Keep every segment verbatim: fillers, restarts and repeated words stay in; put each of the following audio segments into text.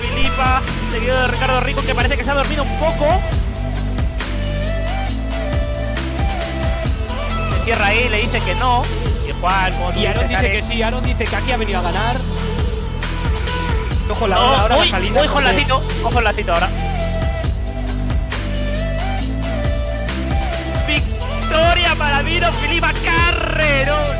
Filipa, seguido de Ricardo Rico, que parece que se ha dormido un poco. Se cierra ahí, le dice que no. Y Juan, y Aaron dice que sí, Aaron dice que aquí ha venido a ganar. Ojo la hora, ahora la salida. Voy con lacito, ojo el lacito ahora. Victoria para Vino Filipa, carrerón.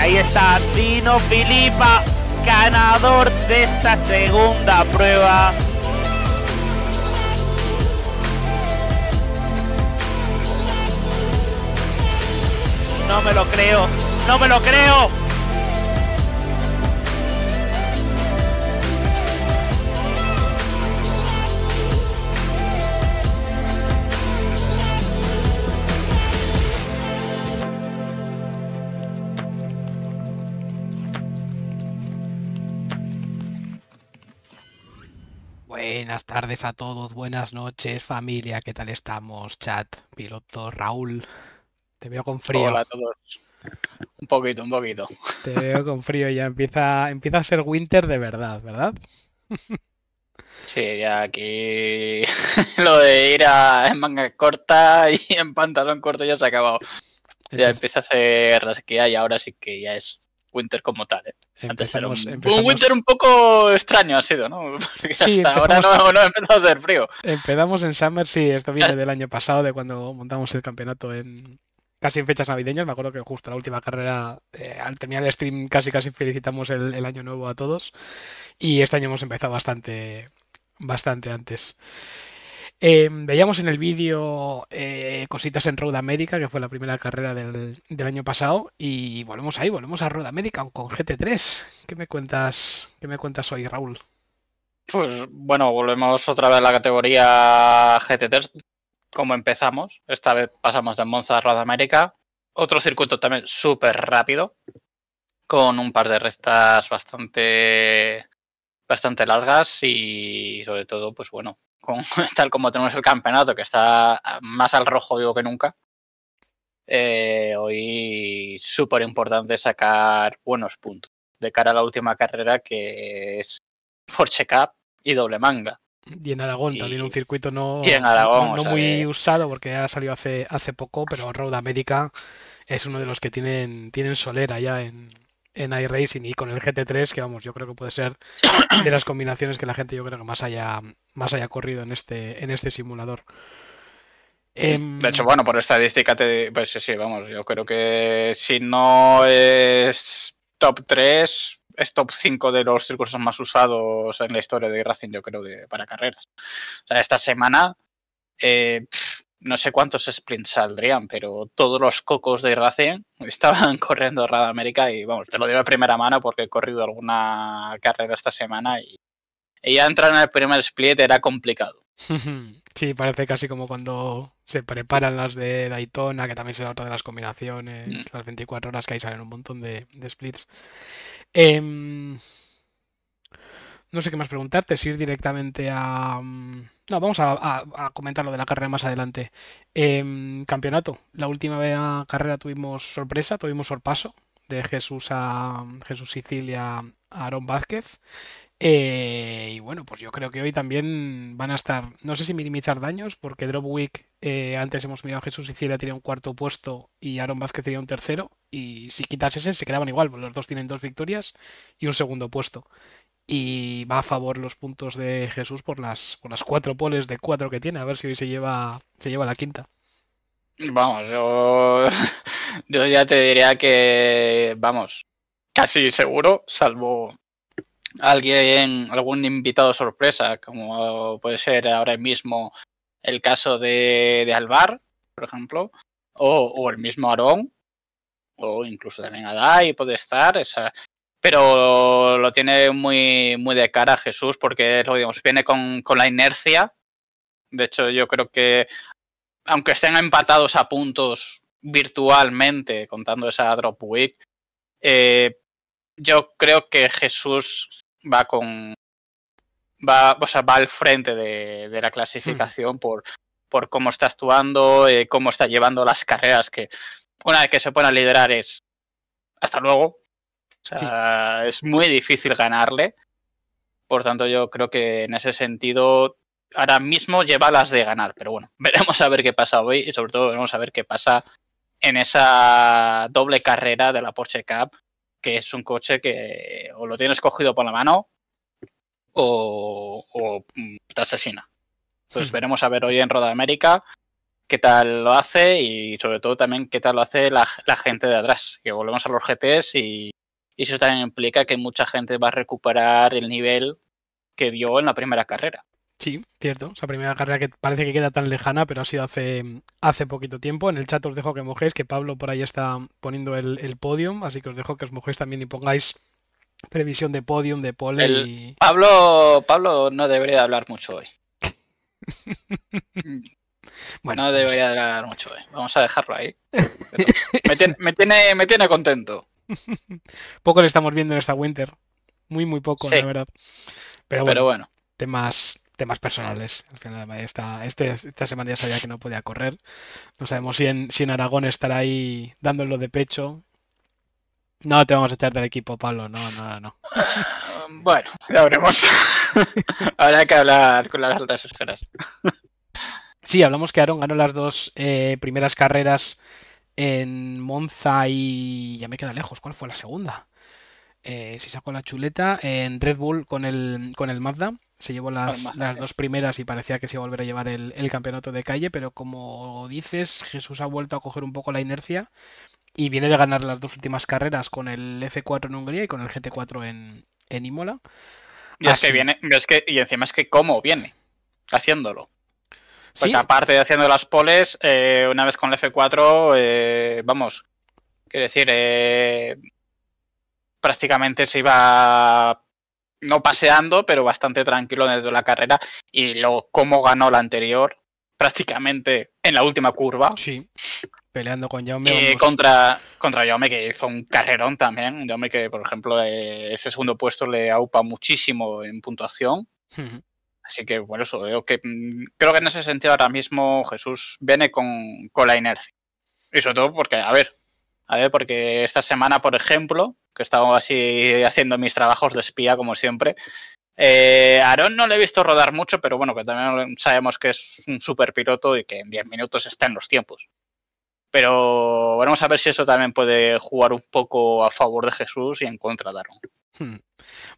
Ahí está Dino Filipa, ganador de esta segunda prueba. No me lo creo, no me lo creo. Buenas tardes a todos, buenas noches familia, ¿qué tal estamos? Chat, piloto, Raúl, te veo con frío. Hola a todos, un poquito, un poquito. Te veo con frío, ya empieza, empieza a ser winter de verdad, ¿verdad? Sí, ya aquí lo de ir a en manga corta y en pantalón corto ya se ha acabado. Ya entonces empieza a hacer rasquilla y ahora sí que ya es Winter como tal, ¿eh? Antes era un, empezamos... un Winter un poco extraño ha sido, ¿no? Porque sí, hasta ahora no, no empezó a hacer frío. Empezamos en Summer, sí, esto viene del año pasado, de cuando montamos el campeonato en... casi en fechas navideñas. Me acuerdo que justo la última carrera, eh, al terminar el stream, casi casi felicitamos el, el año nuevo a todos. Y este año hemos empezado bastante, bastante antes. Eh, veíamos en el vídeo eh, cositas en Road America, que fue la primera carrera del, del año pasado. Y volvemos ahí, volvemos a Road America con G T tres. ¿Qué me cuentas, qué me cuentas hoy, Raúl? Pues bueno, volvemos otra vez a la categoría G T tres. Como empezamos, esta vez pasamos de Monza a Road America, otro circuito también súper rápido, con un par de rectas bastante, bastante largas y sobre todo, pues bueno, con, tal como tenemos el campeonato, que está más al rojo vivo que nunca, eh, hoy súper importante sacar buenos puntos de cara a la última carrera, que es Porsche Cup y doble manga. Y en Aragón y, también un circuito no, Aragón, no, no o sea, muy eh... usado porque ya salió hace, hace poco, pero Road America es uno de los que tienen, tienen solera ya en, en iRacing y con el G T tres, que vamos, yo creo que puede ser de las combinaciones que la gente yo creo que más haya, más haya corrido en este, en este simulador. Eh... De hecho, bueno, por estadística, te, pues sí, sí, vamos, yo creo que si no es top tres... es top cinco de los circuitos más usados en la historia de Racing, yo creo, de, para carreras. O sea, esta semana, eh, pff, no sé cuántos sprints saldrían, pero todos los cocos de Racing estaban corriendo Road America y, vamos, te lo digo de primera mano porque he corrido alguna carrera esta semana y, y ya entrar en el primer split era complicado. Sí, parece casi como cuando se preparan las de Daytona, que también será otra de las combinaciones, mm. las veinticuatro horas que ahí salen un montón de, de splits. Eh, no sé qué más preguntarte, si ir directamente a... No, vamos a, a, a comentar lo de la carrera más adelante. Eh, campeonato, la última carrera tuvimos sorpresa, tuvimos sorpaso de Jesús a Jesús Sicilia a Aaron Vázquez. Eh, y bueno, pues yo creo que hoy también van a estar, no sé si minimizar daños, porque Drop Week, eh, antes hemos mirado a Jesús Sicilia tenía un cuarto puesto y Aaron Vázquez tenía un tercero, y si quitas ese se quedaban igual, porque los dos tienen dos victorias y un segundo puesto, y va a favor los puntos de Jesús por las, por las cuatro poles de cuatro que tiene, a ver si hoy se lleva, se lleva la quinta. Vamos, yo, yo ya te diría que, vamos, casi seguro, salvo... alguien, algún invitado sorpresa, como puede ser ahora mismo el caso de, de Alvar, por ejemplo, o, o el mismo Aarón, o incluso también Adai puede estar, esa, pero lo tiene muy, muy de cara a Jesús porque lo digamos, viene con, con la inercia. De hecho, yo creo que aunque estén empatados a puntos virtualmente, contando esa Drop Week, eh, yo creo que Jesús va con va, o sea, va al frente de, de la clasificación mm. por, por cómo está actuando, eh, cómo está llevando las carreras, que una vez que se pone a liderar es hasta luego. O sea, sí. Es muy difícil ganarle. Por tanto, yo creo que en ese sentido ahora mismo lleva las de ganar. Pero bueno, veremos a ver qué pasa hoy y sobre todo veremos a ver qué pasa en esa doble carrera de la Porsche Cup, que es un coche que o lo tienes cogido por la mano o, o te asesina. Entonces sí. Veremos a ver hoy en Road America qué tal lo hace y sobre todo también qué tal lo hace la, la gente de atrás, que volvemos a los G Ts y, y eso también implica que mucha gente va a recuperar el nivel que dio en la primera carrera. Sí, cierto. Esa primera carrera que parece que queda tan lejana, pero ha sido hace, hace poquito tiempo. En el chat os dejo que mojéis, que Pablo por ahí está poniendo el, el podium, así que os dejo que os mojéis también y pongáis previsión de podium, de pole el... y... Pablo, Pablo no debería hablar mucho hoy. Bueno, no debería pues... hablar mucho hoy. Vamos a dejarlo ahí. Me tiene, me tiene, me tiene contento. Poco le estamos viendo en esta Winter. Muy, muy poco, sí. La verdad. Pero bueno, pero bueno. temas... temas personales. Al final esta, este, esta semana ya sabía que no podía correr. No sabemos si en, si en Aragón estará ahí dándolo de pecho. No te vamos a echar del equipo, Pablo. No, no, no. Bueno, ya veremos. Habrá que hablar con las altas esferas. Sí, hablamos que Aaron ganó las dos eh, primeras carreras en Monza y... ya me queda lejos, ¿cuál fue la segunda? Eh, si sacó la chuleta en Red Bull con el, con el Mazda. Se llevó las, Mazda, las dos primeras y parecía que se iba a volver a llevar el, el campeonato de calle, pero como dices, Jesús ha vuelto a coger un poco la inercia y viene de ganar las dos últimas carreras con el F cuatro en Hungría y con el G T cuatro en, en Imola. Y, es que viene, es que, y encima es que cómo viene haciéndolo. Porque ¿sí? Aparte de haciendo las poles, eh, una vez con el F cuatro, eh, vamos, quiero decir, eh, prácticamente se iba, no paseando, pero bastante tranquilo desde la carrera. Y luego, cómo ganó la anterior, prácticamente en la última curva. Sí, peleando con Jaume. Eh, vamos... contra, contra Jaume, que hizo un carrerón también. Jaume que, por ejemplo, eh, ese segundo puesto le aupa muchísimo en puntuación. Uh-huh. Así que, bueno, eso veo que creo que en ese sentido ahora mismo Jesús viene con, con la inercia. Y sobre todo porque, a ver, a ver, porque esta semana, por ejemplo, que he estado así haciendo mis trabajos de espía, como siempre, eh, Aaron no le he visto rodar mucho, pero bueno, que también sabemos que es un superpiloto y que en diez minutos está en los tiempos. Pero vamos a ver si eso también puede jugar un poco a favor de Jesús y en contra de Aaron.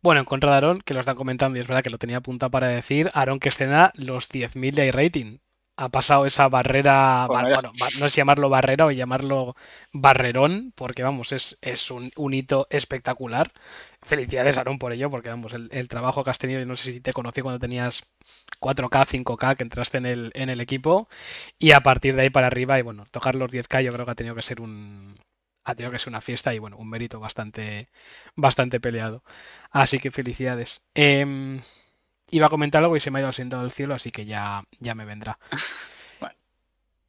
Bueno, en contra de Aaron, que lo están comentando y es verdad que lo tenía apuntado para decir, Aaron que escena los diez mil de iRating. Ha pasado esa barrera, bueno, bar, bueno, no es llamarlo barrera o llamarlo barrerón, porque vamos, es, es un, un hito espectacular. Felicidades, Aaron, por ello, porque vamos, el, el trabajo que has tenido, no sé si te conocí cuando tenías cuatro K, cinco K, que entraste en el, en el equipo, y a partir de ahí para arriba, y bueno, tocar los diez K yo creo que ha tenido que ser un... ha tenido que ser una fiesta y bueno, un mérito bastante bastante peleado. Así que felicidades. Eh, iba a comentar algo y se me ha ido al sentado del cielo, así que ya, ya me vendrá. Bueno.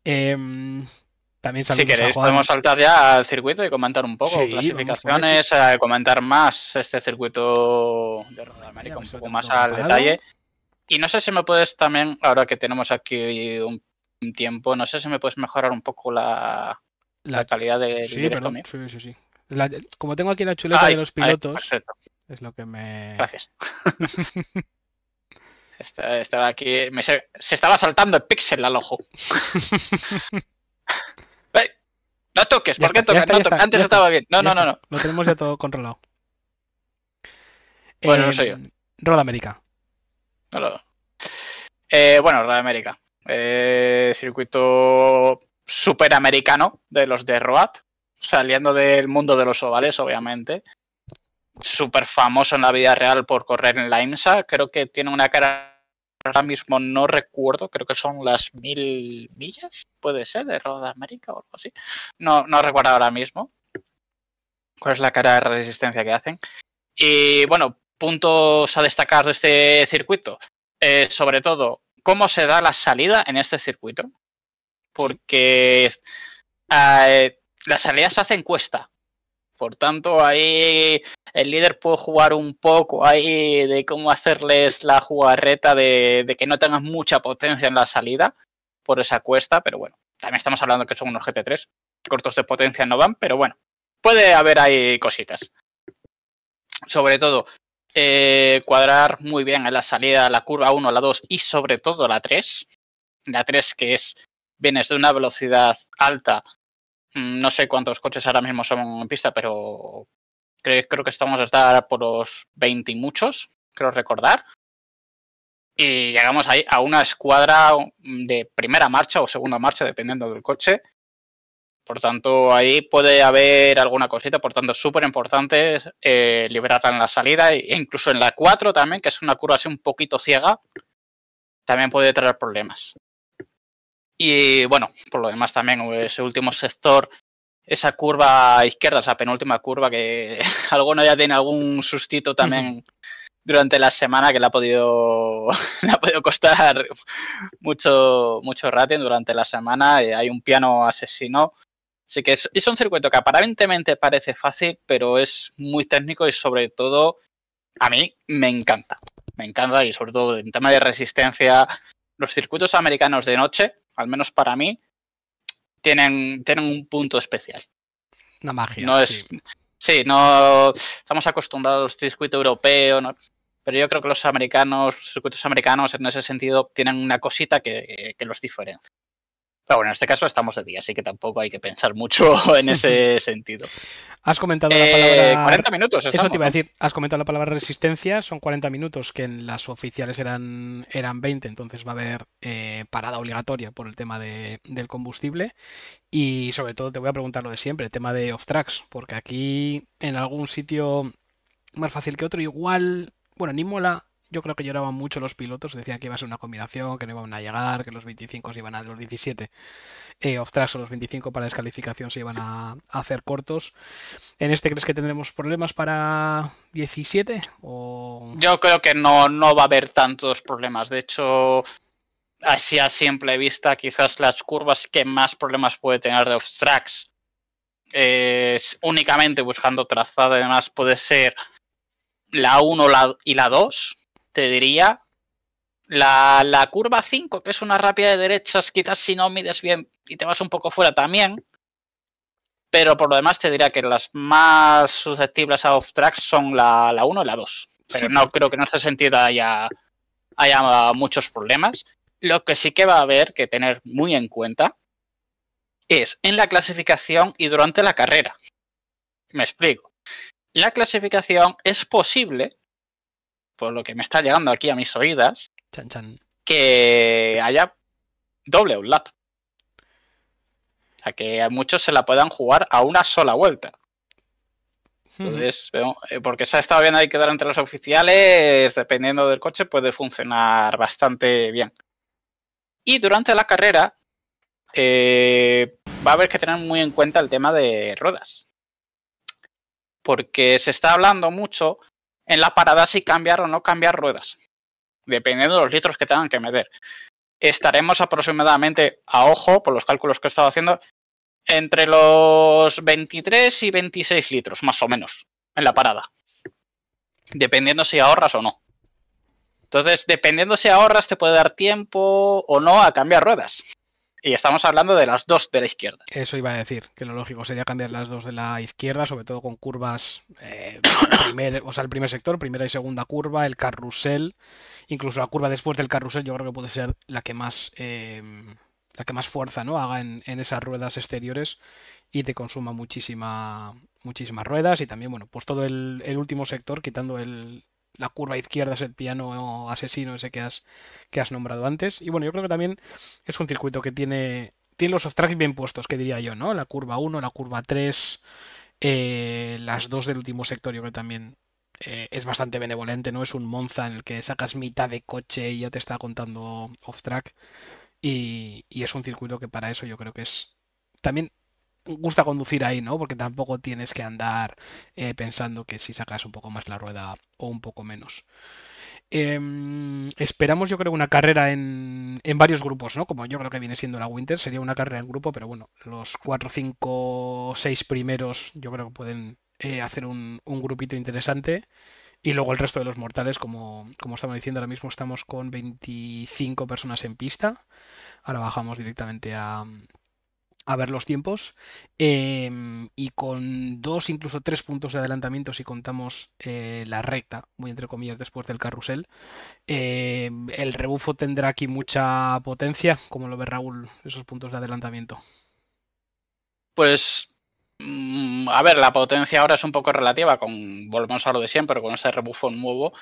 Eh, también si queréis, podemos saltar ya al circuito y comentar un poco, sí, clasificaciones, vamos a ver, sí. Comentar más este circuito de Road America, un poco más al detalle. Y no sé si me puedes también, ahora que tenemos aquí un tiempo, no sé si me puedes mejorar un poco la... La, la calidad de sí, directo mío. Sí, sí, sí. La, como tengo aquí la chuleta ay, de los pilotos, ay, es lo que me... Gracias. Esta, estaba aquí... Me se, se estaba saltando el píxel al ojo. Hey, no toques, ya ¿por está, qué toques? Está, no toques. Está, antes estaba está, bien. No, no, no, no. Lo tenemos ya todo controlado. Bueno, eh, no soy yo. Road America. No lo... eh, bueno, Road America. Eh, circuito... superamericano de los de Road, saliendo del mundo de los ovales, obviamente. Súper famoso en la vida real por correr en la IMSA. Creo que tiene una carrera, ahora mismo no recuerdo, creo que son las mil millas, puede ser, de Road America o algo así. No, no recuerdo ahora mismo cuál es la carrera de resistencia que hacen. Y bueno, puntos a destacar de este circuito. Eh, sobre todo, cómo se da la salida en este circuito. Porque eh, las salidas se hacen cuesta. Por tanto, ahí el líder puede jugar un poco ahí de cómo hacerles la jugarreta de, de que no tengas mucha potencia en la salida por esa cuesta. Pero bueno, también estamos hablando que son unos G T tres. Cortos de potencia no van, pero bueno, puede haber ahí cositas. Sobre todo, eh, cuadrar muy bien en la salida la curva uno, la dos y sobre todo la tres. La tres que es... vienes de una velocidad alta, no sé cuántos coches ahora mismo son en pista, pero creo, creo que estamos a estar por los veinte y muchos, creo recordar. Y llegamos ahí a una escuadra de primera marcha o segunda marcha, dependiendo del coche. Por tanto, ahí puede haber alguna cosita, por tanto, súper importante eh, liberarla en la salida e incluso en la cuatro también, que es una curva así un poquito ciega, también puede traer problemas. Y bueno, por lo demás también ese último sector, esa curva izquierda, esa penúltima curva que alguno ya tiene algún sustito también durante la semana que le ha podido, le ha podido costar mucho, mucho rating durante la semana. Hay un piano asesino. Así que es, es un circuito que aparentemente parece fácil, pero es muy técnico y sobre todo a mí me encanta. Me encanta y sobre todo en tema de resistencia, los circuitos americanos de noche... al menos para mí, tienen, tienen un punto especial. Una magia. No es, sí. sí, no estamos acostumbrados al circuito europeo, ¿no? Pero yo creo que los americanos, los circuitos americanos en ese sentido tienen una cosita que, que los diferencia. Pero bueno, en este caso estamos de día, así que tampoco hay que pensar mucho en ese sentido. Has comentado eh, la palabra... cuarenta minutos estamos, eso te iba ¿no? a decir. Has comentado la palabra resistencia. Son cuarenta minutos que en las oficiales eran, eran veinte. Entonces va a haber eh, parada obligatoria por el tema de, del combustible. Y sobre todo te voy a preguntar lo de siempre, el tema de off-tracks. Porque aquí en algún sitio más fácil que otro, igual... Bueno, ni mola... Yo creo que lloraban mucho los pilotos, decían que iba a ser una combinación, que no iban a llegar, que los veinticinco se iban a los diecisiete eh, off-tracks o los veinticinco para descalificación se iban a, a hacer cortos. ¿En este crees que tendremos problemas para diecisiete? ¿O... Yo creo que no, no va a haber tantos problemas. De hecho, así a simple vista, quizás las curvas que más problemas puede tener de off-tracks, eh, únicamente buscando trazada, además puede ser la uno la, y la dos. Te diría, la, la curva cinco, que es una rápida de derechas, quizás si no mides bien y te vas un poco fuera también. Pero por lo demás te diría que las más susceptibles a off-track son la, la uno y la dos. Pero sí, no creo que en este sentido haya, haya muchos problemas. Lo que sí que va a haber que tener muy en cuenta es en la clasificación y durante la carrera. Me explico. La clasificación es posible... por lo que me está llegando aquí a mis oídas, chan, chan, que haya doble outlap. O sea, que a muchos se la puedan jugar a una sola vuelta. Entonces, hmm. porque se ha estado viendo ahí que durante los oficiales, dependiendo del coche, puede funcionar bastante bien. Y durante la carrera, eh, va a haber que tener muy en cuenta el tema de ruedas. Porque se está hablando mucho... en la parada si cambiar o no cambiar ruedas, dependiendo de los litros que tengan que meter. Estaremos aproximadamente, a ojo, por los cálculos que he estado haciendo, entre los veintitrés y veintiséis litros, más o menos, en la parada. Dependiendo si ahorras o no. Entonces, dependiendo si ahorras, te puede dar tiempo o no a cambiar ruedas. Y estamos hablando de las dos de la izquierda. Eso iba a decir, que lo lógico sería cambiar las dos de la izquierda, sobre todo con curvas, eh, primer, o sea, el primer sector, primera y segunda curva, el carrusel, incluso la curva después del carrusel yo creo que puede ser la que más, eh, la que más fuerza, ¿no?, haga en, en esas ruedas exteriores y te consuma muchísima, muchísimas ruedas. Y también, bueno, pues todo el, el último sector, quitando el... la curva izquierda es el piano asesino ese que has, que has nombrado antes. Y bueno, yo creo que también es un circuito que tiene, tiene los off-track bien puestos, que diría yo, ¿no? La curva uno, la curva tres, eh, las dos del último sector, yo creo que también eh, es bastante benevolente, ¿no? Es un Monza en el que sacas mitad de coche y ya te está contando off-track. Y, y es un circuito que para eso yo creo que es... también gusta conducir ahí, ¿no? Porque tampoco tienes que andar eh, pensando que si sacas un poco más la rueda o un poco menos. Eh, esperamos, yo creo, una carrera en, en varios grupos, ¿no? Como yo creo que viene siendo la Winter, sería una carrera en grupo, pero bueno, los cuatro, cinco, seis primeros yo creo que pueden eh, hacer un, un grupito interesante. Y luego el resto de los mortales, como, como estamos diciendo, ahora mismo estamos con veinticinco personas en pista. Ahora bajamos directamente a... a ver los tiempos, eh, y con dos, incluso tres puntos de adelantamiento si contamos eh, la recta, muy entre comillas, después del carrusel. Eh, el rebufo tendrá aquí mucha potencia, como lo ve Raúl, esos puntos de adelantamiento. Pues, a ver, la potencia ahora es un poco relativa, con volvemos a lo de siempre, con ese rebufo nuevo,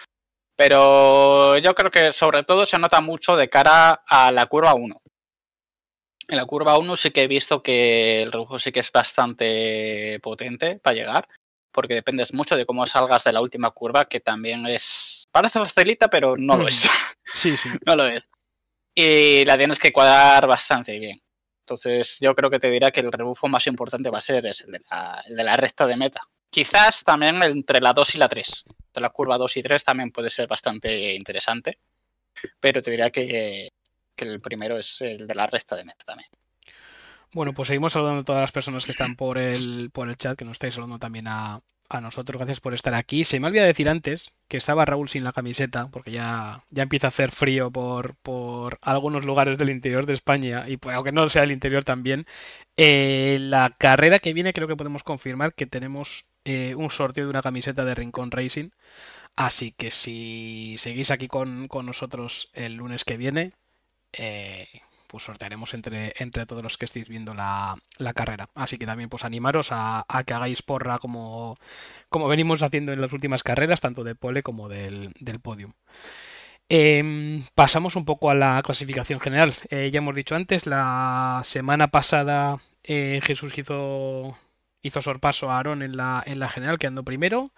pero yo creo que sobre todo se nota mucho de cara a la curva uno. En la curva uno sí que he visto que el rebufo sí que es bastante potente para llegar, porque dependes mucho de cómo salgas de la última curva, que también es... parece facilita, pero no lo es. Sí, sí. No lo es. Y la tienes que cuadrar bastante bien. Entonces yo creo que te dirá que el rebufo más importante va a ser ese, el, de la, el de la recta de meta. Quizás también entre la dos y la tres. Entre la curva dos y tres también puede ser bastante interesante, pero te dirá que... Eh, que el primero es el de la recta de meta también. Bueno, pues seguimos saludando a todas las personas que están por el, por el chat, que nos estáis saludando también a, a nosotros. Gracias por estar aquí. Se me olvidó decir antes que estaba Raúl sin la camiseta, porque ya, ya empieza a hacer frío por, por algunos lugares del interior de España, y pues, aunque no sea el interior también. Eh, la carrera que viene creo que podemos confirmar que tenemos eh, un sorteo de una camiseta de Rincón Racing. Así que si seguís aquí con, con nosotros el lunes que viene... Eh, pues sortearemos entre, entre todos los que estéis viendo la, la carrera. Así que también pues animaros a, a que hagáis porra como, como venimos haciendo en las últimas carreras, tanto de pole como del, del podium. Eh, pasamos un poco a la clasificación general. Eh, ya hemos dicho antes, la semana pasada eh, Jesús hizo... Hizo sorpaso a Aaron en la, en la general, quedando primero.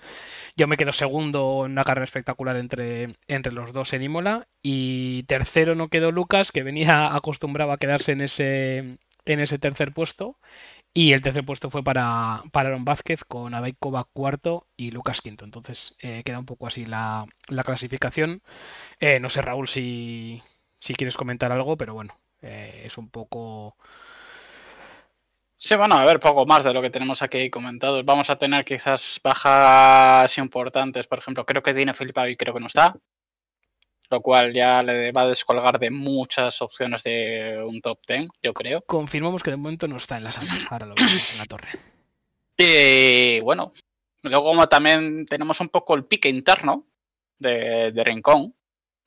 Yo me quedo segundo en una carrera espectacular entre, entre los dos en Imola. Y tercero no quedó Lucas, que venía acostumbrado a quedarse en ese, en ese tercer puesto. Y el tercer puesto fue para, para Aaron Vázquez, con Adai Kovac cuarto y Lucas quinto. Entonces eh, queda un poco así la, la clasificación. Eh, no sé, Raúl, si, si quieres comentar algo, pero bueno, eh, es un poco... Sí, bueno, a ver, poco más de lo que tenemos aquí comentado. Vamos a tener quizás bajas importantes. Por ejemplo, creo que Dine Filipavi creo que no está, lo cual ya le va a descolgar de muchas opciones de un top diez, yo creo. Confirmamos que de momento no está en la sala, ahora lo vemos en la torre. Y bueno, luego también tenemos un poco el pique interno de, de Rincón.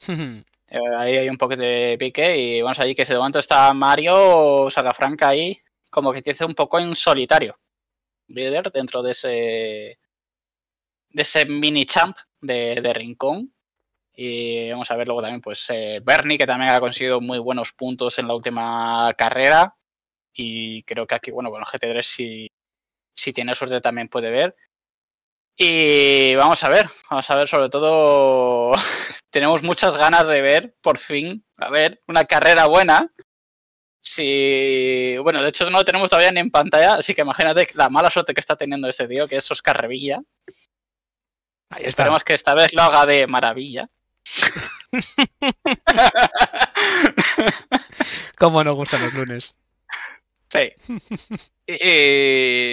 eh, ahí hay un poco de pique y vamos allí que de momento está Mario Salafranca ahí, como que te hace un poco en solitario líder dentro de ese de ese mini champ de, de Rincón. Y vamos a ver luego también pues eh, Bernie, que también ha conseguido muy buenos puntos en la última carrera, y creo que aquí bueno con el G T tres si, si tiene suerte también puede ver. Y vamos a ver, vamos a ver sobre todo tenemos muchas ganas de ver por fin, a ver, una carrera buena. Sí, bueno, de hecho no lo tenemos todavía ni en pantalla, así que imagínate la mala suerte que está teniendo este tío, que es Oscar Revilla. Ahí está. Esperemos que esta vez lo haga de maravilla. Como nos gustan los lunes. Sí. Y,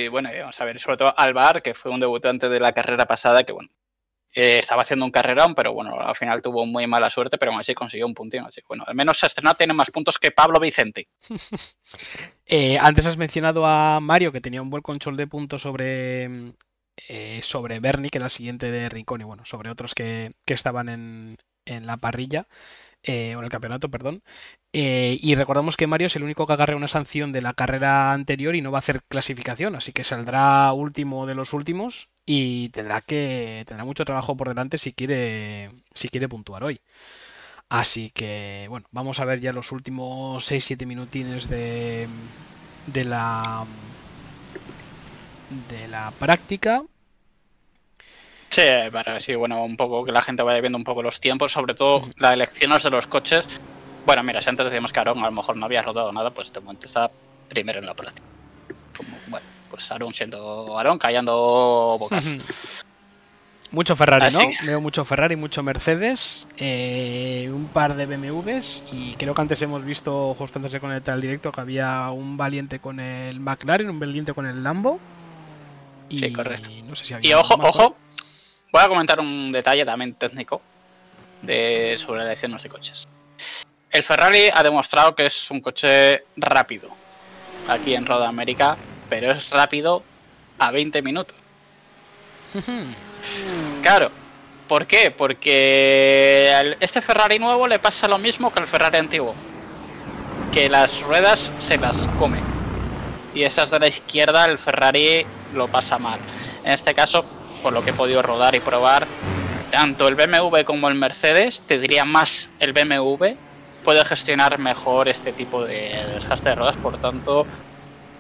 y bueno, vamos a ver, sobre todo Álvaro, que fue un debutante de la carrera pasada, que bueno, eh, estaba haciendo un carrerón, pero bueno, al final tuvo muy mala suerte, pero aún así consiguió un puntín. Así que bueno, al menos Sastrená tiene más puntos que Pablo Vicente. eh, antes has mencionado a Mario, que tenía un buen control de puntos sobre, eh, sobre Bernie, que era el siguiente de Rincón, y bueno, sobre otros que, que estaban en, en la parrilla, eh, o en el campeonato, perdón. Eh, y recordamos que Mario es el único que agarra una sanción de la carrera anterior y no va a hacer clasificación, así que saldrá último de los últimos y tendrá que tendrá mucho trabajo por delante si quiere si quiere puntuar hoy. Así que bueno, vamos a ver ya los últimos seis siete minutines de de la de la práctica. Sí, para sí, bueno, un poco que la gente vaya viendo un poco los tiempos, sobre todo las elecciones de los coches. Bueno, mira, si antes decíamos que Aaron a lo mejor no había rodado nada, pues de momento está primero en la práctica. Como, bueno, pues Aaron siendo Aaron, callando bocas. Mucho Ferrari, así, ¿no? Veo mucho Ferrari, mucho Mercedes, eh, un par de B M Ws, y creo que antes hemos visto, justo antes de conectar al directo, que había un valiente con el McLaren, un valiente con el Lambo. Y sí, correcto. No sé si había y ojo, ojo, voy a comentar un detalle también técnico de sobre elecciones de coches. El Ferrari ha demostrado que es un coche rápido aquí en Road America, pero es rápido a veinte minutos. Claro, ¿por qué? Porque a este Ferrari nuevo le pasa lo mismo que al Ferrari antiguo, que las ruedas se las come. Y esas de la izquierda el Ferrari lo pasa mal. En este caso, por lo que he podido rodar y probar, tanto el B M W como el Mercedes, te diría más el B M W, puede gestionar mejor este tipo de desgaste de ruedas. Por tanto,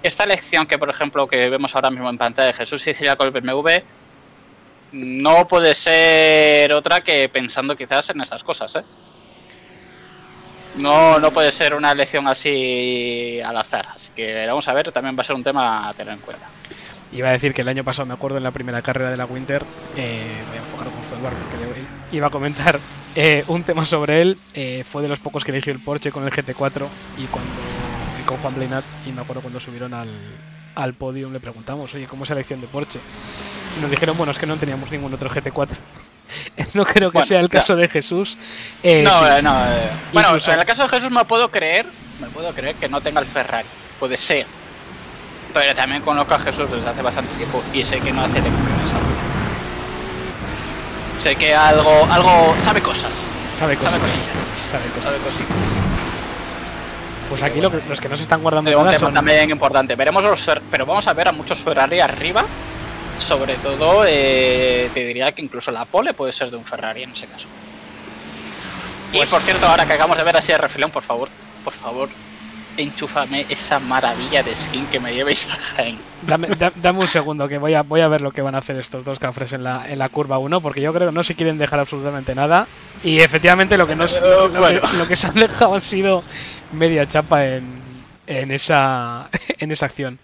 esta elección que por ejemplo que vemos ahora mismo en pantalla de Jesús Sicilia con el B M W no puede ser otra que pensando quizás en estas cosas, ¿eh? No, no puede ser una elección así al azar, así que vamos a ver, también va a ser un tema a tener en cuenta. Iba a decir que el año pasado, me acuerdo, en la primera carrera de la Winter, eh, voy a enfocar justo el barco, que le iba a comentar eh, un tema sobre él. Eh, fue de los pocos que eligió el Porsche con el G T cuatro y cuando y con Juan Blainat, y me acuerdo cuando subieron al, al podio le preguntamos, oye, ¿cómo es la elección de Porsche? Y nos dijeron, bueno, es que no teníamos ningún otro G T cuatro. No creo que bueno, sea el claro. caso de Jesús. Eh, no, sí, eh, no. Eh, bueno, incluso... en el caso de Jesús me puedo creer, me puedo creer que no tenga el Ferrari, puede ser. Pero también conozco a Jesús desde hace bastante tiempo y sé que no hace elecciones. Sé que algo, algo sabe cosas. Sabe cosas. Sabe cositas. Sabe cositas. Pues aquí bueno, lo que, los que no se están guardando es un tema son... también importante. Veremos los, pero vamos a ver a muchos Ferrari arriba. Sobre todo, eh, te diría que incluso la pole puede ser de un Ferrari en ese caso. Pues... Y por cierto, ahora que acabamos de ver así de refilón, por favor, por favor, enchúfame esa maravilla de skin que me lleva Isaac Jaén. Dame, da, dame un segundo, que voy a, voy a ver lo que van a hacer estos dos cafres en la, en la curva uno, porque yo creo que no se quieren dejar absolutamente nada. Y efectivamente lo que, nos, uh, bueno. lo, que, lo que se han dejado han sido media chapa en, en, esa, en esa acción.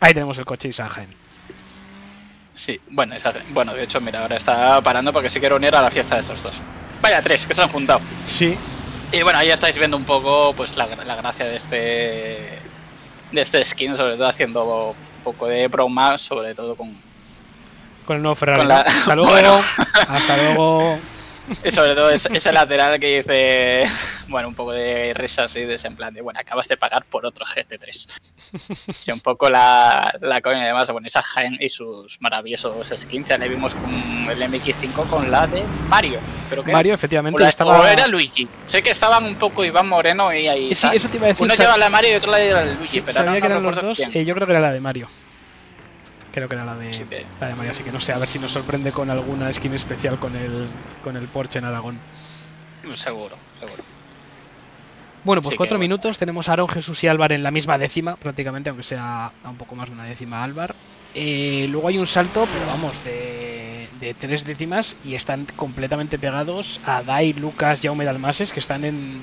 Ahí tenemos el coche Isaac Jaén. Sí, bueno, bueno, de hecho, mira, ahora está parando porque se quiere unir a la fiesta de estos dos. Vaya tres, que se han juntado. Sí. Y bueno, ahí ya estáis viendo un poco pues la, la gracia de este de este skin, sobre todo haciendo un poco de broma, sobre todo con... Con el nuevo Ferrari. La... Hasta luego. Bueno. Hasta luego. Y sobre todo es, ese lateral que dice, bueno, un poco de risa así, de ese en plan de, bueno, acabas de pagar por otro G T tres. Sí, un poco la, la coña, además, bueno, esa Jaén y sus maravillosos skins, ya le vimos con el M X cinco con la de Mario. Creo que Mario, efectivamente, la, estaba... O era Luigi. Sé que estaban un poco Iván Moreno y ahí... Sí, eso te iba a decir. Uno sab... lleva la de Mario y otro la de Luigi, sí, pero no, que eran no recuerdo los dos, eh, yo creo que era la de Mario. Creo que era la de, sí, de... la de María, así que no sé, a ver si nos sorprende con alguna skin especial con el, con el Porsche en Aragón. Seguro, seguro. Bueno, pues sí, cuatro minutos, bueno. Tenemos a Aaron, Jesús y Álvaro en la misma décima, prácticamente, aunque sea a un poco más de una décima Álvaro. Eh, luego hay un salto, pero vamos, de, de tres décimas y están completamente pegados a Adai, Lucas, Jaume Dalmases, que están en,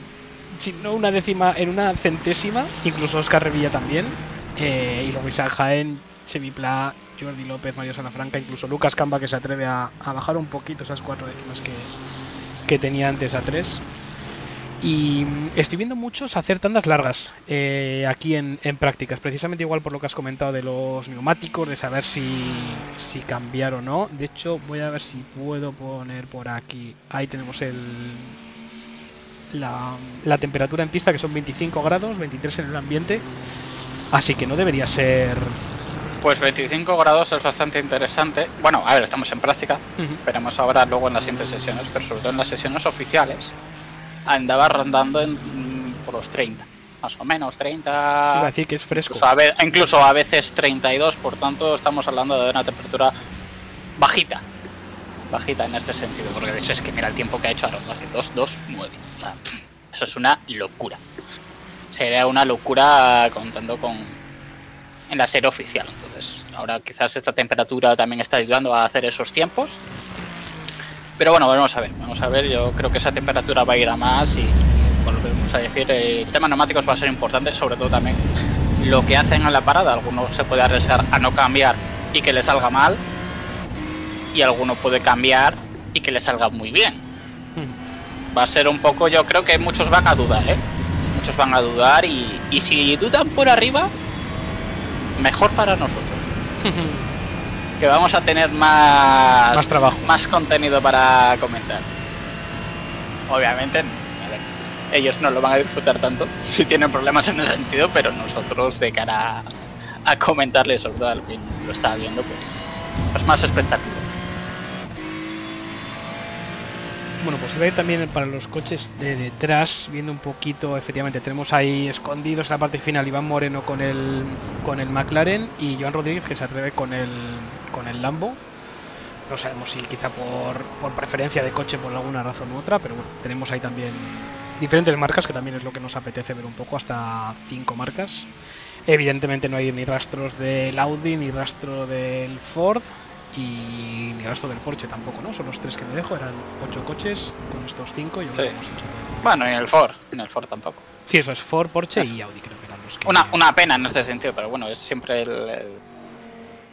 si no una décima, en una centésima, incluso Oscar Revilla también, eh, y luego Isaac Jaén, Chevy Pla, Jordi López, Mario Salafranca, incluso Lucas Camba, que se atreve a, a bajar un poquito esas cuatro décimas que, que tenía antes a tres. Y estoy viendo muchos hacer tandas largas eh, aquí en, en prácticas, precisamente igual por lo que has comentado de los neumáticos, de saber si, si cambiar o no. De hecho, voy a ver si puedo poner por aquí. Ahí tenemos el la, la temperatura en pista, que son veinticinco grados, veintitrés en el ambiente. Así que no debería ser... Pues veinticinco grados es bastante interesante. Bueno, a ver, estamos en práctica. Uh-huh. Veremos ahora luego en las siguientes sesiones, pero sobre todo en las sesiones oficiales andaba rondando en, por los treinta, más o menos, treinta... Sí, va a decir que es fresco. Incluso a, ve- incluso a veces treinta y dos, por tanto estamos hablando de una temperatura bajita. Bajita en este sentido, porque de hecho es que mira el tiempo que ha hecho Aaron Vázquez, dos dos nueve. O sea, eso es una locura. Sería una locura contando con... en la serie oficial, entonces ahora quizás esta temperatura también está ayudando a hacer esos tiempos, pero bueno, vamos a ver, vamos a ver, yo creo que esa temperatura va a ir a más y volvemos a decir, el tema neumáticos va a ser importante, sobre todo también lo que hacen a la parada, algunos se puede arriesgar a no cambiar y que le salga mal, y alguno puede cambiar y que le salga muy bien, va a ser un poco, yo creo que muchos van a dudar, ¿eh? muchos van a dudar y, y si dudan por arriba, mejor para nosotros, que vamos a tener más, más trabajo, más contenido para comentar. Obviamente, ellos no lo van a disfrutar tanto si tienen problemas en ese sentido, pero nosotros de cara a, a comentarles, sobre todo al que lo está viendo, pues, pues más espectáculo. Bueno, pues iba a ir también para los coches de detrás, viendo un poquito, efectivamente, tenemos ahí escondidos en la parte final Iván Moreno con el con el McLaren y Joan Rodríguez que se atreve con el con el Lambo. No sabemos si quizá por, por preferencia de coche por alguna razón u otra, pero bueno, tenemos ahí también diferentes marcas, que también es lo que nos apetece ver un poco, hasta cinco marcas. Evidentemente no hay ni rastros del Audi, ni rastro del Ford. Y ni gasto del Porsche tampoco, ¿no? Son los tres que me dejo, eran ocho coches, con estos cinco y sí. Bueno, y en el Ford, en el Ford tampoco. Sí, eso es Ford, Porsche sí. Y Audi creo que eran los que... Una, una pena en este sentido, pero bueno, es siempre el, el...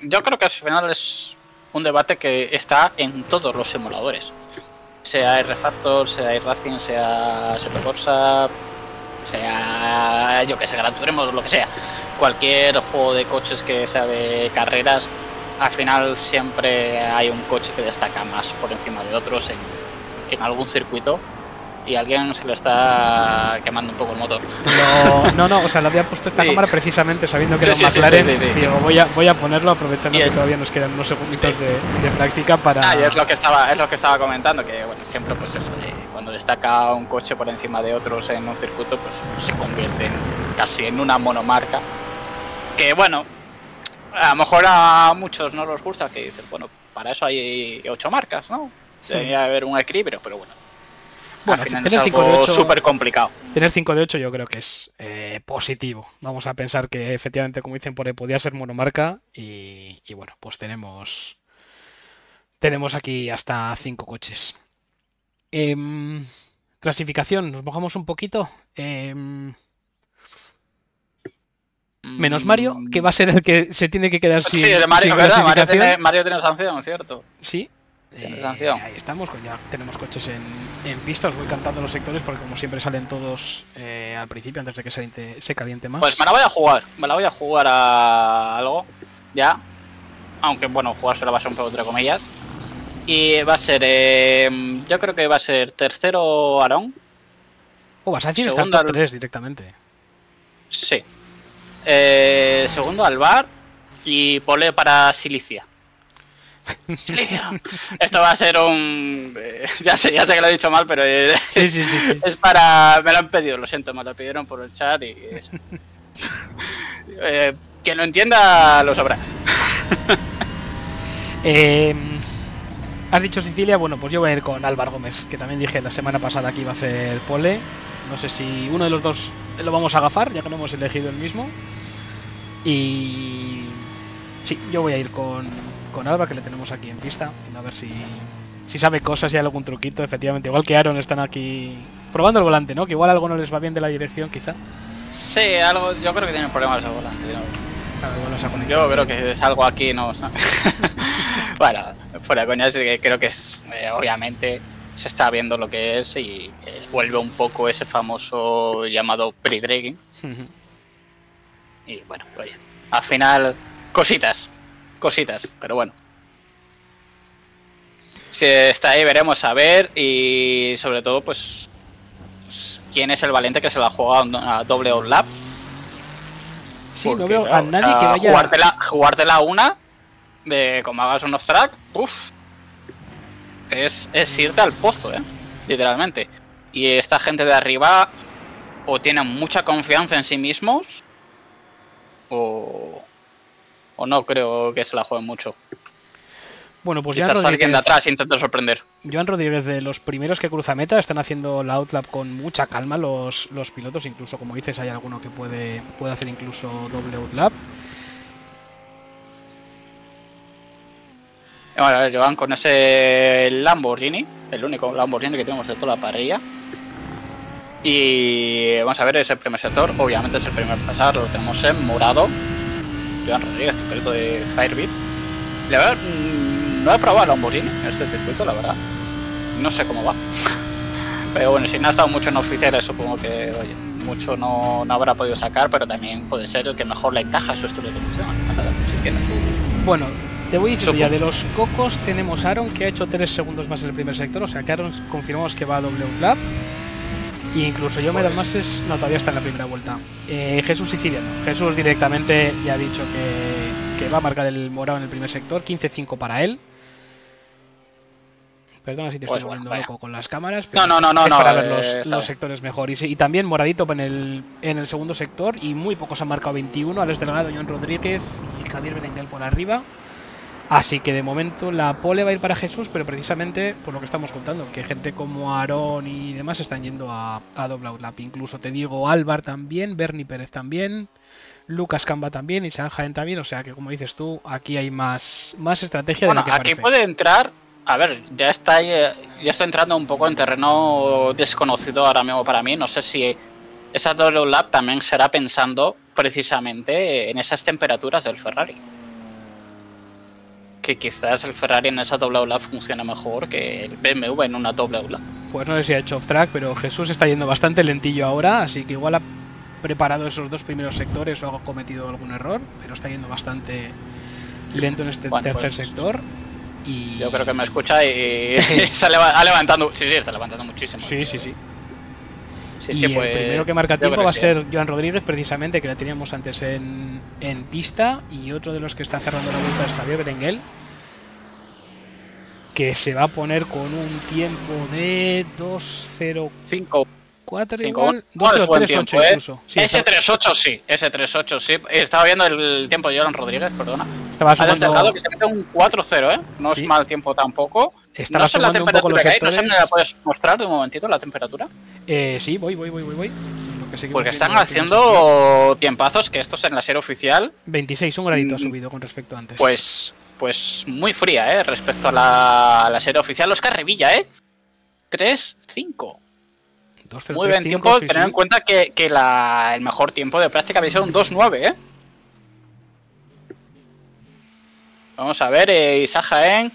Yo creo que al final es un debate que está en todos los simuladores. Sea R-Factor, sea iRacing, sea Assetto Corsa, sea... yo que sé, Gran Turismo, lo que sea. Cualquier juego de coches que sea de carreras... Al final siempre hay un coche que destaca más por encima de otros en, en algún circuito y alguien se lo está quemando un poco el motor. No, no, no, o sea, le había puesto esta sí. cámara precisamente sabiendo que sí, era sí, McLaren. Sí, sí, sí, sí. Digo, voy a, voy a ponerlo aprovechando que todavía nos quedan unos segunditos sí. de, de práctica para... Ah, y es lo que estaba, es lo que estaba comentando, que bueno, siempre pues eso, cuando destaca un coche por encima de otros en un circuito, pues se convierte en, casi en una monomarca. Que bueno, a lo mejor a muchos no los gusta, que dicen, bueno, para eso hay ocho marcas, ¿no? Debería sí. haber un equilibrio, pero bueno. Bueno, al final tener es algo súper complicado. Tener cinco de ocho yo creo que es eh, positivo. Vamos a pensar que efectivamente, como dicen por ahí, podía ser monomarca y, y bueno, pues tenemos tenemos aquí hasta cinco coches. Eh, clasificación, nos mojamos un poquito. Eh, menos Mario, que va a ser el que se tiene que quedar sin, sí, Mario, sin clasificación. Mario tiene, Mario tiene sanción, ¿cierto? Sí. Eh, ahí estamos, ya tenemos coches en, en pista. Os voy cantando los sectores porque como siempre salen todos eh, al principio antes de que se, se caliente más. Pues me la voy a jugar, me la voy a jugar a algo ya, aunque bueno, jugársela va a ser un poco entre comillas. Y va a ser, eh, yo creo que va a ser tercero Aaron. O vas a decir segundo estar top tres directamente. Sí, eh, segundo Alvar y pole para Sicilia. Esto va a ser un... Eh, ya sé, ya sé que lo he dicho mal, pero eh, sí, sí, sí, sí. es para... Me lo han pedido, lo siento, me lo pidieron por el chat y eso. eh, Quien lo entienda lo sabrá. eh, Has dicho Sicilia, bueno, pues yo voy a ir con Álvaro Gómez, que también dije la semana pasada que iba a hacer pole. No sé si uno de los dos lo vamos a agafar, ya que no hemos elegido el mismo. Y... sí, yo voy a ir con... con Alba, que le tenemos aquí en pista, a ver si, si sabe cosas, si hay algún truquito, efectivamente, igual que Aaron están aquí probando el volante, ¿no? Que igual algo no les va bien de la dirección, quizá. Sí, algo, yo creo que tienen problemas de volante. Claro, igual los ha conectado. Yo creo que es algo aquí, no... Bueno, fuera de coña, creo que es, eh, obviamente se está viendo lo que es y eh, vuelve un poco ese famoso llamado pre-dragging. Y bueno, oye, al final, cositas. Cositas, pero bueno. Si está ahí, veremos a ver. Y sobre todo, pues, quién es el valiente que se la juega a doble on lap. Sí, porque, no veo claro, a nadie o sea, que vaya jugártela, jugártela una, de como hagas un off-track, uff. Es, es irte al pozo, ¿eh? Literalmente. Y esta gente de arriba o tienen mucha confianza en sí mismos o... o no creo que se la jueguen mucho. Bueno, pues Joan Rodríguez, alguien de atrás intenta sorprender. Joan Rodríguez, de los primeros que cruza meta, están haciendo la outlap con mucha calma los, los pilotos. Incluso, como dices, hay alguno que puede, puede hacer incluso doble outlap. Bueno, a ver, Joan, con ese Lamborghini, el único Lamborghini que tenemos de toda la parrilla. Y vamos a ver, es el primer sector. Obviamente es el primer pasar, lo tenemos en morado. Joan Rodríguez, el piloto de Firebit. La verdad, no he probado a Lamborghini en este circuito, la verdad. No sé cómo va. Pero bueno, si no ha estado mucho en oficiales, supongo que, oye, mucho no, no habrá podido sacar, pero también puede ser el que mejor le encaja su estilo de conducción. Bueno, te voy a decir ya, de los cocos tenemos a Aaron, que ha hecho tres segundos más en el primer sector, o sea que Aaron confirmamos que va a doble un flap. Y incluso yo me da más es... No, todavía está en la primera vuelta. Eh, Jesús Sicilia, no. Jesús directamente ya ha dicho que, que va a marcar el morado en el primer sector. quince cinco para él. Perdona si te pues estoy volviendo bueno, loco con las cámaras. Pero no, no, no, no. no para no, ver los, eh, los sectores mejor. Y, y también moradito en el, en el segundo sector. Y muy pocos han marcado veintiuno. Alex Delgado, Joan Rodríguez y Javier Berenguel por arriba. Así que de momento la pole va a ir para Jesús, pero precisamente por lo que estamos contando, que gente como Aaron y demás están yendo a, a doble outlap. Incluso te digo Álvaro también, Bernie Pérez también, Lucas Camba también, Isaac Jaén también. O sea que como dices tú, aquí hay más, más estrategia bueno, de lo que parece. Aquí puede entrar, a ver, ya está, ya está entrando un poco en terreno desconocido ahora mismo para mí. No sé si esa doble outlap también será pensando precisamente en esas temperaturas del Ferrari. Que quizás el Ferrari en esa doble ola funciona mejor que el B M W en una doble ola. Pues no sé si ha hecho off-track, pero Jesús está yendo bastante lentillo ahora, así que igual ha preparado esos dos primeros sectores o ha cometido algún error, pero está yendo bastante lento en este bueno, tercer pues, sector. Y... yo creo que me escucha y se ha levantado... Sí, sí, está levantando muchísimo. Sí, sí, sí. Sí, y sí, el pues, primero que marca tiempo va a ser Joan Rodríguez, precisamente, que la teníamos antes en, en pista. Y otro de los que está cerrando la vuelta es Javier Berenguel, que se va a poner con un tiempo de dos cero cinco. cuatro igual, no es buen tiempo, ¿eh? Sí, ese treinta y ocho sí, ese treinta y ocho sí. Estaba viendo el tiempo de Jordan Rodríguez, perdona. Estaba sumando... Delgado, que se mete un cuatro cero, ¿eh? No sí. es mal tiempo tampoco. Estaba no sé la temperatura que hay, no sé, ¿me la puedes mostrar de un momentito la temperatura? Eh, sí, voy, voy, voy, voy. voy. Lo que Porque están haciendo tiempazos, que esto es en la serie oficial. veintiséis, un gradito mm, ha subido con respecto a antes. Pues, pues muy fría, ¿eh? Respecto a la, la serie oficial. Oscar Revilla, ¿eh? tres cinco. dos cero, muy buen tiempo, sí, tener en sí. cuenta que, que la, el mejor tiempo de práctica había sido un dos nueve, ¿eh? Vamos a ver, eh, Isaac Jaén.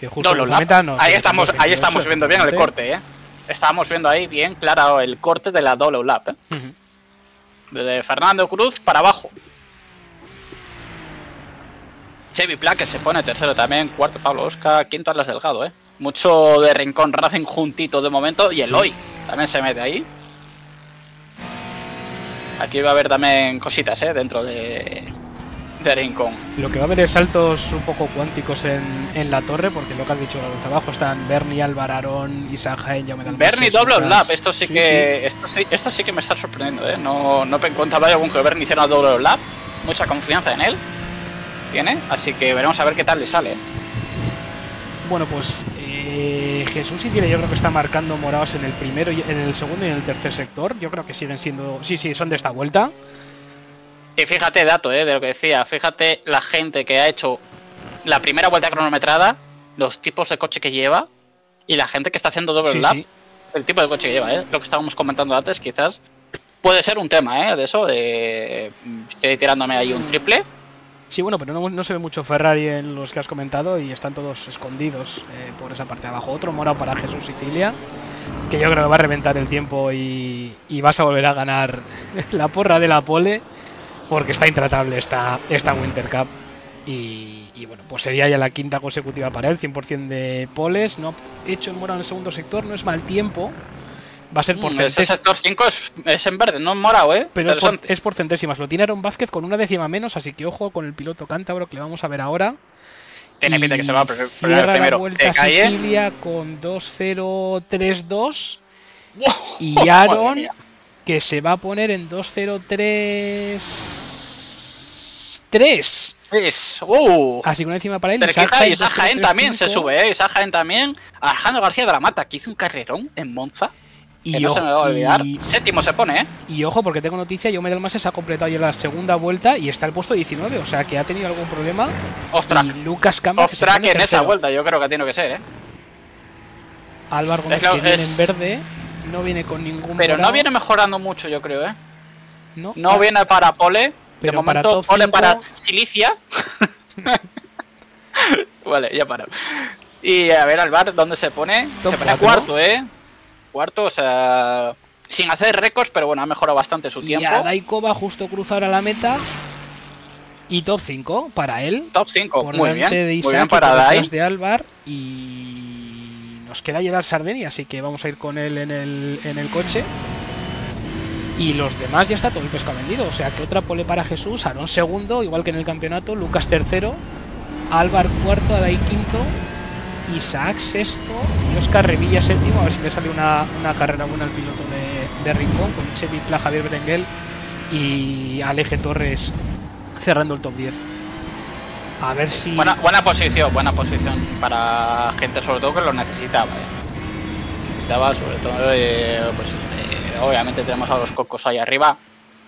Que justo no, la meta no, ahí estamos, ahí estamos viendo bien el corte, ¿eh? Estábamos viendo ahí bien claro el corte de la double lap, ¿eh? Uh-huh. Desde Fernando Cruz para abajo. Chevy Pla, que se pone tercero también, cuarto Pablo Bosca, quinto Alex Delgado, ¿eh? Mucho de Rincón Racing juntito de momento. Y Eloy sí. también se mete ahí. Aquí va a haber también cositas, ¿eh? Dentro de, de Rincón. Lo que va a haber es saltos un poco cuánticos en, en la torre. Porque lo que has dicho, los abajo están Bernie, Álvaro, Aaron, Isaac Jaén, Jaume Dalmases. Bernie doble lap. Esto sí, sí que sí. Esto, sí, esto sí que me está sorprendiendo, ¿eh? No, no me encontraba yo con que Bernie hiciera doble lap. Mucha confianza en él tiene. Así que veremos a ver qué tal le sale. Bueno, pues... Eh, Jesús Sicilia yo creo que está marcando morados en el primero, y en el segundo y en el tercer sector. Yo creo que siguen siendo... Sí, sí, son de esta vuelta. Y fíjate, dato, eh, de lo que decía. Fíjate la gente que ha hecho la primera vuelta cronometrada, los tipos de coche que lleva y la gente que está haciendo doble sí, lap. Sí. El tipo de coche que lleva, eh. Lo que estábamos comentando antes, quizás puede ser un tema, eh, de eso. De... Estoy tirándome ahí un triple. Sí, bueno, pero no, no se ve mucho Ferrari en los que has comentado y están todos escondidos eh, por esa parte de abajo. Otro morado para Jesús Sicilia, que yo creo que va a reventar el tiempo y, y vas a volver a ganar la porra de la pole, porque está intratable esta, esta Winter Cup. Y, y bueno, pues sería ya la quinta consecutiva para él, cien por cien de poles. No hecho en morado en el segundo sector, no es mal tiempo. Va a ser por centésimas. Ese sector cinco es, es en verde, no en morado, ¿eh? Pero es por, es por centésimas. Lo tiene Aaron Vázquez con una décima menos, así que ojo con el piloto cántabro que le vamos a ver ahora. Tiene pinta que se va a poner primero. La vuelta a Sicilia con dos cero tres dos. ¡Wow! Y Aaron, que se va a poner en dos cero tres tres. Es, uh, así que una encima para él. Pero Isaac Jaén, Isaac Jaén también se sube, ¿eh? Isaac Jaén también. Alejandro García de la Mata, que hizo un carrerón en Monza. Y que no ojo, se me va a olvidar. Y, Séptimo se pone, ¿eh? Y ojo, porque tengo noticia, Jaume Dalmases ha completado ya la segunda vuelta y está el puesto diecinueve, o sea que ha tenido algún problema. Ostras. Y Lucas Camba. Ostras, que en esa vuelta yo creo que tiene que ser, ¿eh? Álvaro Gómez que viene en verde, no viene con ningún... Pero morado. No viene mejorando mucho, yo creo, ¿eh? No, no claro. viene para pole, pero de momento para pole cinco... para Sicilia. Vale, ya paró. Y a ver, Álvaro, ¿dónde se pone? Top se pone cuatro. Cuarto, ¿eh? Cuarto, o sea, sin hacer récords, pero bueno, ha mejorado bastante su tiempo. Y Adai Kovac justo cruza ahora la meta. Y top cinco para él. Top cinco, por muy bien. De Isaac, muy bien para Adai. De Álvar, y nos queda Gerard Sardeni, así que vamos a ir con él en el, en el coche. Y los demás ya está todo el pescado vendido. O sea que otra pole para Jesús, Aaron segundo, igual que en el campeonato, Lucas tercero, Álvar cuarto, Adai quinto. Isaac sexto y Oscar Revilla séptimo. A ver si le sale una, una carrera buena al piloto de, de Rincón, con Chevy Pla, Javier Berenguel y Aleje Torres cerrando el top diez. A ver si... Buena, buena posición, buena posición para gente sobre todo que lo necesitaba. ¿eh? Necesitaba sobre todo, eh, pues eh, obviamente tenemos a los cocos ahí arriba.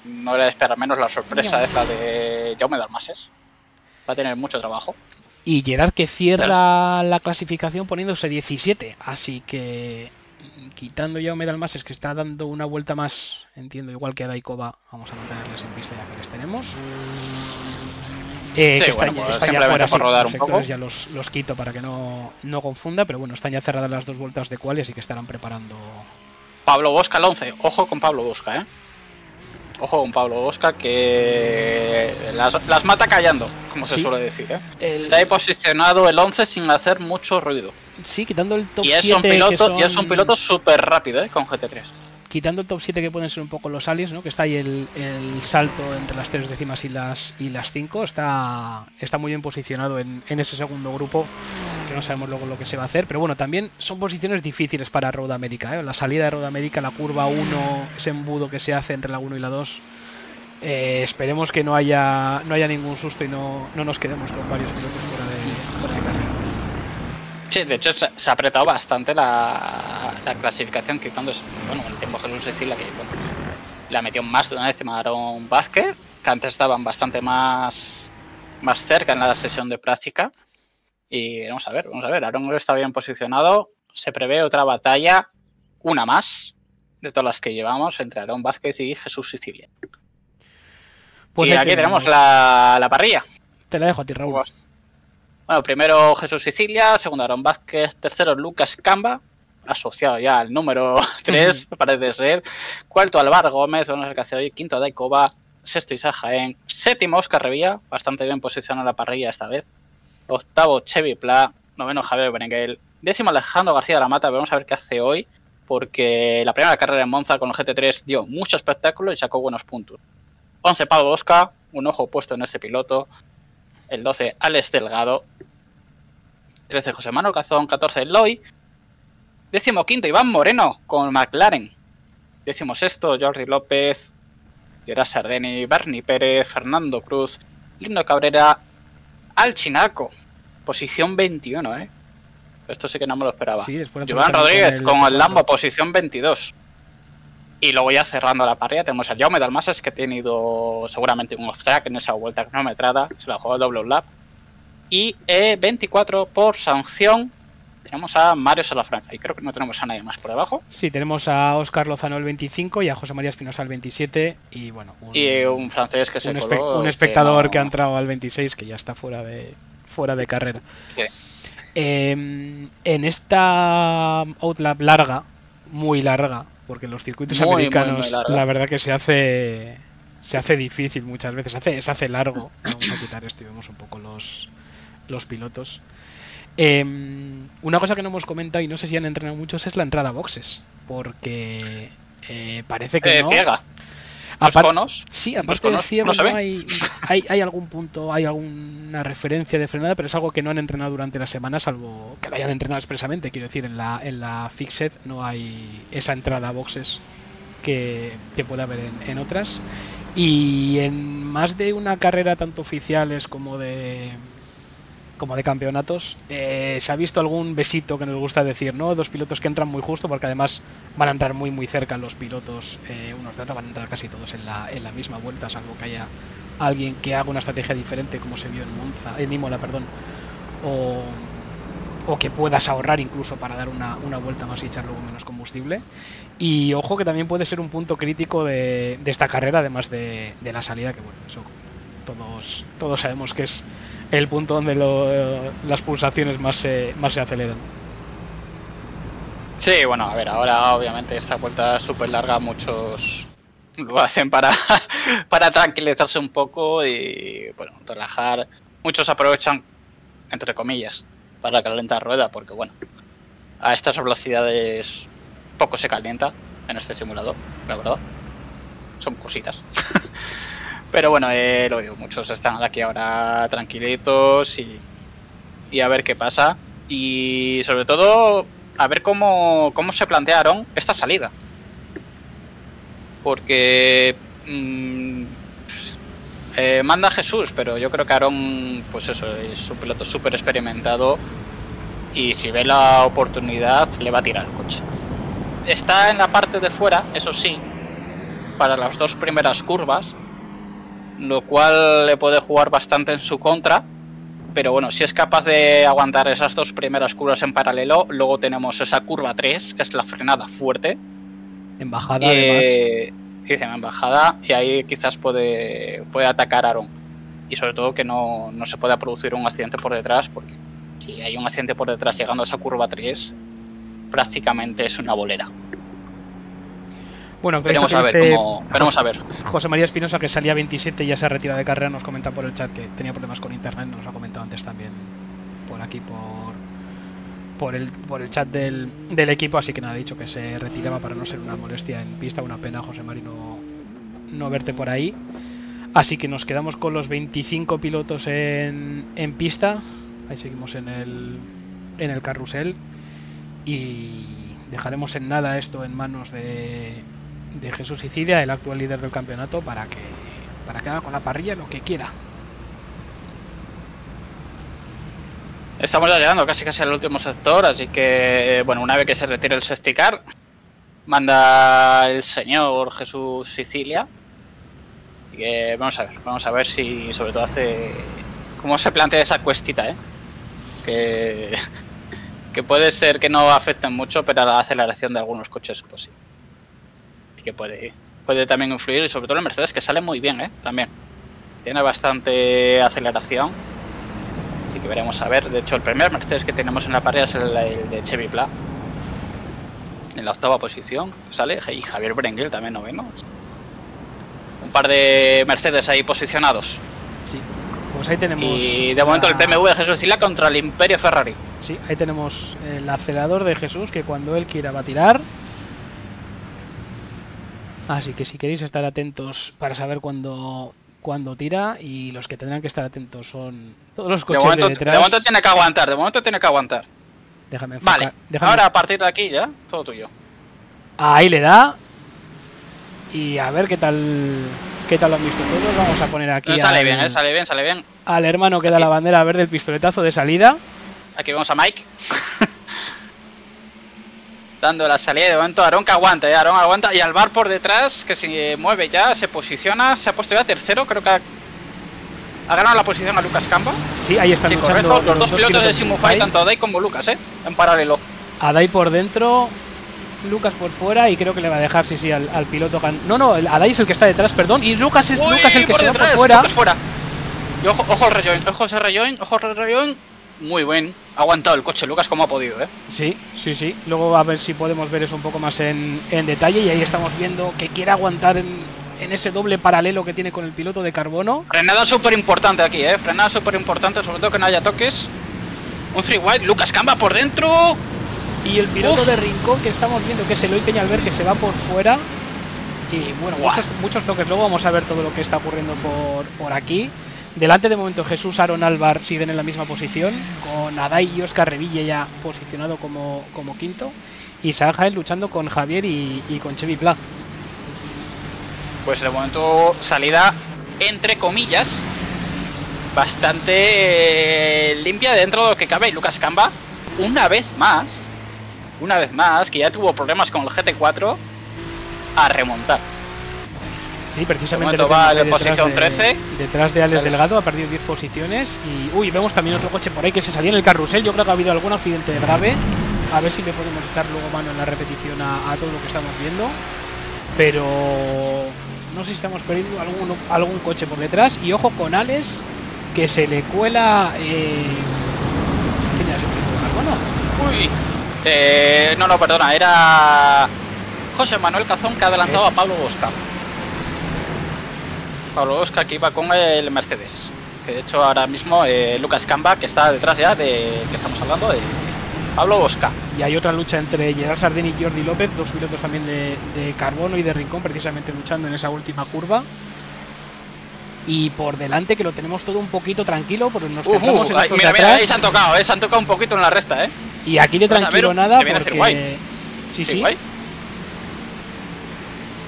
No era de esperar menos la sorpresa esa de Jaume Dalmases. Va a tener mucho trabajo. Y Gerard que cierra la clasificación poniéndose diecisiete. Así que quitando ya Jaume Dalmases, que está dando una vuelta más, entiendo, igual que Adai Kovac. Vamos a mantenerles en pista ya que les tenemos. Eh, sí, que bueno, está, pues está ya fuera, por rodar los sectores un poco. Ya los, los quito para que no, no confunda. Pero bueno, están ya cerradas las dos vueltas de quali, así que estarán preparando. Pablo Bosca al once. Ojo con Pablo Bosca, ¿eh? Ojo con Pablo Bosca, que las, las mata callando, como sí. se suele decir. ¿eh? El... Está ahí posicionado el once sin hacer mucho ruido. Sí, quitando el top siete. Y es un piloto, son... piloto súper rápido, ¿eh? Con G T tres. quitando el top siete, que pueden ser un poco los aliens, ¿no? Que está ahí el, el salto entre las tres décimas y las y las cinco, está, está muy bien posicionado en, en ese segundo grupo, que no sabemos luego lo que se va a hacer, pero bueno, también son posiciones difíciles para Road America, ¿eh? La salida de Road America, la curva uno, ese embudo que se hace entre la uno y la dos, eh, esperemos que no haya no haya ningún susto y no, no nos quedemos con varios pilotos fuera de, fuera de carrera. Sí, de hecho se, se ha apretado bastante la, la clasificación, quitando bueno, el tiempo Jesús Sicilia, que bueno, la metió más de una décima a Aaron Vázquez, que antes estaban bastante más, más cerca en la sesión de práctica. Y vamos a ver, vamos a ver, Aaron está bien posicionado, se prevé otra batalla, una más, de todas las que llevamos, entre Aaron Vázquez y Jesús Sicilia. Pues y aquí tenemos la, la parrilla. Te la dejo a ti, Raúl. Bueno, primero Jesús Sicilia, segundo Aaron Vázquez, tercero Lucas Camba, asociado ya al número tres, parece ser, cuarto Álvaro Gómez, bueno, es el que hace hoy, quinto Adai Kovac, sexto Isaac Jaén, séptimo Oscar Revilla, bastante bien posicionado en la parrilla esta vez, octavo Chevy Pla, noveno Javier Berenguel, décimo Alejandro García de la Mata, vamos a ver qué hace hoy, porque la primera carrera en Monza con los G T tres dio mucho espectáculo y sacó buenos puntos. once Pablo Bosca, un ojo puesto en este piloto. El doce, Alex Delgado. trece, José Manuel Cazón. catorce, Loy. decimoquinto, Iván Moreno con McLaren. decimosexto, Jordi López. Gerard Sardeni. Bernie Pérez. Fernando Cruz. Lindo Cabrera. Al Chinaco. Posición veintiuno, ¿eh? Esto sí que no me lo esperaba. Sí, Joan Rodríguez con el, con el Lambo, posición veintidós. Y luego ya cerrando la parrilla tenemos a Jaume Dalmases, que ha tenido seguramente un off-track en esa vuelta cronometrada, se la jugó el doble lap. Y eh, veinticuatro por sanción tenemos a Mario Salafranca, y creo que no tenemos a nadie más por debajo. Sí, tenemos a Óscar Lozano el veinticinco y a José María Espinosa el veintisiete, y bueno... Un, y un francés que se un coló... Espe un espectador que, no... que ha entrado al veintiséis, que ya está fuera de, fuera de carrera. Sí. Eh, en esta outlap larga, muy larga, porque los circuitos muy, americanos, muy, muy la verdad que se hace se hace difícil muchas veces, se hace, se hace largo. Vamos a quitar esto y vemos un poco los, los pilotos. Eh, una cosa que no hemos comentado y no sé si han entrenado muchos es la entrada a boxes, porque eh, parece que eh, no. Ciega. Los Apart conos, sí, aparte conos, de ciego no hay, hay, hay algún punto, hay alguna referencia de frenada, pero es algo que no han entrenado durante la semana, salvo que lo hayan entrenado expresamente. Quiero decir, en la, en la Fixed no hay esa entrada a boxes que, que puede haber en, en otras. Y en más de una carrera, tanto oficiales como de, como de campeonatos, eh, se ha visto algún besito que nos gusta decir, ¿no? Dos pilotos que entran muy justo, porque además van a entrar muy muy cerca los pilotos, eh, unos de otros van a entrar casi todos en la, en la misma vuelta, salvo que haya alguien que haga una estrategia diferente, como se vio en Monza, en eh, Imola, perdón, o, o que puedas ahorrar incluso para dar una, una vuelta más y echar luego menos combustible. Y ojo, que también puede ser un punto crítico de, de esta carrera, además de, de la salida, que bueno, eso todos, todos sabemos que es el punto donde lo, las pulsaciones más se, más se aceleran. Sí, bueno, a ver, ahora obviamente esta vuelta súper larga muchos lo hacen para, para tranquilizarse un poco y, bueno, relajar. Muchos aprovechan, entre comillas, para calentar rueda, porque, bueno, a estas velocidades poco se calienta en este simulador, la verdad. Son cositas. Pero bueno, eh, lo digo, muchos están aquí ahora tranquilitos y, y a ver qué pasa. Y sobre todo, a ver cómo, cómo se plantearon esta salida. Porque mmm, eh, manda a Jesús, pero yo creo que Aaron, pues eso, es un piloto súper experimentado. Y si ve la oportunidad, le va a tirar el coche. Está en la parte de fuera, eso sí, para las dos primeras curvas, lo cual le puede jugar bastante en su contra, pero bueno, si es capaz de aguantar esas dos primeras curvas en paralelo, luego tenemos esa curva tres, que es la frenada fuerte. En bajada, eh, además. Dicen en bajada, y ahí quizás puede, puede atacar Aaron. Y sobre todo que no, no se pueda producir un accidente por detrás, porque si hay un accidente por detrás llegando a esa curva tres, prácticamente es una bolera. Bueno, veremos a ver cómo. Veremos a ver. José María Espinosa, que salía veintisiete y ya se ha retirado de carrera, nos comenta por el chat que tenía problemas con internet, nos lo ha comentado antes también por aquí, por, por el, por el chat del, del equipo, así que nada, ha dicho que se retiraba para no ser una molestia en pista. Una pena, José Mari, no, no verte por ahí. Así que nos quedamos con los veinticinco pilotos en, en pista. Ahí seguimos en el, en el carrusel. Y dejaremos en nada esto en manos de, de Jesús Sicilia, el actual líder del campeonato, para que, para que haga con la parrilla lo que quiera. Estamos ya llegando casi casi al último sector, así que, bueno, una vez que se retire el safety car, manda el señor Jesús Sicilia. Así que vamos a ver, vamos a ver si sobre todo hace... cómo se plantea esa cuestita, ¿eh? Que, que puede ser que no afecten mucho, pero a la aceleración de algunos coches, pues sí. Así que puede, puede también influir, y sobre todo el Mercedes, que sale muy bien, ¿eh? También. Tiene bastante aceleración. Así que veremos a ver. De hecho, el primer Mercedes que tenemos en la parrilla es el, el de Chevy Pla. En la octava posición sale. Y Javier Berenguel también noveno. Un par de Mercedes ahí posicionados. Sí, pues ahí tenemos. Y de momento la... el B M W de Jesús Sicilia contra el Imperio Ferrari. Sí, ahí tenemos el acelerador de Jesús, que cuando él quiera va a tirar. Así que si queréis estar atentos para saber cuándo... cuando tira, y los que tendrán que estar atentos son todos los coches de, momento, de detrás. De momento tiene que aguantar, de momento tiene que aguantar. Déjame enfocar. Vale, déjame. Ahora a partir de aquí ya, todo tuyo. Ahí le da. Y a ver qué tal qué tal lo han visto todos. Vamos a poner aquí. No, sale al, bien, eh, sale bien, sale bien. Al hermano que aquí da la bandera verde, el pistoletazo de salida. Aquí vemos a Mike. Dando la salida de momento, Aaron que aguanta, ¿eh? Aaron aguanta, y Alvar por detrás, que se mueve ya, se posiciona, se ha puesto ya tercero, creo que ha, ha ganado la posición a Lucas Camba. Sí, ahí están, sí, luchando los, los dos, dos pilotos, pilotos de Simufy, tanto Adai como Lucas, ¿eh? En paralelo. Adai por dentro, Lucas por fuera, y creo que le va a dejar, sí, sí, al, al piloto. No, no, Adai es el que está detrás, perdón, y Lucas es Uy, Lucas el que se va por fuera. Lucas fuera. Y ojo, ojo al rejoin, ojo al rejoin, ojo al rejoin. Muy buen, ha aguantado el coche Lucas como ha podido, ¿eh? Sí, sí, sí. Luego a ver si podemos ver eso un poco más en, en detalle. Y ahí estamos viendo que quiere aguantar en, en ese doble paralelo que tiene con el piloto de carbono. Frenada súper importante aquí, ¿eh? Frenada súper importante, sobre todo que no haya toques. Un three wide, Lucas Camba por dentro. Y el piloto Uf. de Rincón, que estamos viendo que es Eloy Peñalver, que se va por fuera. Y bueno, wow. muchos, muchos toques. Luego vamos a ver todo lo que está ocurriendo por, por aquí. Delante de momento Jesús, Aaron, Álvar siguen en la misma posición, con Adai y Oscar Revilla ya posicionado como, como quinto, y Isaac Jaén luchando con Javier y, y con Chevy Pla. Pues de momento salida, entre comillas, bastante eh, limpia dentro de lo que cabe, y Lucas Camba, una vez más, una vez más, que ya tuvo problemas con el G T cuatro, a remontar. Sí, precisamente va en posición trece. Detrás de Alex Delgado, ha perdido diez posiciones. Y uy, vemos también otro coche por ahí que se salía en el carrusel. Yo creo que ha habido algún accidente grave. A ver si le podemos echar luego mano en la repetición a, a todo lo que estamos viendo. Pero no sé si estamos perdiendo algún, algún coche por detrás. Y ojo con Alex, que se le cuela. Eh... ¿Quién era ese piloto de carbono? Uy, eh, no, no, perdona, era José Manuel Cazón, que adelantaba a Pablo Bosca. Pablo Bosca, que iba con el Mercedes, que de hecho ahora mismo eh, Lucas Camba, que está detrás ya de que estamos hablando de Pablo Bosca. Y hay otra lucha entre Gerard Sardeni y Jordi López, dos pilotos también de, de Carbono y de Rincón, precisamente luchando en esa última curva. Y por delante, que lo tenemos todo un poquito tranquilo, porque nos centramos uh, uh, en estos mira, mira, ahí se han tocado, eh, se han tocado un poquito en la recta, eh. Y aquí de tranquilo ver, nada, porque... ser guay. Sí, sí. sí. Guay.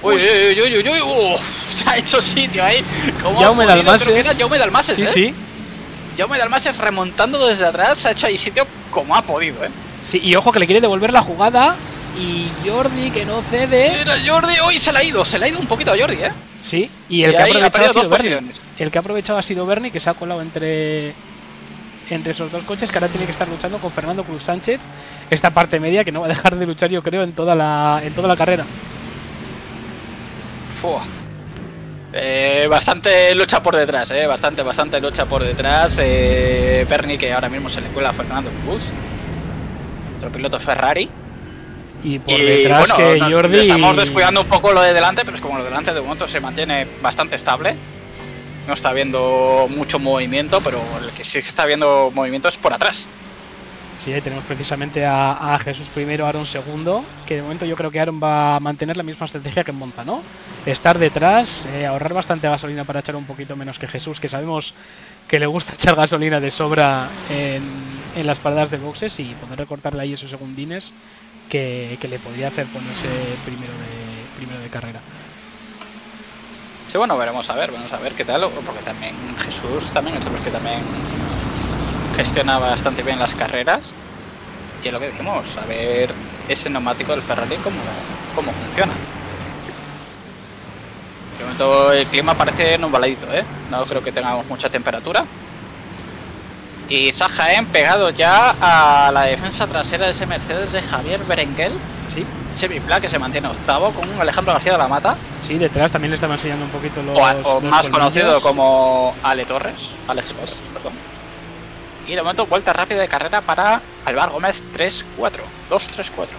Uy, uy, uy, uy, uy, uy. Uf, se ha hecho sitio ahí. Jaume Dalmases. Jaume Dalmases, sí, eh. sí. Jaume Dalmases remontando desde atrás, se ha hecho ahí sitio como ha podido, eh. Sí, y ojo que le quiere devolver la jugada. Y Jordi que no cede. Mira, Jordi, hoy se le ha ido, se le ha ido un poquito a Jordi, eh. Sí, y el y que ha aprovechado ha sido Bernie. El que ha aprovechado ha sido Bernie, que se ha colado entre... entre esos dos coches, que ahora tiene que estar luchando con Fernando Cruz Sánchez. Esta parte media que no va a dejar de luchar, yo creo, en toda la, en toda la carrera. Eh, bastante lucha por detrás, eh, bastante, bastante lucha por detrás. Eh, Bernie, que ahora mismo se le cuela a Fernando Cruz, otro piloto Ferrari. Y por y, detrás bueno, que nos, Jordi... estamos descuidando un poco lo de delante, pero es como lo de delante de momento se mantiene bastante estable. No está habiendo mucho movimiento, pero el que sí está habiendo movimiento es por atrás. Sí, ahí tenemos precisamente a, a Jesús primero, Aaron segundo, que de momento yo creo que Aaron va a mantener la misma estrategia que en Monza, ¿no? Estar detrás, eh, ahorrar bastante gasolina para echar un poquito menos que Jesús, que sabemos que le gusta echar gasolina de sobra en, en las paradas de boxes, y poder recortarle ahí esos segundines que, que le podría hacer ponerse primero de, primero de carrera. Sí, bueno, veremos a ver, veremos a ver qué tal, porque también Jesús también, porque también gestiona bastante bien las carreras, y es lo que decimos, a ver ese neumático del Ferrari cómo, cómo funciona. De momento el clima parece nubladito, ¿eh? No creo que tengamos mucha temperatura. Y Isaac Jaén pegado ya a la defensa trasera de ese Mercedes de Javier Berenguel. Sí. Chevy Pla, que se mantiene octavo, con Alejandro García de la Mata. Sí, detrás también le estaba enseñando un poquito los... O, a, o los más colombianos, conocido como Ale Torres. Alex Torres, perdón. Y de momento vuelta rápida de carrera para Álvaro Gómez, tres cuatro, dos tres cuatro.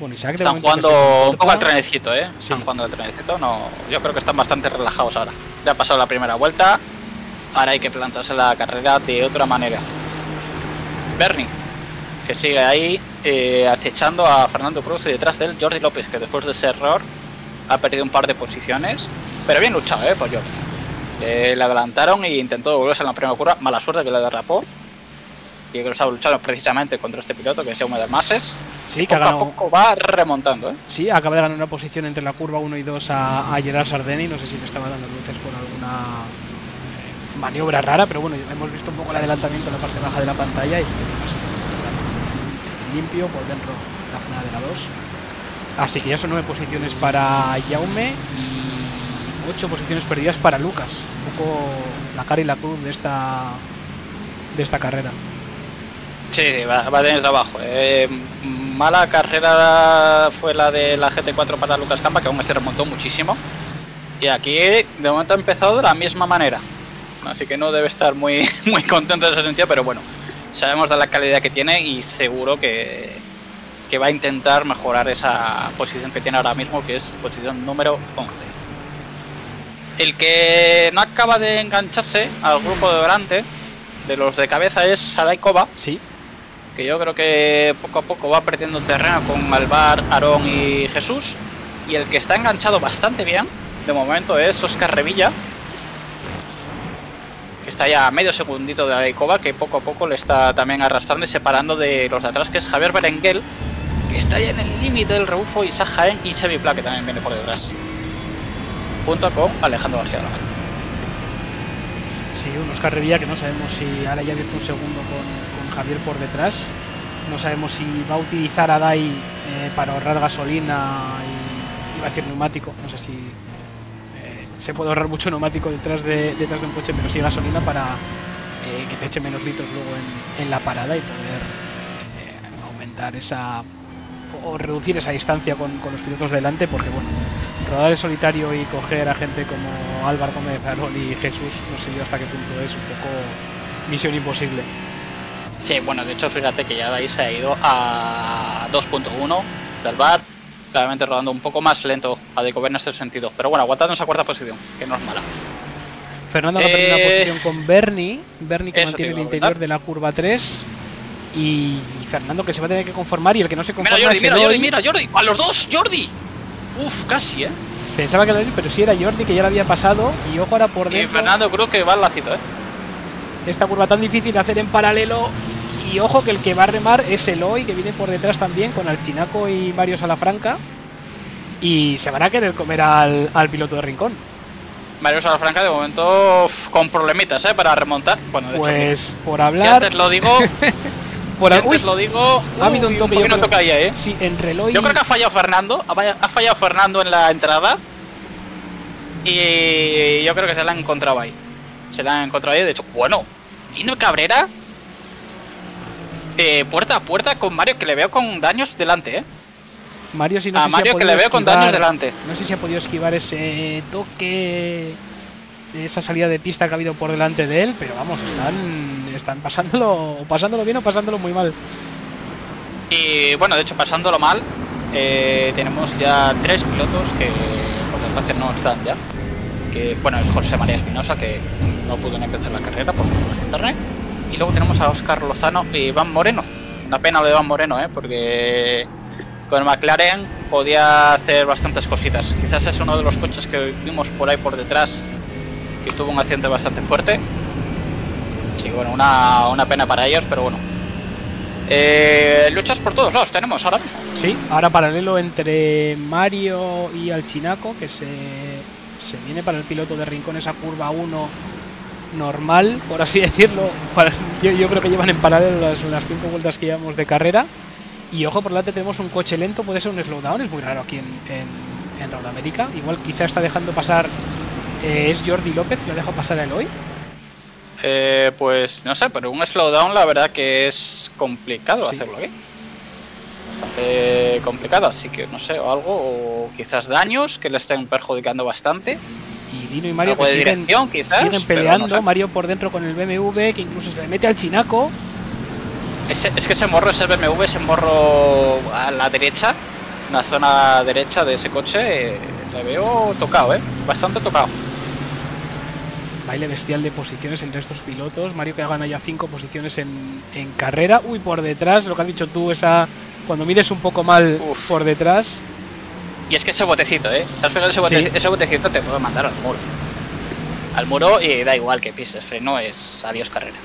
Bueno, Isaac, están jugando un poco al trenecito, ¿eh? Sí. Están jugando al trenecito, no, yo creo que están bastante relajados ahora. Ya ha pasado la primera vuelta, ahora hay que plantarse la carrera de otra manera. Bernie, que sigue ahí eh, acechando a Fernando Cruz, y detrás de él Jordi López, que después de ese error ha perdido un par de posiciones, pero bien luchado, ¿eh? Por Jordi. Eh, le adelantaron e intentó devolverse en la primera curva. Mala suerte que le derrapó. Y que los ha luchado precisamente contra este piloto, que es Jaume Dalmases. Sí, que poco a poco va remontando, ¿eh? Sí, acaba de ganar una posición entre la curva uno y dos a, a Gerard Sardeni. No sé si le estaba dando luces por alguna maniobra rara, pero bueno, hemos visto un poco el adelantamiento en la parte baja de la pantalla. Y limpio por dentro de la zona de la dos. Así que ya son nueve posiciones para Jaume y ocho posiciones perdidas para Lucas. Un poco la cara y la cruz de esta de esta carrera. Sí, va, va a tener trabajo. Eh, mala carrera fue la de la G T cuatro para Lucas Camba, que aún se remontó muchísimo. Y aquí de momento ha empezado de la misma manera. Así que no debe estar muy, muy contento en ese sentido, pero bueno, sabemos de la calidad que tiene y seguro que, que va a intentar mejorar esa posición que tiene ahora mismo, que es posición número once. El que no acaba de engancharse al grupo de delante, de los de cabeza, es Adai Kovac. Sí. Que yo creo que poco a poco va perdiendo terreno con Alvar, Aarón y Jesús. Y el que está enganchado bastante bien, de momento, es Oscar Revilla. Que está ya a medio segundito de Adai Kovac, que poco a poco le está también arrastrando y separando de los de atrás, que es Javier Berenguel. Que está ya en el límite del rebufo, y Isaac Jaén y Chevy Pla, que también viene por detrás. Junto con Alejandro García de la Mata. Sí, un Oscar Revilla que no sabemos si ahora ya ha abierto un segundo con, con Javier por detrás. No sabemos si va a utilizar a Dai eh, para ahorrar gasolina y, y va a decir neumático. No sé si eh, se puede ahorrar mucho neumático detrás de, detrás de un coche, pero sí gasolina para eh, que te eche menos litros luego en, en la parada y poder eh, aumentar esa... o reducir esa distancia con, con los pilotos delante, porque bueno, rodar en solitario y coger a gente como Álvaro Gómez, Aarón y Jesús, no sé yo hasta qué punto es un poco misión imposible. Sí, bueno, de hecho fíjate que ya de ahí se ha ido a dos punto uno del bar, claramente rodando un poco más lento a decover en este sentido, pero bueno, aguantando esa cuarta posición, que no es mala. Fernando eh... ha perdido una posición con Bernie, Bernie que Eso mantiene el interior de la curva tres. Y Fernando, que se va a tener que conformar, y el que no se conforma... Mira, Jordi, mira, Jordi, mira, Jordi, a los dos, Jordi. Uf, casi, ¿eh? Pensaba que lo era, pero sí era Jordi, que ya lo había pasado, y ojo ahora por dentro... Y Fernando Cruz, que va al lacito, ¿eh? Esta curva tan difícil de hacer en paralelo, y ojo que el que va a remar es Eloy, que viene por detrás también, con Alchinaco y Mario Salafranca, y se van a querer comer al, al piloto de Rincón. Mario Salafranca, de momento, uf, con problemitas, ¿eh? Para remontar. Bueno, de pues, hecho, por hablar... Si antes lo digo... Por a... Uy, lo digo, uh, ha habido un toque, un yo creo... ahí, ¿eh? Sí, entre Eloy... Yo creo que ha fallado Fernando, ha fallado Fernando en la entrada. Y yo creo que se la han encontrado ahí. Se la han encontrado ahí, de hecho, bueno, Dino Cabrera. Eh, puerta a puerta con Mario, que le veo con daños delante, ¿eh? Mario, si no a sé Mario si ha que le veo esquivar, con daños delante. No sé si ha podido esquivar ese toque, esa salida de pista que ha habido por delante de él, pero vamos, están, están pasándolo, pasándolo bien o pasándolo muy mal. Y bueno, de hecho, pasándolo mal, eh, tenemos ya tres pilotos que por desgracia no están ya. Que bueno, es José María Espinosa, que no pudo ni empezar la carrera por problemas de internet. Y luego tenemos a Oscar Lozano y Iván Moreno. Una pena lo de Iván Moreno, ¿eh? Porque con el McLaren podía hacer bastantes cositas. Quizás es uno de los coches que vimos por ahí por detrás que tuvo un accidente bastante fuerte. Sí, bueno, una, una pena para ellos, pero bueno. Eh, luchas por todos lados tenemos ahora mismo. Sí, ahora paralelo entre Mario y Alchinaco, que se, se viene para el piloto de Rincón esa curva uno normal, por así decirlo. Para, yo, yo creo que llevan en paralelo las, las cinco vueltas que llevamos de carrera. Y ojo, por delante tenemos un coche lento, puede ser un slowdown, es muy raro aquí en, en, en Road America. Igual quizá está dejando pasar, eh, es Jordi López, que lo deja pasar a él hoy. Eh, pues no sé, pero un slowdown la verdad que es complicado, sí, hacerlo aquí. Bastante complicado, así que no sé, o algo, o quizás daños que le estén perjudicando bastante. Y Dino y Mario que siguen, quizás, siguen peleando, no sé. Mario por dentro con el B M W, sí, que incluso se le mete al Chinaco. Ese, es que ese morro, ese B M W, ese morro a la derecha, en la zona derecha de ese coche, eh, le veo tocado, eh, bastante tocado. Baile bestial de posiciones entre estos pilotos. Mario que gana ya cinco posiciones en, en carrera. Uy, por detrás, lo que has dicho tú, esa cuando mires un poco mal. Uf, por detrás. Y es que ese botecito, ¿eh? Al final ese, bote, ¿sí? Ese botecito te puede mandar al muro. Al muro y da igual que pises freno, es adiós carrera.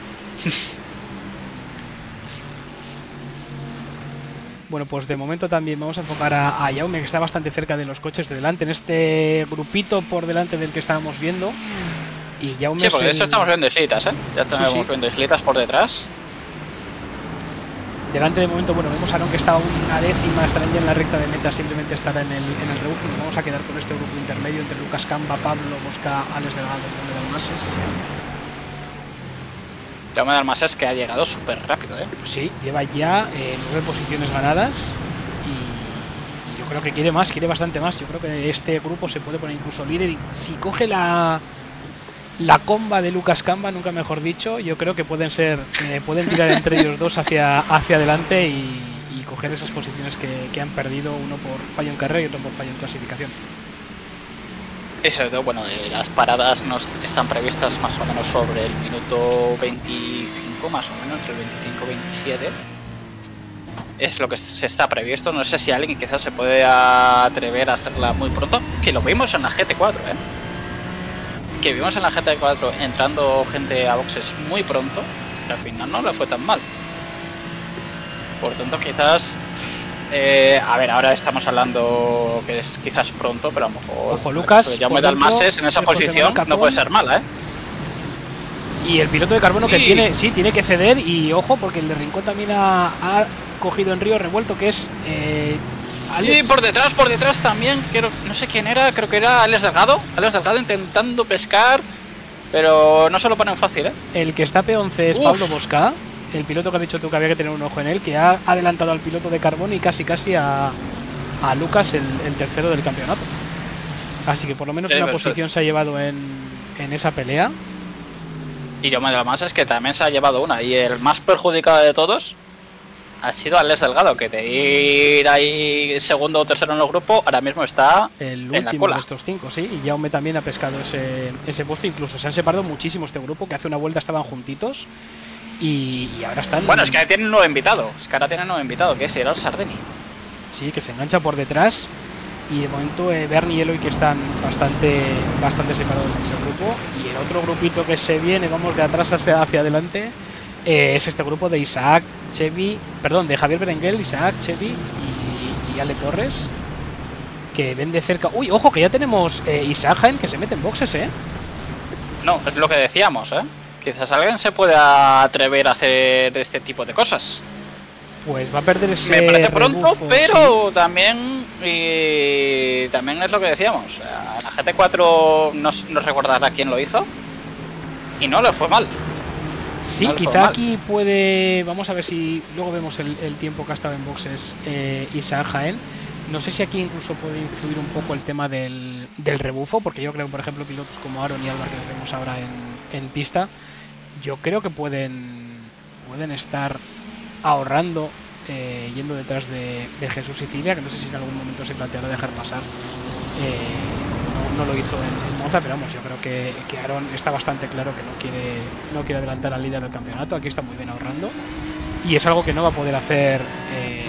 Bueno, pues de momento también vamos a enfocar a, a Jaume, que está bastante cerca de los coches de delante, en este grupito por delante del que estábamos viendo. Y Jaume, sí, porque de hecho el... estamos viendo islitas, ¿eh? Ya estamos sí, sí. viendo islitas por detrás. Delante de momento, bueno, vemos a Aaron que está a una décima, estará ya en la recta de meta, simplemente estará en el, en el rebufo. Nos vamos a quedar con este grupo intermedio entre Lucas Camba, Pablo Bosca, Alex Delgado y Jaume Dalmases. Jaume Dalmases que ha llegado súper rápido, ¿eh? Sí, lleva ya eh, nueve posiciones ganadas y, y yo creo que quiere más, quiere bastante más. Yo creo que este grupo se puede poner incluso líder y si coge la... la comba de Lucas Camba, nunca mejor dicho, yo creo que pueden ser, eh, pueden tirar entre ellos dos hacia, hacia adelante y, y coger esas posiciones que, que han perdido, uno por fallo en carrera y otro por fallo en clasificación. Eso es todo, bueno, eh, las paradas nos están previstas más o menos sobre el minuto veinticinco, más o menos, entre el veinticinco y veintisiete. Es lo que se está previsto, no sé si alguien quizás se puede atrever a hacerla muy pronto, que lo vimos en la G T cuatro, ¿eh? Que vimos en la G T cuatro entrando gente a boxes muy pronto, pero al final no le fue tan mal. Por tanto, quizás... Eh, a ver, ahora estamos hablando que es quizás pronto, pero a lo mejor... Ojo, Lucas... Jaume Dalmases en esa posición no puede ser mala, ¿eh? Y el piloto de carbono que y... tiene... Sí, tiene que ceder y ojo, porque el de Rincón también ha, ha cogido en río revuelto, que es... Eh... Alex. Y por detrás, por detrás también, creo, no sé quién era, creo que era Alex Delgado, Alex Delgado intentando pescar, pero no se lo ponen fácil, ¿eh? El que está P once es Uf. Pablo Bosca, el piloto que has dicho tú que había que tener un ojo en él, que ha adelantado al piloto de carbono y casi casi a, a Lucas, el, el tercero del campeonato. Así que por lo menos sí, una posición es. se ha llevado en, en esa pelea. Y yo me lo más es que también se ha llevado una, y el más perjudicado de todos... ha sido Alex Delgado, que de ir ahí segundo o tercero en el grupo, ahora mismo está el último en la cola de estos cinco, sí. Y Jaume también ha pescado ese, ese puesto, incluso se han separado muchísimo este grupo, que hace una vuelta estaban juntitos y, y ahora están... Bueno, es que ahora tienen un nuevo invitado, es que ahora tienen un nuevo invitado, que es Gerard Sardeni. Sí, que se engancha por detrás y de momento eh, Bernie y Eloy que están bastante, bastante separados de ese grupo. Y el otro grupito que se viene, vamos de atrás hacia, hacia adelante... Eh, es este grupo de Isaac, Chevy, perdón, de Javier Berenguel, Isaac, Chevy y, y Ale Torres, que ven de cerca. Uy, ojo, que ya tenemos eh, Isaac Jaén que se mete en boxes, ¿eh? No, es lo que decíamos, ¿eh? Quizás alguien se pueda atrever a hacer este tipo de cosas. Pues va a perder ese... Me parece pronto, rebufo, pero sí. también y, también es lo que decíamos. En la G T cuatro no, no recordará quién lo hizo y no le fue mal. Sí, no, quizá aquí puede... Vamos a ver si luego vemos el, el tiempo que ha estado en boxes eh, Isaac Jaén. No sé si aquí incluso puede influir un poco el tema del, del rebufo, porque yo creo, por ejemplo, pilotos como Aaron y Álvaro, que vemos ahora en, en pista, yo creo que pueden, pueden estar ahorrando eh, yendo detrás de, de Jesús Sicilia, que no sé si en algún momento se planteará dejar pasar. Eh, no lo hizo en, en Monza, pero vamos, yo creo que, que Aaron está bastante claro que no quiere, no quiere adelantar al líder del campeonato. Aquí está muy bien ahorrando y es algo que no va a poder hacer eh,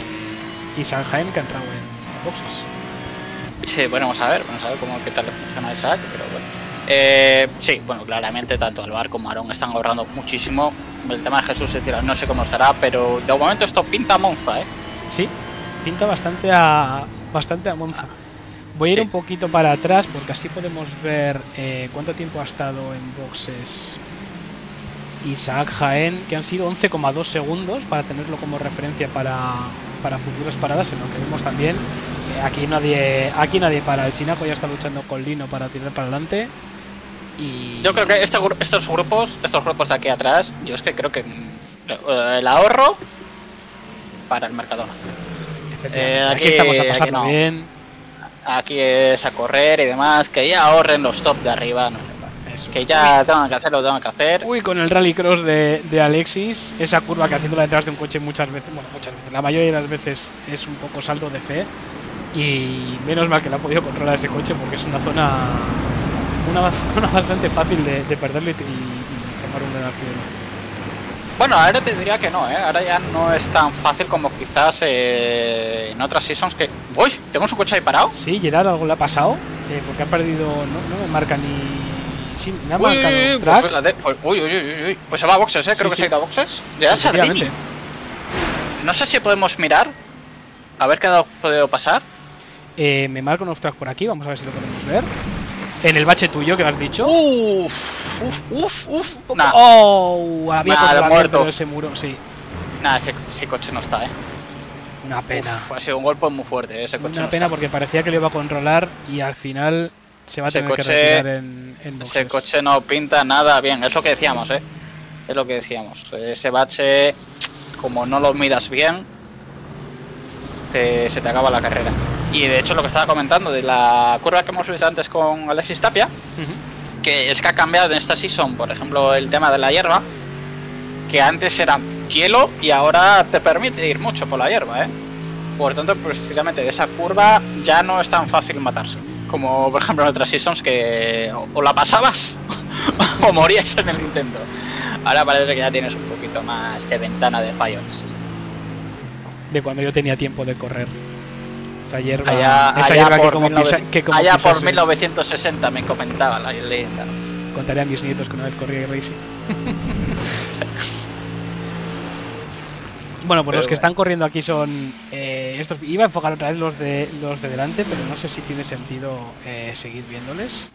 Isaac Jaén, que ha entrado en boxes. Sí, bueno, vamos a ver, vamos a ver cómo, qué tal le funciona a Isaac, pero bueno. Eh, sí, bueno, claramente tanto Alvar como Aaron están ahorrando muchísimo. El tema de Jesús Sicilia no sé cómo estará, pero de momento esto pinta a Monza, ¿eh? Sí, pinta bastante a, bastante a Monza. Voy a ir sí. un poquito para atrás porque así podemos ver eh, cuánto tiempo ha estado en boxes Isaac Jaén, que han sido once coma dos segundos, para tenerlo como referencia para, para futuras paradas, en lo que vemos también. Eh, aquí nadie aquí nadie para, el Chinaco ya está luchando con Lino para tirar para adelante. Y yo creo que este, estos grupos, estos grupos de aquí atrás, yo es que creo que el ahorro para el Mercadona. Eh, aquí, aquí estamos a pasarlo aquí no. bien. Aquí es a correr y demás, que ya ahorren los top de arriba, no Eso, que ya tengan que hacerlo, tengan que hacer. Uy, con el rallycross de, de Alexis, esa curva que haciéndola detrás de un coche muchas veces, bueno, muchas veces, la mayoría de las veces es un poco salto de fe, y menos mal que la ha podido controlar ese coche porque es una zona, una zona bastante fácil de, de perderlo y, y, y formar un gran accidente. Bueno, ahora te diría que no, ¿eh? Ahora ya no es tan fácil como quizás eh, en otras seasons que... ¡Uy! ¿Tengo su coche ahí parado? Sí, Gerard, algo le ha pasado, eh, porque ha perdido... No, no me marca ni... Sí, me ha uy, marcado uy, track. Pues, la de... uy, uy, uy, uy, pues se va a boxes, ¿eh? Creo sí, que sí. se va a boxes. Gerard Sardeni. No sé si podemos mirar, a ver qué ha podido pasar. Eh, me marca un off-track por aquí, vamos a ver si lo podemos ver. En el bache tuyo que has dicho. Uff, uff, uf, uff. Nah. Oh, había nah, muerto ese muro, sí. Nada, ese, ese coche no está, eh. Una pena. Uf, ha sido un golpe muy fuerte, ese coche. Una no pena está. Porque parecía que lo iba a controlar y al final se va a ese tener coche, que retirar en, en boxes. Ese coche no pinta nada bien, es lo que decíamos, eh. Es lo que decíamos. Ese bache, como no lo midas bien, te, se te acaba la carrera. Y de hecho lo que estaba comentando de la curva que hemos visto antes con Alexis Tapia, uh-huh. que es que ha cambiado en esta season, por ejemplo, el tema de la hierba, que antes era hielo y ahora te permite ir mucho por la hierba, ¿eh? Por tanto, precisamente de esa curva ya no es tan fácil matarse, como por ejemplo en otras seasons que o, o la pasabas o morías en el intento. Ahora parece que ya tienes un poquito más de ventana de fallo en ese sentido. De cuando yo tenía tiempo de correr. Esa hierba, allá, esa allá hierba por que como, pisa, que como allá por mil novecientos sesenta me comentaba la leyenda. Contaré a mis nietos que una vez corría racing. Bueno, pues pero los bueno. que están corriendo aquí son eh, estos. Iba a enfocar otra vez los de los de delante, pero no sé si tiene sentido eh, seguir viéndoles.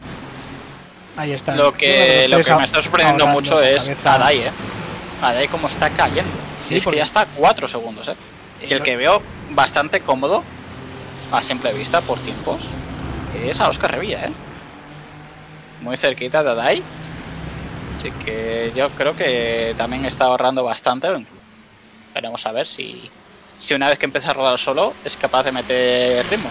Ahí está. Lo que, lo que me está sorprendiendo mucho es Adai, eh. Adai como está cayendo. Sí, es que ya está a cuatro segundos, eh. Y el que veo bastante cómodo a simple vista por tiempos es a Oscar Revilla, ¿eh? Muy cerquita de Adai, así que yo creo que también está ahorrando bastante. Veremos a ver si, si una vez que empieza a rodar solo es capaz de meter ritmo.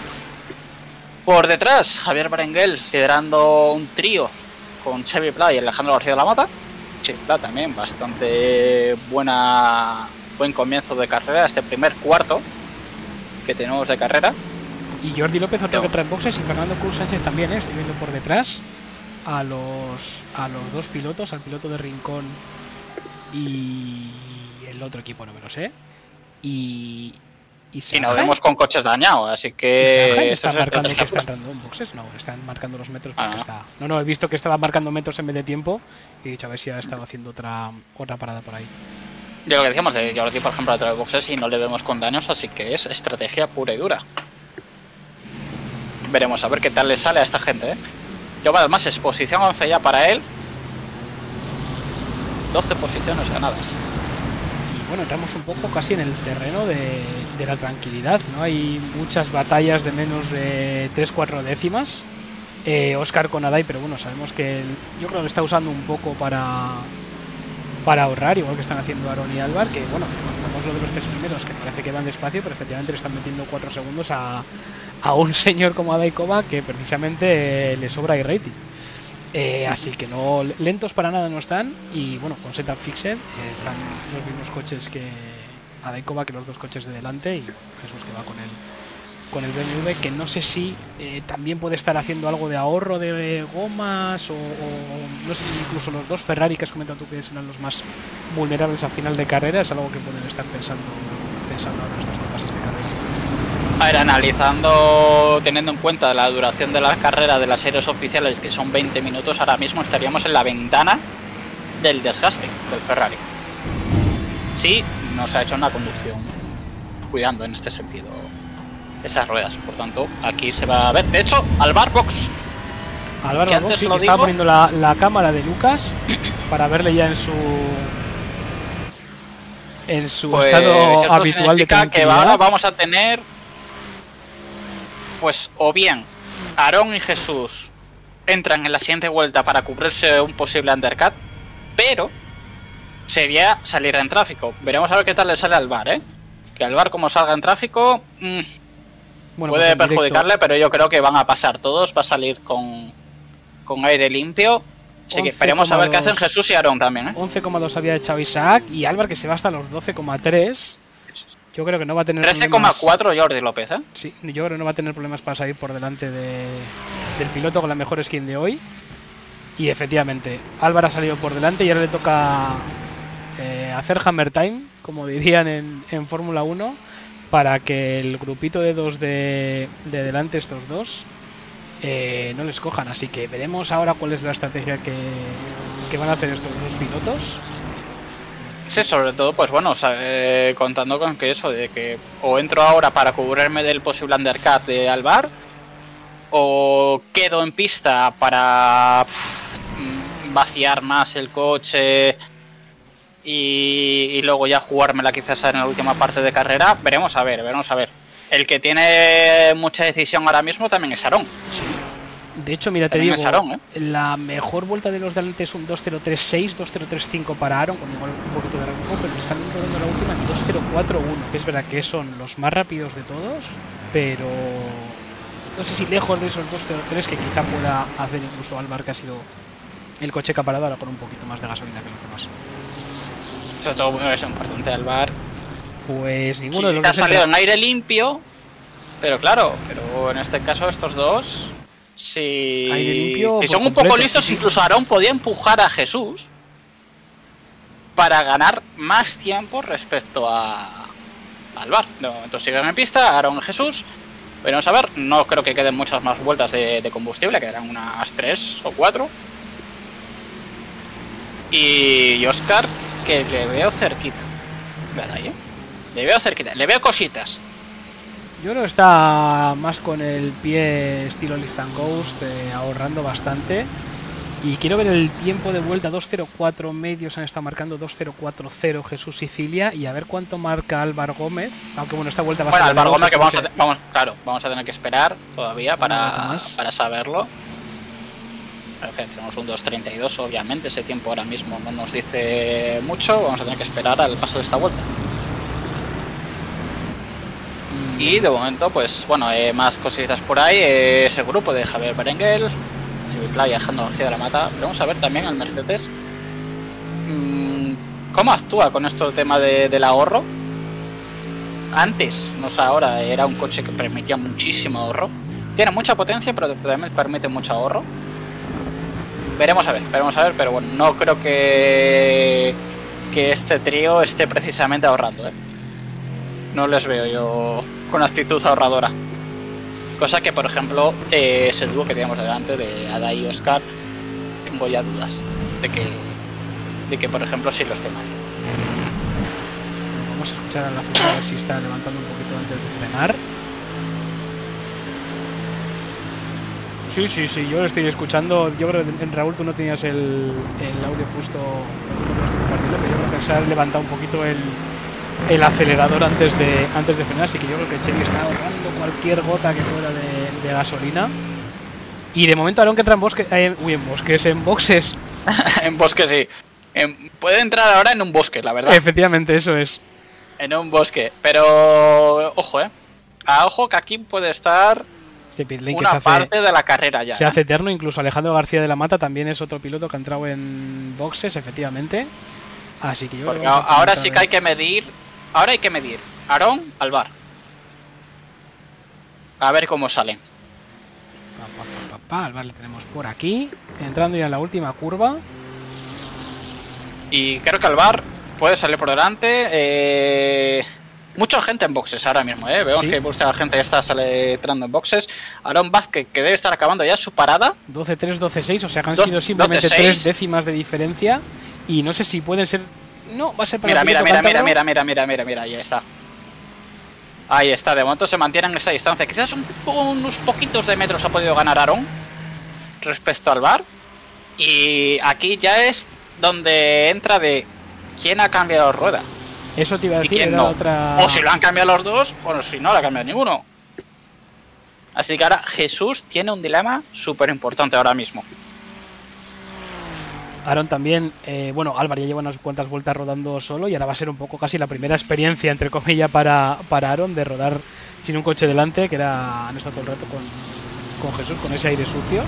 Por detrás, Javier Berenguel liderando un trío con Chevy Pla y Alejandro García de la Mata. Chevy Pla también bastante buena, buen comienzo de carrera, este primer cuarto que tenemos de carrera. Y Jordi López otro que trae boxes y Fernando Cruz Sánchez también, ¿eh? Estoy viendo por detrás a los a los dos pilotos, al piloto de Rincón y el otro equipo, no me lo sé. Y, y, y nos vemos con coches dañados, así que... ¿Está marcando que está entrando en boxes? No, están marcando los metros porque ah, no. está... No, no, he visto que estaba marcando metros en vez de tiempo y he dicho a ver si ha estado haciendo otra, otra parada por ahí. De lo que decíamos de Jordi, por ejemplo, atrás de boxes y no le vemos con daños, así que es estrategia pura y dura. Veremos a ver qué tal le sale a esta gente, ¿eh? Yo, además, es posición once ya para él. doce posiciones ganadas. Y bueno, entramos un poco casi en el terreno de, de la tranquilidad, ¿no? Hay muchas batallas de menos de tres cuatro décimas. Eh, Oscar con Adai, pero bueno, sabemos que él, yo creo que está usando un poco para... para ahorrar, igual que están haciendo Aaron y Álvaro, que bueno, contamos lo de los tres primeros que parece que van despacio, pero efectivamente le están metiendo cuatro segundos a, a un señor como Adai Kovac, que precisamente eh, le sobra el rating. Eh, así que no lentos para nada no están, y bueno, con setup fixed eh, están los mismos coches que Adai Kovac, que los dos coches de delante, y Jesús que va con él con el B M W, que no sé si eh, también puede estar haciendo algo de ahorro de gomas o, o no sé si incluso los dos Ferrari que has comentado tú que serán los más vulnerables al final de carrera, es algo que pueden estar pensando, pensando ahora en estos compases de carrera. A ver, analizando, teniendo en cuenta la duración de las carreras de las series oficiales, que son veinte minutos, ahora mismo estaríamos en la ventana del desgaste del Ferrari. Sí, no se ha hecho una conducción cuidando en este sentido esas ruedas, por tanto aquí se va a ver, de hecho, al barbox Álvaro Gómez, sí, estaba digo... poniendo la, la cámara de Lucas para verle ya en su en su pues, estado habitual de que ahora vamos a tener pues o bien Aaron y Jesús entran en la siguiente vuelta para cubrirse un posible undercut, pero sería salir en tráfico. Veremos a ver qué tal le sale al bar, ¿eh? Que al bar como salga en tráfico mmm, bueno, puede pues perjudicarle, directo. Pero yo creo que van a pasar todos, va a salir con, con aire limpio. Así que esperemos a ver qué hacen Jesús y Aaron también, ¿eh? once coma dos había echado Isaac y Álvaro, que se va hasta los doce coma tres. Yo creo que no va a tener problemas. trece coma cuatro Jordi López, ¿eh? Sí, yo creo que no va a tener problemas para salir por delante de, del piloto con la mejor skin de hoy. Y efectivamente, Álvaro ha salido por delante y ahora le toca... Eh, hacer hammer time, como dirían en, en Fórmula uno, para que el grupito de dos de, de delante, estos dos, eh, no les cojan. Así que veremos ahora cuál es la estrategia que, que van a hacer estos dos pilotos. Sí, sobre todo, pues bueno, o sea, eh, contando con que eso, de que o entro ahora para cubrirme del posible undercut de Alvar, o quedo en pista para pff, vaciar más el coche... Y, y luego ya jugármela quizás en la última parte de carrera. Veremos a ver, veremos a ver. El que tiene mucha decisión ahora mismo también es Aaron. Sí. De hecho, mira, también te digo, Aaron, ¿eh? La mejor vuelta de los delante es un dos cero tres seis, dos cero tres cinco para Aaron, con igual un poquito de recuo, pero están rodando la última en dos cero cuatro uno, que es verdad que son los más rápidos de todos, pero no sé si lejos de esos dos cero tres que quizá pueda hacer incluso Alvar, que ha sido el coche que ha parado ahora con un poquito más de gasolina que los demás. Sobre todo es importante al bar. Pues ninguno sí, de los ha salido en aire limpio. Pero claro, pero en este caso estos dos, si, aire limpio, si son un completo, poco listos, sí, sí. Incluso Aaron podía empujar a Jesús para ganar más tiempo respecto a al bar. De momento siguen en pista, Aaron y Jesús. Veremos a ver, no creo que queden muchas más vueltas de, de combustible, quedarán unas tres o cuatro. Y Oscar... que le veo cerquita. ¿Verdad, eh? Le veo cerquita, le veo cositas. Yo creo que está más con el pie estilo Lift and Ghost, eh, ahorrando bastante. Y quiero ver el tiempo de vuelta, dos cero cuatro medios han estado marcando, dos cero cuatro cero Jesús Sicilia, y a ver cuánto marca Álvaro Gómez. Aunque bueno, esta vuelta va bueno, a ser... Álvaro Gómez, que vamos a, vamos, claro, vamos a tener que esperar todavía para, para saberlo. Tenemos un dos treinta y dos, obviamente ese tiempo ahora mismo no nos dice mucho, vamos a tener que esperar al paso de esta vuelta. Y de momento, pues bueno, eh, más cositas por ahí, eh, ese grupo de Javier Berenguel, Chevy Pla y Alejandro García de la Mata. Pero vamos a ver también al Mercedes, mm, cómo actúa con esto el tema de, del ahorro. Antes, no sé ahora, era un coche que permitía muchísimo ahorro, tiene mucha potencia pero también permite mucho ahorro. Veremos a ver, veremos a ver, pero bueno, no creo que, que este trío esté precisamente ahorrando, ¿eh? No les veo yo con actitud ahorradora. Cosa que, por ejemplo, eh, ese dúo que teníamos delante de Adai y Oscar, tengo ya dudas de que, de que por ejemplo, sí lo estén haciendo. Vamos a escuchar a la figura a ver si está levantando un poquito antes de frenar. Sí, sí, sí, yo lo estoy escuchando. Yo creo que en Raúl tú no tenías el, el audio puesto, pero yo creo que se ha levantado un poquito el, el acelerador antes de antes de frenar, así que yo creo que Chevy está ahorrando cualquier gota que fuera de, de gasolina. Y de momento Aaron que entra en bosques, eh, uy, en bosques, en boxes. En bosques, sí. En, puede entrar ahora en un bosque, la verdad. Efectivamente, eso es. En un bosque, pero ojo, eh. A ojo que aquí puede estar... Pitlane, una que se parte hace, de la carrera ya. Se ¿eh? hace eterno, incluso Alejandro García de la Mata también es otro piloto que ha entrado en boxes, efectivamente. Así que yo creo que ahora sí que hay que medir. Ahora hay que medir. Aaron, Alvar. A ver cómo sale. Vale, le tenemos por aquí, entrando ya en la última curva. Y creo que Alvar puede salir por delante. Eh... Mucha gente en boxes ahora mismo, ¿eh? Vemos ¿Sí? que mucha gente ya está entrando en boxes. Aaron Vázquez, que debe estar acabando ya su parada. doce tres, doce seis, o sea que han sido simplemente tres décimas de diferencia. Y no sé si pueden ser... No, va a ser para... Mira, mira, mira, mira, mira, mira, mira, mira, ahí está. Ahí está, de momento se mantienen esa distancia. Quizás un poco, unos poquitos de metros ha podido ganar Aaron respecto al V A R. Y aquí ya es donde entra de quién ha cambiado rueda. Eso te iba a decir. ¿Y quién no? Otra... O si lo han cambiado los dos, o si no lo ha cambiado ninguno. Así que ahora Jesús tiene un dilema súper importante ahora mismo. Aaron también, eh, bueno, Álvaro ya lleva unas cuantas vueltas rodando solo y ahora va a ser un poco casi la primera experiencia, entre comillas, para, para Aaron de rodar sin un coche delante, que era, han estado todo el rato con, con Jesús, con ese aire sucio.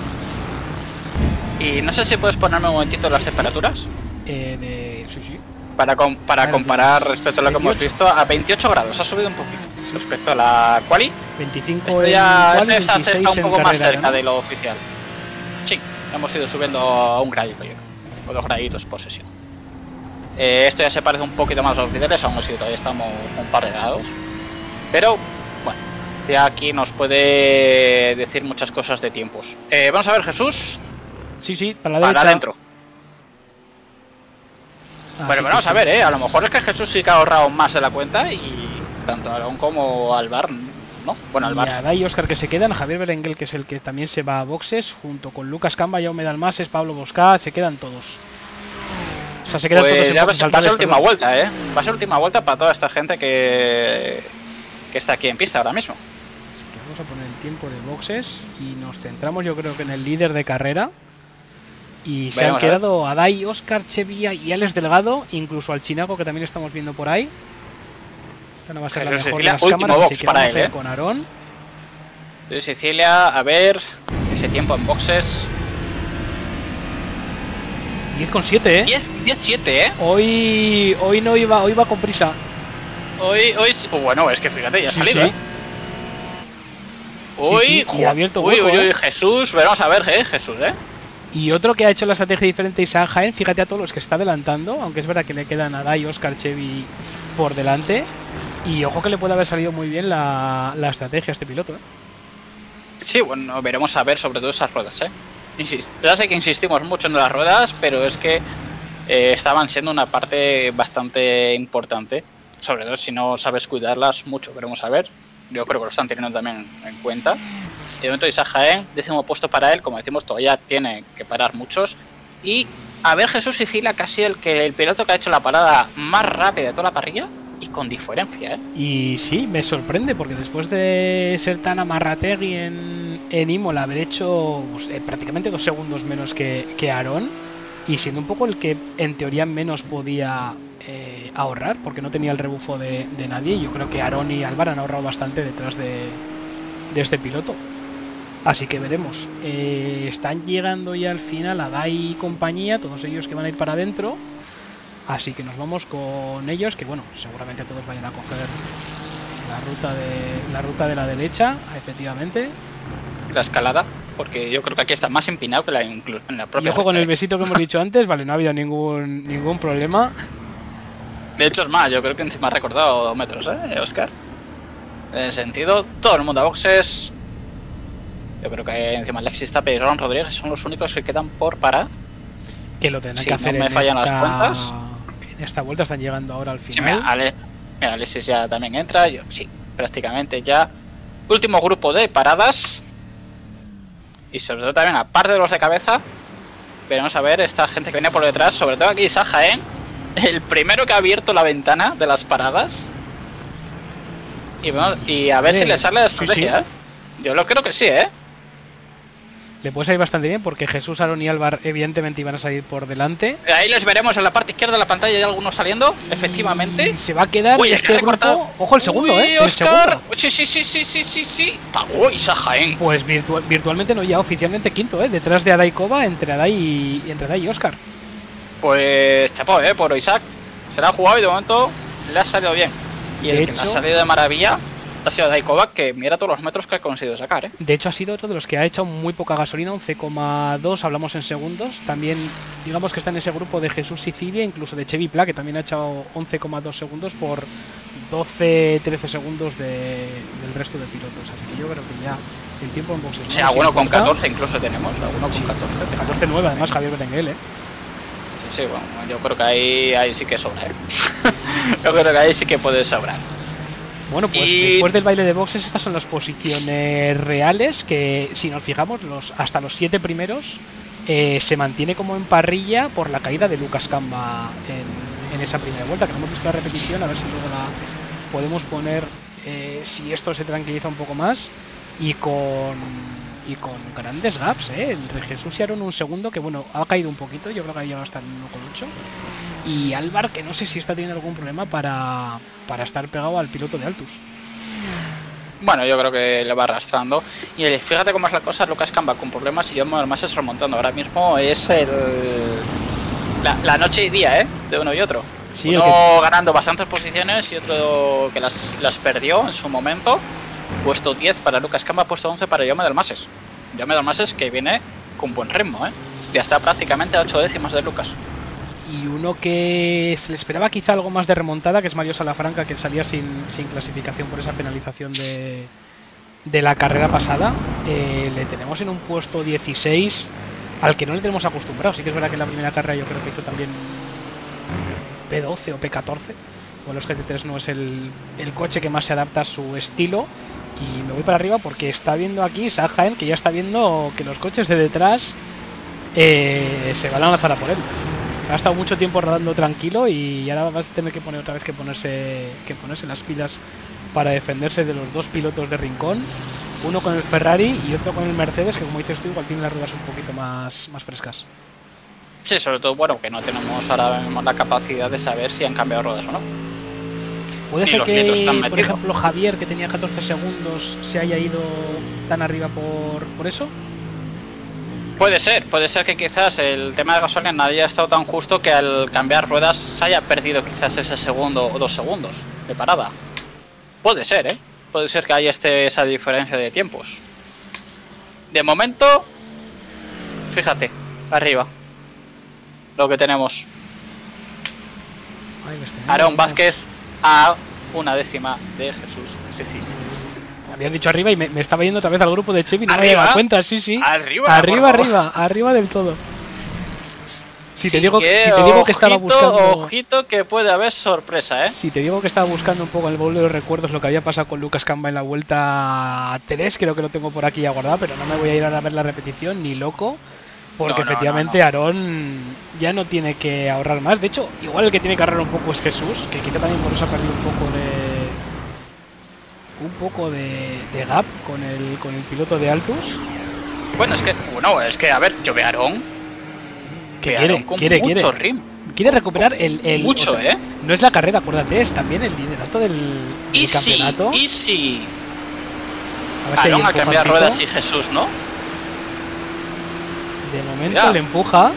Y no sé si puedes ponerme un momentito las temperaturas. Eh, de... Sí, sí. Para, com para ah, comparar respecto a lo que hemos visto, a veintiocho grados ha subido un poquito respecto a la quali. veinticinco este ya quali, está un poco carrera, más cerca, ¿no?, de lo oficial. Sí, hemos ido subiendo a un gradito, yo creo, o dos graditos por sesión. Eh, esto ya se parece un poquito más a los líderes, aún así todavía estamos un par de grados. Pero bueno, ya aquí nos puede decir muchas cosas de tiempos. Eh, vamos a ver, Jesús. Sí, sí, para la para adentro. Así bueno, vamos a ver, ¿eh? A lo mejor es que Jesús sí que ha ahorrado más de la cuenta y tanto Aaron como Alvar, ¿no? Bueno, Alvar. Y Adai y Oscar que se quedan, Javier Berenguel, que es el que también se va a boxes, junto con Lucas Camba, Jaume Dalmases, Pablo Bosca, se quedan todos. O sea, se quedan pues todos. Ya va a ser la última vuelta, ¿eh? Va a ser última vuelta para toda esta gente que, que está aquí en pista ahora mismo. Así que vamos a poner el tiempo de boxes y nos centramos, yo creo que en el líder de carrera. Y se bueno, han quedado a Adai, Oscar, Chevilla y Alex Delgado, incluso al Chinaco, que también estamos viendo por ahí. Esta no va a ser Jesús la mejor Sicilia, de las último cámaras, box así que para él, ¿eh? Con Aaron. Jesús Sicilia, a ver, ese tiempo en boxes. diez con siete, ¿eh? diez siete, ¿eh? Hoy, hoy no iba, hoy va con prisa. Hoy, hoy, oh, bueno, es que fíjate, ya ha sí, salido, sí. ¿eh? Hoy, sí, sí, abierto hueco, uy, uy, uy, ¿eh? Jesús, veremos a ver, ¿eh? Jesús, ¿eh? Y otro que ha hecho la estrategia diferente, Isaac Jaén, fíjate a todos los que está adelantando, aunque es verdad que le quedan a Dai, Oscar, Chevy por delante. Y ojo que le puede haber salido muy bien la, la estrategia a este piloto, ¿eh? Sí, bueno, veremos a ver sobre todo esas ruedas, ¿eh? Insisto, ya sé que insistimos mucho en las ruedas, pero es que eh, estaban siendo una parte bastante importante. Sobre todo si no sabes cuidarlas mucho, veremos a ver. Yo creo que lo están teniendo también en cuenta. De momento Isaac Jaén, décimo puesto para él, como decimos, todavía tiene que parar muchos. Y a ver, Jesús Sicilia, que ha sido el, que, el piloto que ha hecho la parada más rápida de toda la parrilla y con diferencia, ¿eh? Y sí, me sorprende, porque después de ser tan amarrategui en, en Imola, haber hecho pues, eh, prácticamente dos segundos menos que, que Aaron, y siendo un poco el que en teoría menos podía eh, ahorrar, porque no tenía el rebufo de, de nadie. Yo creo que Aaron y Álvaro han ahorrado bastante detrás de, de este piloto. Así que veremos. Eh, están llegando ya al final Adai y compañía, todos ellos que van a ir para adentro. Así que nos vamos con ellos, que bueno, seguramente todos vayan a coger la ruta de la ruta de la derecha, efectivamente. La escalada, porque yo creo que aquí está más empinado que la, en la propia. Y ojo con el besito que hemos dicho antes, vale, no ha habido ningún ningún problema. De hecho es más, yo creo que encima ha recortado dos metros, ¿eh, Oscar? En el sentido, todo el mundo a boxes. Yo creo que encima Alexis Tapia y Joan Rodríguez son los únicos que quedan por parar. Que lo tendrán si que hacer no me en fallan esta... las cuentas. En esta vuelta están llegando ahora al final. Sí, mira, Ale... mira, Alexis ya también entra. Yo... Sí, prácticamente ya. Último grupo de paradas. Y sobre todo también, aparte de los de cabeza, veremos a ver esta gente que viene por detrás. Sobre todo aquí Isaac Jaén, el primero que ha abierto la ventana de las paradas. Y, bueno, y a ver sí, si le sale la estrategia. Sí, sí. Yo lo creo que sí, ¿eh? Le puede salir bastante bien porque Jesús, Aaron y Álvar evidentemente iban a salir por delante. Ahí les veremos en la parte izquierda de la pantalla, hay algunos saliendo, efectivamente. Y se va a quedar. Uy, este grupo. Ojo el segundo, uy, ¿eh? Oscar. El segundo. Sí, sí, sí, sí, sí, sí, sí. Uy, Isaac Jaén. Pues virtu virtualmente no, ya oficialmente quinto, ¿eh? Detrás de Adai Kovac, entre Adai y, entre Adai y Oscar. Pues chapó, ¿eh? Por Isaac. Se la ha jugado y de momento le ha salido bien. Y el de que hecho... le ha salido de maravilla ha sido Adai Kovac, que mira todos los metros que ha conseguido sacar, ¿eh? De hecho ha sido otro de los que ha echado muy poca gasolina, once coma dos, hablamos en segundos. También digamos que está en ese grupo de Jesús Sicilia, incluso de Chevy Pla, que también ha echado once coma dos segundos por doce, trece segundos de, del resto de pilotos. Así que yo creo que ya el tiempo en boxes... O sea, alguno con catorce incluso tenemos, alguno con catorce. catorce nueve además, Javier Berenguel, ¿eh? Sí, sí, bueno, yo creo que ahí, ahí sí que sobra, ¿eh? Yo creo que ahí sí que puede sobrar. Bueno, pues y... después del baile de boxes, estas son las posiciones reales, que si nos fijamos, los hasta los siete primeros eh, se mantiene como en parrilla por la caída de Lucas Camba en, en esa primera vuelta, que no hemos visto la repetición, a ver si luego la podemos poner, eh, si esto se tranquiliza un poco más, y con... y con grandes gaps, ¿eh? Entre Jesús y Aaron un segundo, que bueno, ha caído un poquito, yo creo que ha llegado hasta el uno coma ocho. Y Álvaro, que no sé si está teniendo algún problema para, para estar pegado al piloto de Altus. Bueno, yo creo que le va arrastrando. Y fíjate cómo es la cosa, Lucas Camba con problemas y Jaume Dalmases remontando. Ahora mismo es el... la, la noche y día, ¿eh? De uno y otro. Sí, uno que... ganando bastantes posiciones y otro que las, las perdió en su momento. Puesto diez para Lucas Camba, puesto once para Jaume Dalmases. Jaume Dalmases que viene con buen ritmo, ¿eh? Ya está prácticamente a ocho décimas de Lucas. Y uno que se le esperaba quizá algo más de remontada, que es Mario Salafranca, que salía sin, sin clasificación por esa penalización de, de la carrera pasada. Eh, le tenemos en un puesto dieciséis al que no le tenemos acostumbrado. Sí que es verdad que en la primera carrera yo creo que hizo también P doce o P catorce. Bueno, los G T tres no es el, el coche que más se adapta a su estilo. Y me voy para arriba porque está viendo aquí Isaac Jaén, que ya está viendo que los coches de detrás eh, se van a lanzar a por él. Ha estado mucho tiempo rodando tranquilo y ahora va a tener que poner otra vez que ponerse, que ponerse las pilas para defenderse de los dos pilotos de rincón. Uno con el Ferrari y otro con el Mercedes, que como dices tú, igual tiene las ruedas un poquito más, más frescas. Sí, sobre todo, bueno, que no tenemos ahora mismo la capacidad de saber si han cambiado ruedas o no. Puede ser que, por ejemplo, Javier, que tenía catorce segundos, se haya ido tan arriba por, por eso. Puede ser, puede ser que quizás el tema de gasolina haya estado tan justo que al cambiar ruedas se haya perdido quizás ese segundo o dos segundos de parada. Puede ser, ¿eh? Puede ser que haya este, esa diferencia de tiempos. De momento, fíjate, arriba, lo que tenemos. Aaron Vázquez a una décima de Jesús Sicilia. Habías dicho arriba y me, me estaba yendo otra vez al grupo de Chevy, no me daba cuenta, sí, sí. Arriba, arriba, arriba, arriba del todo. Si sí te digo que, que, si te digo ojito, que estaba buscando... Ojito que puede haber sorpresa, ¿eh? Si te digo que estaba buscando un poco en el baúl de los recuerdos lo que había pasado con Lucas Camba en la vuelta tres, creo que lo tengo por aquí ya guardado, pero no me voy a ir a ver la repetición, ni loco. Porque no, no, efectivamente no, no. Aaron ya no tiene que ahorrar más. De hecho, igual el que tiene que ahorrar un poco es Jesús, que quizá también por eso ha perdido un poco de un poco de, de gap con el con el piloto de Altus. Bueno, es que bueno, es que a ver, yo veo a Aaron que quiere, quiere, mucho quiere, rim. quiere recuperar el, el mucho, o sea, eh. No es la carrera, acuérdate, es también el liderato del, del easy, campeonato. Y si Aaron ha cambiado ruedas y Jesús, ¿no? De momento ya le empuja.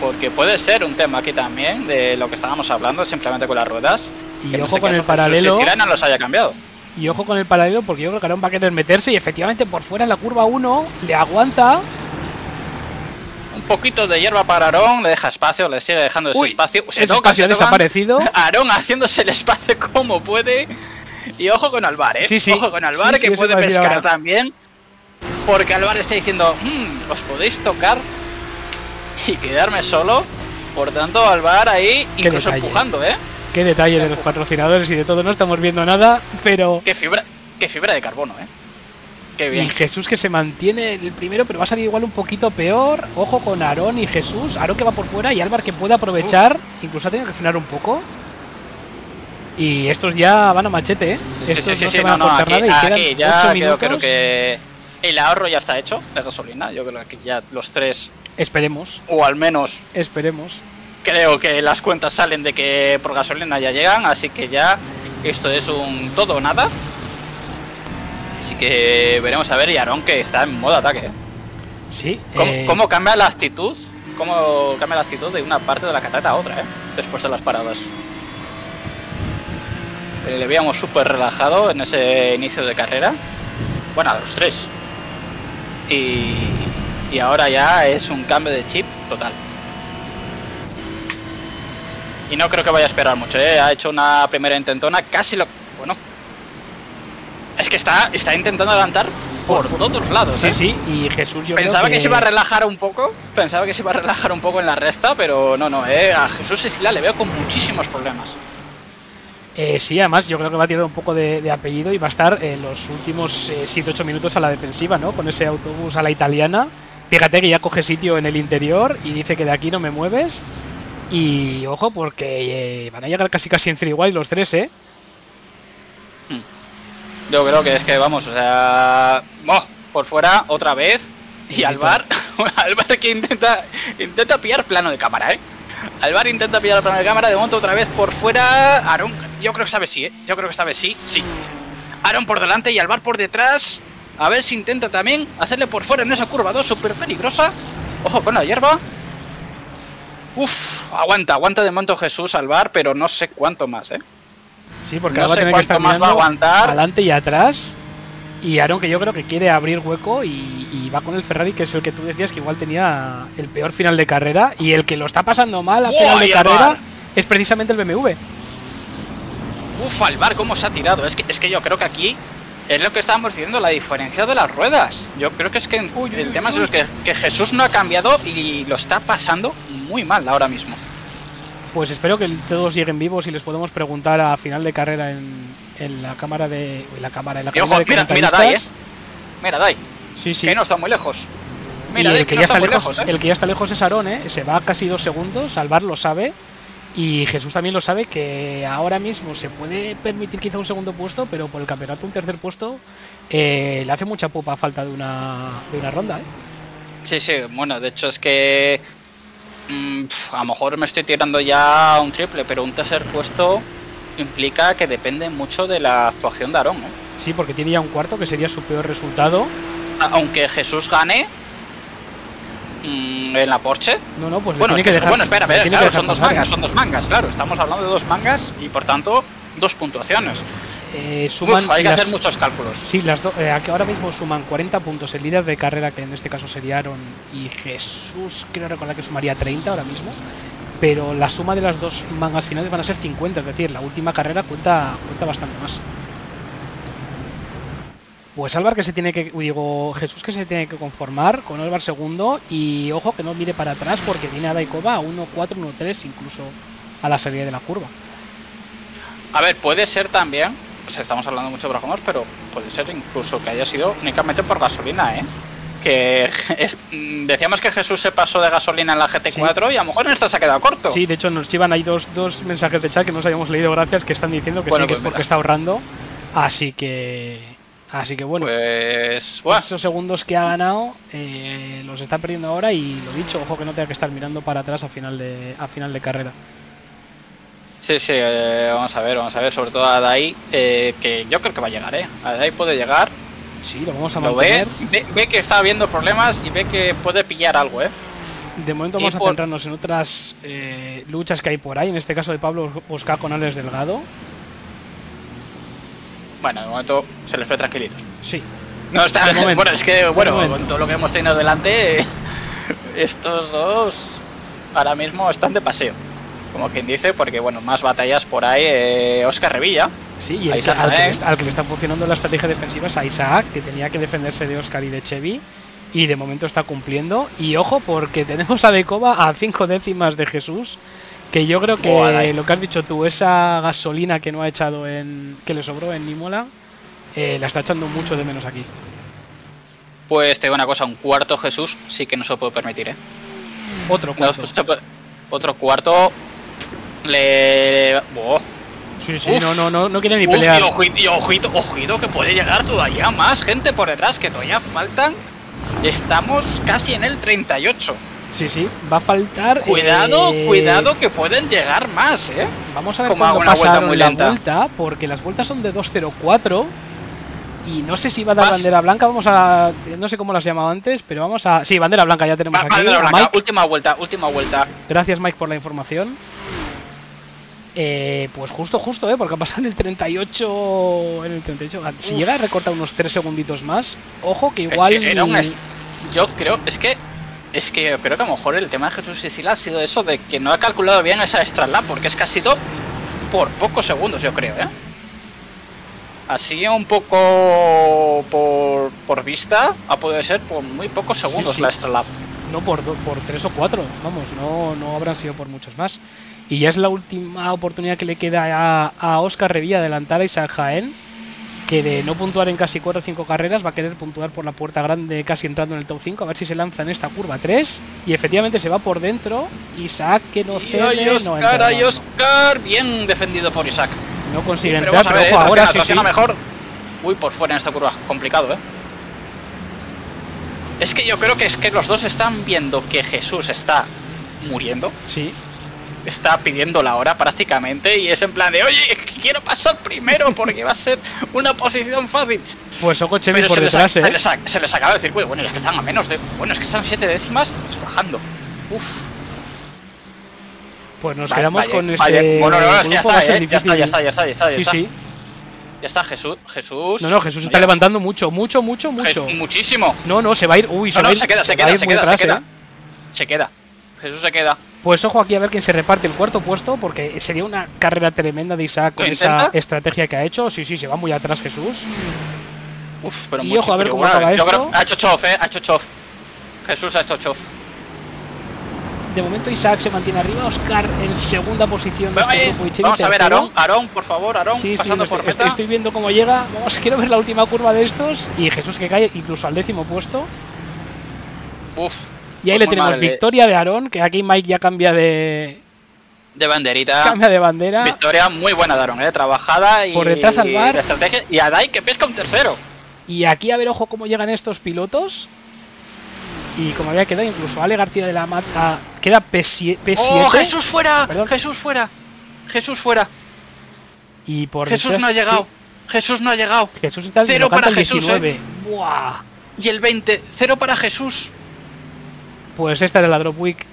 Porque puede ser un tema aquí también de lo que estábamos hablando, simplemente con las ruedas. Y ojo no sé con el paralelo. Si no los haya cambiado. Y ojo con el paralelo, porque yo creo que Aaron va a querer meterse y efectivamente por fuera en la curva uno le aguanta. Un poquito de hierba para Aaron, le deja espacio, le sigue dejando ese Uy, espacio. Se ese toca, espacio se ha desaparecido. Aaron haciéndose el espacio como puede. Y ojo con Álvaro, ¿eh? Sí, sí. Ojo con Álvaro sí, sí, que puede pescar ahora también. Porque Álvaro está diciendo, mmm, os podéis tocar y quedarme solo. Por tanto, Álvaro ahí incluso empujando, ¿eh? Qué detalle de los patrocinadores y de todo, no estamos viendo nada, pero... Qué fibra, qué fibra de carbono, ¿eh? Qué bien. Y Jesús que se mantiene el primero, pero va a salir igual un poquito peor. Ojo con Aaron y Jesús. Aaron que va por fuera y Álvaro que puede aprovechar. Uf. Incluso ha tenido que frenar un poco. Y estos ya van a machete, ¿eh? Sí, estos sí, sí, no sí, se van no, a cortar no, aquí, nada y aquí, quedan ocho minutos. Creo que... El ahorro ya está hecho de gasolina, yo creo que ya los tres... Esperemos. O al menos... Esperemos. Creo que las cuentas salen de que por gasolina ya llegan, así que ya esto es un todo o nada. Así que veremos a ver, y Aaron que está en modo ataque. Sí. ¿Cómo, eh... ¿cómo cambia la actitud? ¿Cómo cambia la actitud de una parte de la carrera a otra, eh? Después de las paradas. Le veíamos súper relajado en ese inicio de carrera. Bueno, a los tres. Y, y ahora ya es un cambio de chip total. Y no creo que vaya a esperar mucho, ¿eh? Ha hecho una primera intentona, casi lo... Bueno. Es que está, está intentando adelantar por todos lados. Sí, ¿eh? sí, y Jesús yo Pensaba creo que... que se iba a relajar un poco, pensaba que se iba a relajar un poco en la recta, pero no, no, ¿eh? A Jesús Sicilia le veo con muchísimos problemas. Eh, sí, además yo creo que va a tirar un poco de, de apellido y va a estar eh, los últimos eh, siete ocho minutos a la defensiva, ¿no? Con ese autobús a la italiana. Fíjate que ya coge sitio en el interior y dice que de aquí no me mueves. Y ojo, porque eh, van a llegar casi casi en free wild los tres, ¿eh? Yo creo que es que vamos, o sea... Oh, por fuera, otra vez. Y Álvaro... Álvaro que intenta... Intenta pillar plano de cámara, ¿eh? Álvaro intenta pillar el plano de cámara, de momento otra vez por fuera. Aaron, yo creo que sabe sí, ¿eh? Yo creo que sabe sí, sí. Aaron por delante y Álvaro por detrás. A ver si intenta también hacerle por fuera en esa curva dos súper peligrosa. Ojo con la hierba. Uf, aguanta, aguanta de momento Jesús Álvaro, pero no sé cuánto más, ¿eh? Sí, porque ahora va a tener que estar más va a aguantar adelante y atrás. Y Aaron, que yo creo que quiere abrir hueco y, y va con el Ferrari, que es el que tú decías que igual tenía el peor final de carrera. Y el que lo está pasando mal a final de carrera es precisamente el B M W. Uf, Álvaro, cómo se ha tirado. Es que, es que yo creo que aquí es lo que estábamos diciendo, la diferencia de las ruedas. Yo creo que es que en, uy, el uy, tema uy. es que, que Jesús no ha cambiado y lo está pasando muy mal ahora mismo. Pues espero que todos lleguen vivos y les podemos preguntar a final de carrera en, en la cámara de... En la cámara, en la cámara de mira, mira, Adai, eh. Mira, Adai. Sí, sí. Que no está muy lejos. Mira, el que, que no ya está, está lejos, lejos ¿eh? El que ya está lejos es Aaron, ¿eh? Se va a casi dos segundos, Álvaro lo sabe. Y Jesús también lo sabe, que ahora mismo se puede permitir quizá un segundo puesto, pero por el campeonato un tercer puesto eh, le hace mucha popa a falta de una, de una ronda, ¿eh? Sí, sí. Bueno, de hecho es que... A lo mejor me estoy tirando ya a un triple, pero un tercer puesto implica que depende mucho de la actuación de Aaron, ¿eh? Sí, porque tiene ya un cuarto, que sería su peor resultado. Aunque Jesús gane mmm, en la Porsche. No, no, pues bueno, es que que dejar, bueno, espera, espera claro, que son dos mangas, son dos mangas, claro. Estamos hablando de dos mangas y por tanto dos puntuaciones. Eh, suman Uf, hay que las, hacer muchos cálculos. Sí, las do, eh, ahora mismo suman cuarenta puntos el líder de carrera, que en este caso sería Aaron, y Jesús, creo recordar que sumaría treinta ahora mismo. Pero la suma de las dos mangas finales van a ser cincuenta, es decir, la última carrera cuenta, cuenta bastante más. Pues Álvaro que se tiene que, digo, Jesús que se tiene que conformar con Álvaro segundo, y ojo que no mire para atrás porque viene Adai Kovac a uno cuatro, uno tres, incluso a la salida de la curva. A ver, puede ser también... Estamos hablando mucho de Brajomos, pero puede ser incluso que haya sido únicamente por gasolina, ¿eh? Que es, decíamos que Jesús se pasó de gasolina en la G T cuatro, sí. Y a lo mejor en esta se ha quedado corto. Sí, de hecho nos llevan ahí dos, dos mensajes de chat que nos habíamos leído, gracias, que están diciendo que bueno, sí, que pues es porque mira. está ahorrando. Así que, así que bueno, pues, esos segundos que ha ganado eh, los está perdiendo ahora y lo dicho, ojo que no tenga que estar mirando para atrás a final de, a final de carrera. Sí, sí, eh, vamos a ver, vamos a ver, sobre todo a Adai, eh, que yo creo que va a llegar, ¿eh? Adai puede llegar. Sí, lo vamos a mantener. Lo ve, ve, ve que está habiendo problemas y ve que puede pillar algo, ¿eh? De momento vamos y a centrarnos por... en otras eh, luchas que hay por ahí, en este caso de Pablo Bosca con Alex Delgado. Bueno, de momento se les ve tranquilitos. Sí. No está, de momento, bueno, es que, bueno, con todo lo que hemos tenido delante, estos dos ahora mismo están de paseo. Como quien dice, porque bueno, más batallas por ahí. Eh, Oscar Revilla. Sí, y Isaac que, al, que está, al que le está funcionando la estrategia defensiva es a Isaac, que tenía que defenderse de Oscar y de Chevy. Y de momento está cumpliendo. Y ojo, porque tenemos a Adai Kovac a cinco décimas de Jesús. Que yo creo que oh, lo que has dicho tú, esa gasolina que no ha echado en. que le sobró en Imola, eh, la está echando mucho de menos aquí. Pues te digo una cosa, un cuarto Jesús sí que no se lo puedo permitir, ¿eh? Otro cuarto. No, otro cuerto. Le... Oh. Sí, sí, uf, no, no, no, no quiere ni uf, pelear. Y ojito, y ojito, ojito, que puede llegar todavía más gente por detrás, que todavía faltan. Estamos casi en el treinta y ocho. Sí, sí, va a faltar... Cuidado, eh... cuidado, que pueden llegar más, ¿eh? Vamos a ver cómo pasaron muy la vuelta, porque las vueltas son de dos cero cuatro. Y no sé si va a dar más. Bandera blanca, vamos a... No sé cómo las llamaba antes, pero vamos a... Sí, bandera blanca ya tenemos va, aquí. Bandera blanca, última vuelta, última vuelta. Gracias, Mike, por la información. Eh, pues justo, justo, ¿eh? Porque ha pasado en el treinta y ocho. En el treinta y ocho. Si Uf. llega a recortar unos tres segunditos más, ojo que igual. Es que era una... Yo creo, es que. Es que yo creo que a lo mejor el tema de Jesús Sicilia ha sido eso de que no ha calculado bien esa extra lap, porque es que ha sido por pocos segundos, yo creo, ¿eh? Ha sido un poco por, por vista, ha podido ser por muy pocos segundos, sí, sí, la extra lap. No por, por tres o cuatro, vamos, no, no habrán sido por muchos más. Y ya es la última oportunidad que le queda a, a Oscar Revilla adelantar a Isaac Jaén, que de no puntuar en casi cuatro o cinco carreras va a querer puntuar por la puerta grande casi entrando en el top cinco, a ver si se lanza en esta curva tres. Y efectivamente se va por dentro, Isaac que no cede, no entra. ¡Ay, Oscar! Bien defendido por Isaac. No consigue sí, entrar, pero, ver, pero ojo, ahora tracciona, sí, tracciona sí. mejor. Uy, por fuera en esta curva, complicado, ¿eh? Es que yo creo que es que los dos están viendo que Jesús está muriendo. Sí. Está pidiendo la hora prácticamente y es en plan de oye, quiero pasar primero porque va a ser una posición fácil. Pues ojo Chevy por detrás, ¿eh? Se les acaba de decir, bueno, es que están a menos de... Bueno, es que están siete décimas y bajando. Uf. Pues nos vale, quedamos vale, con vale. este... Bueno, no, no, ya, está, eh, ya está, ya está, ya está, ya está, ya sí, está. Sí, sí. Ya está Jesús, Jesús. No, no, Jesús está Oye. levantando mucho, mucho, mucho, mucho. Jesús, muchísimo. No, no, se va a ir. Uy, se, no, no, se queda, se, se queda, se queda, atrás, se queda. ¿Eh? Se queda. Jesús se queda. Pues ojo aquí a ver quién se reparte el cuarto puesto, porque sería una carrera tremenda de Isaac con intenta? esa estrategia que ha hecho. Sí, sí, se va muy atrás Jesús. Uf, pero muy. Y mucho, ojo a ver cómo bueno, acaba esto. Creo, ha hecho chof, eh, ha hecho chof. Jesús ha hecho chof. De momento Isaac se mantiene arriba, Oscar en segunda posición. Bueno, este grupo, y vamos a ver, Aaron, Aaron, por favor, Aaron, sí, pasando sí, por estoy, meta. Estoy viendo cómo llega, vamos, quiero ver la última curva de estos. Y Jesús que cae incluso al décimo puesto. Uf. Y ahí le tenemos mal, victoria de Aaron, que aquí Mike ya cambia de... De banderita. Cambia de bandera. Victoria muy buena de Aaron, ¿eh? Trabajada y... Por detrás al bar. De estrategia. Y Adai que pesca un tercero. Y aquí a ver, ojo, cómo llegan estos pilotos. Y como había quedado, incluso Ale García de la Mata queda P siete. ¡Oh, Jesús fuera! Perdón. ¡Jesús fuera! ¡Jesús fuera! Y por Jesús detrás, no ha llegado. Sí. ¡Jesús no ha llegado! Jesús está cero para el Jesús, diecinueve. Eh. ¡Buah! Y el veinte. ¡Cero para Jesús! Pues esta era la Drop Week.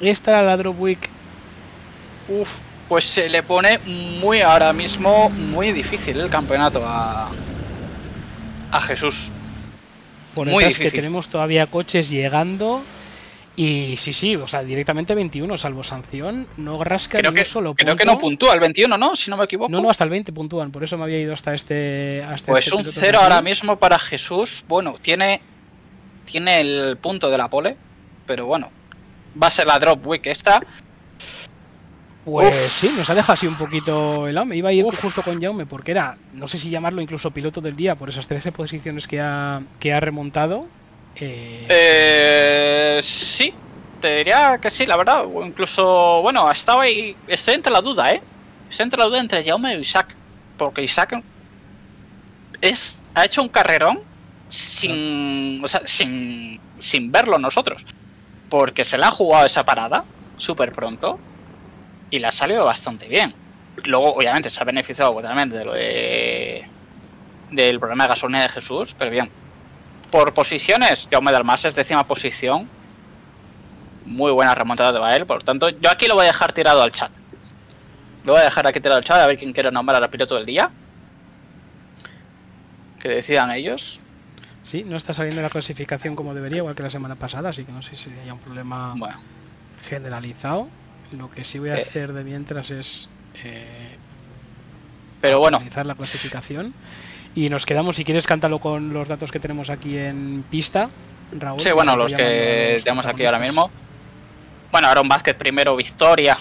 Esta era la Drop Week. Uf, pues se le pone muy ahora mismo muy difícil el campeonato a, a Jesús. Por muy difícil. Que tenemos todavía coches llegando y sí, sí, o sea, directamente veintiuno, salvo sanción, no rasca creo ni que, un solo punto. Creo que no puntúa el veintiuno, ¿no? Si no me equivoco. No, no, hasta el veinte puntúan, por eso me había ido hasta este... Hasta pues este un cero ahora mismo para Jesús. Bueno, tiene, tiene el punto de la pole, pero bueno, va a ser la Drop Week esta. Pues Uf. sí, nos ha dejado así un poquito helado. Me iba a ir Uf. justo con Jaume porque era, no sé si llamarlo incluso piloto del día por esas trece posiciones que ha, que ha remontado. Eh... Eh, sí, te diría que sí, la verdad. O incluso, bueno, estaba ahí, estoy entre la duda, ¿eh? Estoy entre la duda entre Jaume y Isaac. Porque Isaac es, ha hecho un carrerón sin, o sea, sin, sin verlo nosotros. Porque se le ha jugado esa parada súper pronto. Y la ha salido bastante bien. Luego, obviamente, se ha beneficiado totalmente de lo de... del problema de gasolina de Jesús, pero bien. Por posiciones, Jaume Dalmases, décima posición. Muy buena remontada de Bael, por lo tanto, yo aquí lo voy a dejar tirado al chat. Lo voy a dejar aquí tirado al chat, a ver quién quiere nombrar al piloto del día. Que decidan ellos. Sí, no está saliendo la clasificación como debería, igual que la semana pasada, así que no sé si hay un problema bueno. generalizado. Lo que sí voy a eh. hacer de mientras es eh, pero bueno. organizar la clasificación. Y nos quedamos, si quieres, cántalo con los datos que tenemos aquí en pista, Raúl. Sí, bueno, los que tenemos aquí ahora mismo. Bueno, Aaron Vázquez primero, victoria,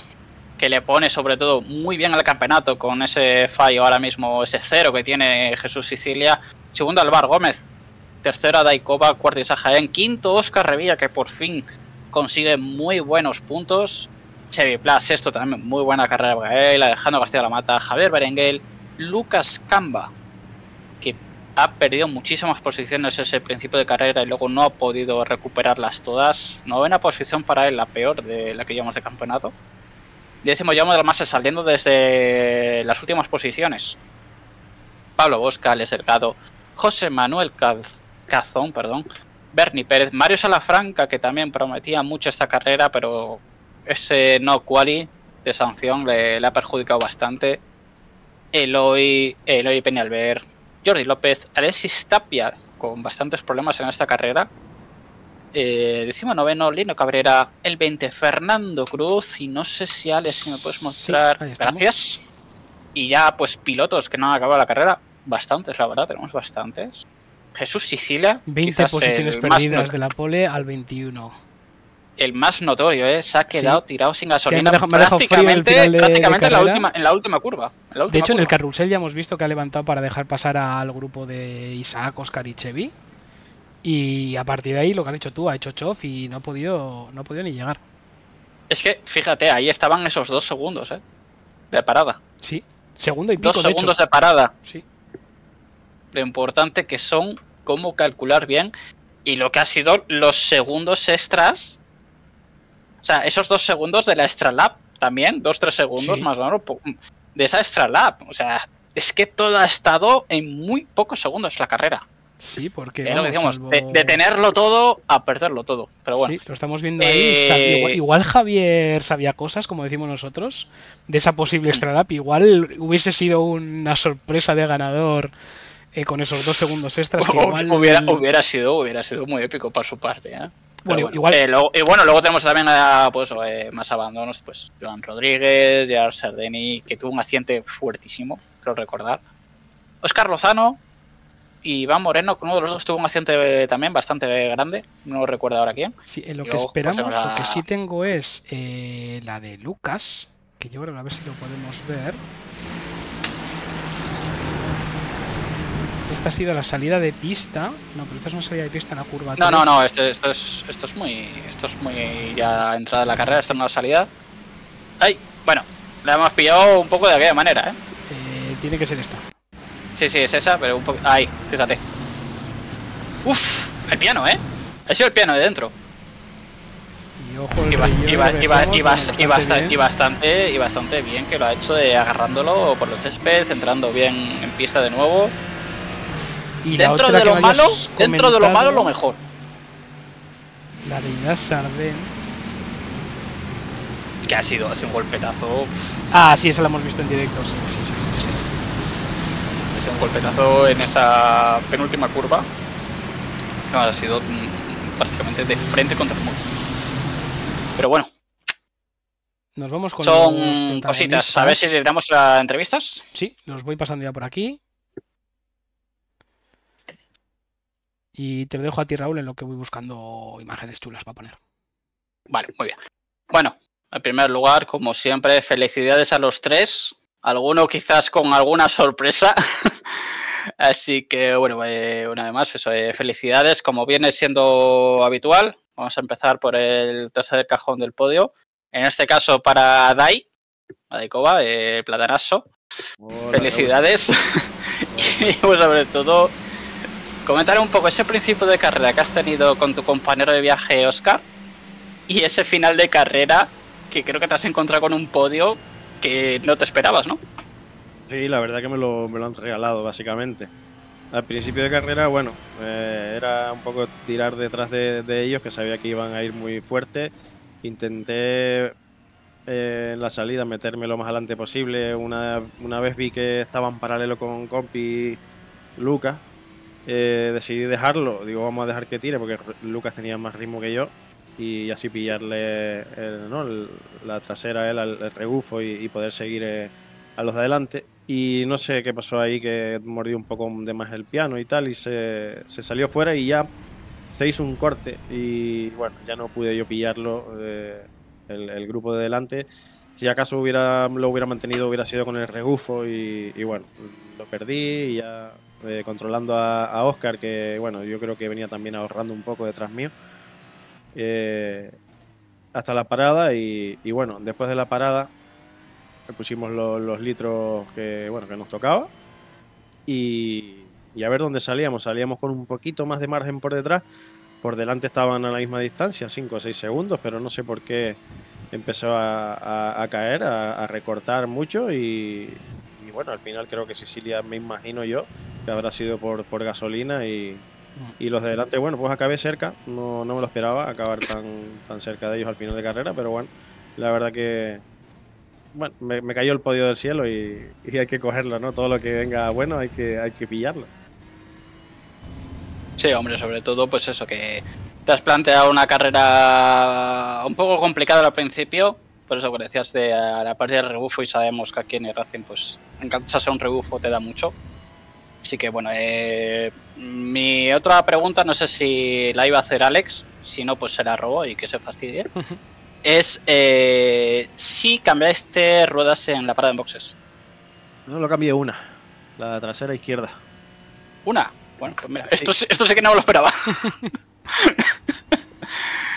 que le pone sobre todo muy bien al campeonato con ese fallo ahora mismo, ese cero que tiene Jesús Sicilia. Segundo, Álvaro Gómez. Tercero, Adai Kovac. Cuarto, Isaac Jaén. Quinto, Oscar Revilla, que por fin consigue muy buenos puntos. Chevy Pla, sexto también, muy buena carrera para él. Alejandro García de la Mata, Javier Berenguel, Lucas Camba, que ha perdido muchísimas posiciones ese principio de carrera y luego no ha podido recuperarlas todas. Novena posición para él, la peor de la que llevamos de campeonato. Décimo, Jaume Dalmases, saliendo desde las últimas posiciones. Pablo Bosca, Alex Delgado, José Manuel Caz Cazón, perdón, Bernie Pérez, Mario Salafranca, que también prometía mucho esta carrera, pero... Ese no quali de sanción le, le ha perjudicado bastante. Eloy, Eloy Peñalver, Jordi López, Alexis Tapia, con bastantes problemas en esta carrera. Eh, el decimonoveno, Lino Cabrera, el veinte, Fernando Cruz, y no sé si Alex, si me puedes mostrar, sí, gracias. Y ya pues pilotos que no han acabado la carrera, bastantes la verdad, tenemos bastantes. Jesús Sicilia, veinte posiciones perdidas de la pole al veintiuno. El más notorio, eh, se ha quedado sí. tirado sin gasolina, sí, me me prácticamente, prácticamente en, la última, en la última curva. En la última de hecho curva. En el carrusel ya hemos visto que ha levantado para dejar pasar al grupo de Isaac, Oscar y Chevy. Y a partir de ahí lo que has dicho tú, ha hecho chof y no ha podido, no ha podido ni llegar. Es que, fíjate, ahí estaban esos dos segundos, ¿eh? De parada. Sí, segundo y pico, Dos segundos de, de parada. Sí. Lo importante que son, cómo calcular bien y lo que ha sido los segundos extras. O sea, esos dos segundos de la extra lap también, dos, tres segundos sí. más o menos de esa extra lap. O sea, es que todo ha estado en muy pocos segundos la carrera. Sí, porque vamos, eh, digamos, salvo... de, de tenerlo todo a perderlo todo, pero bueno. Sí, lo estamos viendo ahí. Eh... Sabía, igual, igual Javier sabía cosas, como decimos nosotros, de esa posible extra lap. Igual hubiese sido una sorpresa de ganador eh, con esos dos segundos extras. Que igual... hubiera, hubiera sido, hubiera sido muy épico para su parte, ¿eh? Bueno, bueno, igual... eh, lo, y bueno, luego tenemos también a, pues, eh, más abandonos, pues Joan Rodríguez, Gerard Sardeni, que tuvo un accidente fuertísimo, creo recordar. Oscar Lozano. Y Iván Moreno, uno de los dos tuvo un accidente también bastante grande, no recuerdo ahora quién. Sí, en lo yo, que esperamos, pues, ahora... lo que sí tengo es eh, la de Lucas, que yo creo, a ver si lo podemos ver. Esta ha sido la salida de pista. No, pero esta es una salida de pista en la curva. No, tres. no, no, esto, esto, es, esto es muy. Esto es muy ya entrada de la carrera, esto no es una salida. Ay, bueno, la hemos pillado un poco de aquella manera, ¿eh? eh tiene que ser esta. Sí, sí, es esa, pero un poco... Ahí, fíjate. Uff, el piano, ¿eh? Ha sido el piano de dentro. Y ojo, el y, bast y, ba y, ba y, bast bastante y, bast y bastante y bastante bien que lo ha hecho, de agarrándolo por el césped, entrando bien en pista de nuevo. Y dentro de lo malo, dentro de lo malo, lo mejor. La de Isaac Jaén. Que ha sido, ha sido un golpetazo. Uf. Ah, sí, esa la hemos visto en directo, sí, sí, sí. sí, sí. Un golpetazo en esa penúltima curva. No, ha sido mm, prácticamente de frente contra el muro. Pero bueno, nos vamos con son cositas. A ver si le damos las entrevistas. Sí, los voy pasando ya por aquí. Y te lo dejo a ti, Raúl, en lo que voy buscando imágenes chulas para poner. Vale, muy bien. Bueno, en primer lugar, como siempre, felicidades a los tres. Alguno quizás con alguna sorpresa. Así que, bueno, eh, una vez más, eso, eh, felicidades. Como viene siendo habitual, vamos a empezar por el tercer cajón del podio. En este caso para Adai, Adai Kovac, eh, platanazo. Hola, felicidades. Hola. Y pues, sobre todo, comentar un poco ese principio de carrera que has tenido con tu compañero de viaje, Oscar, y ese final de carrera que creo que te has encontrado con un podio que no te esperabas, ¿no? Sí, la verdad que me lo, me lo han regalado, básicamente. Al principio de carrera, bueno, eh, era un poco tirar detrás de, de ellos, que sabía que iban a ir muy fuerte. Intenté eh, en la salida meterme lo más adelante posible. Una, una vez vi que estaba en paralelo con Compi Lucas, eh, decidí dejarlo. Digo, vamos a dejar que tire, porque Lucas tenía más ritmo que yo. Y así pillarle el, ¿no? el, la trasera, el, el rebufo y, y poder seguir eh, a los de adelante. Y no sé qué pasó ahí, que mordió un poco de más el piano y tal, y se, se salió fuera y ya se hizo un corte. Y bueno, ya no pude yo pillarlo, eh, el, el grupo de delante. Si acaso hubiera, lo hubiera mantenido, hubiera sido con el rebufo y, y bueno, lo perdí. Y ya eh, controlando a, a Oscar, que bueno, yo creo que venía también ahorrando un poco detrás mío. Eh, hasta la parada y, y bueno, después de la parada le pusimos lo, los litros que, bueno, que nos tocaba y, y a ver dónde salíamos. Salíamos con un poquito más de margen por detrás, por delante estaban a la misma distancia, cinco o seis segundos, pero no sé por qué empezó a, a, a caer, a, a recortar mucho y, y bueno, al final creo que Sicilia, me imagino yo, que habrá sido por, por gasolina y... Y los de delante, bueno, pues acabé cerca, no, no me lo esperaba acabar tan, tan cerca de ellos al final de carrera, pero bueno, la verdad que, bueno, me, me cayó el podio del cielo y, y hay que cogerlo, ¿no? Todo lo que venga bueno hay que, hay que pillarlo. Sí, hombre, sobre todo pues eso, que te has planteado una carrera un poco complicada al principio, por eso que decías de a la parte del rebufo, y sabemos que aquí en el Racing pues engancharse a un rebufo te da mucho. Así que bueno, eh, mi otra pregunta, no sé si la iba a hacer Alex, si no pues se la robó y que se fastidie. Es eh, si cambiaste ruedas en la parada en boxes. No, lo cambié una, la trasera izquierda. ¿Una? Bueno, pues mira, esto, esto sí que no lo esperaba.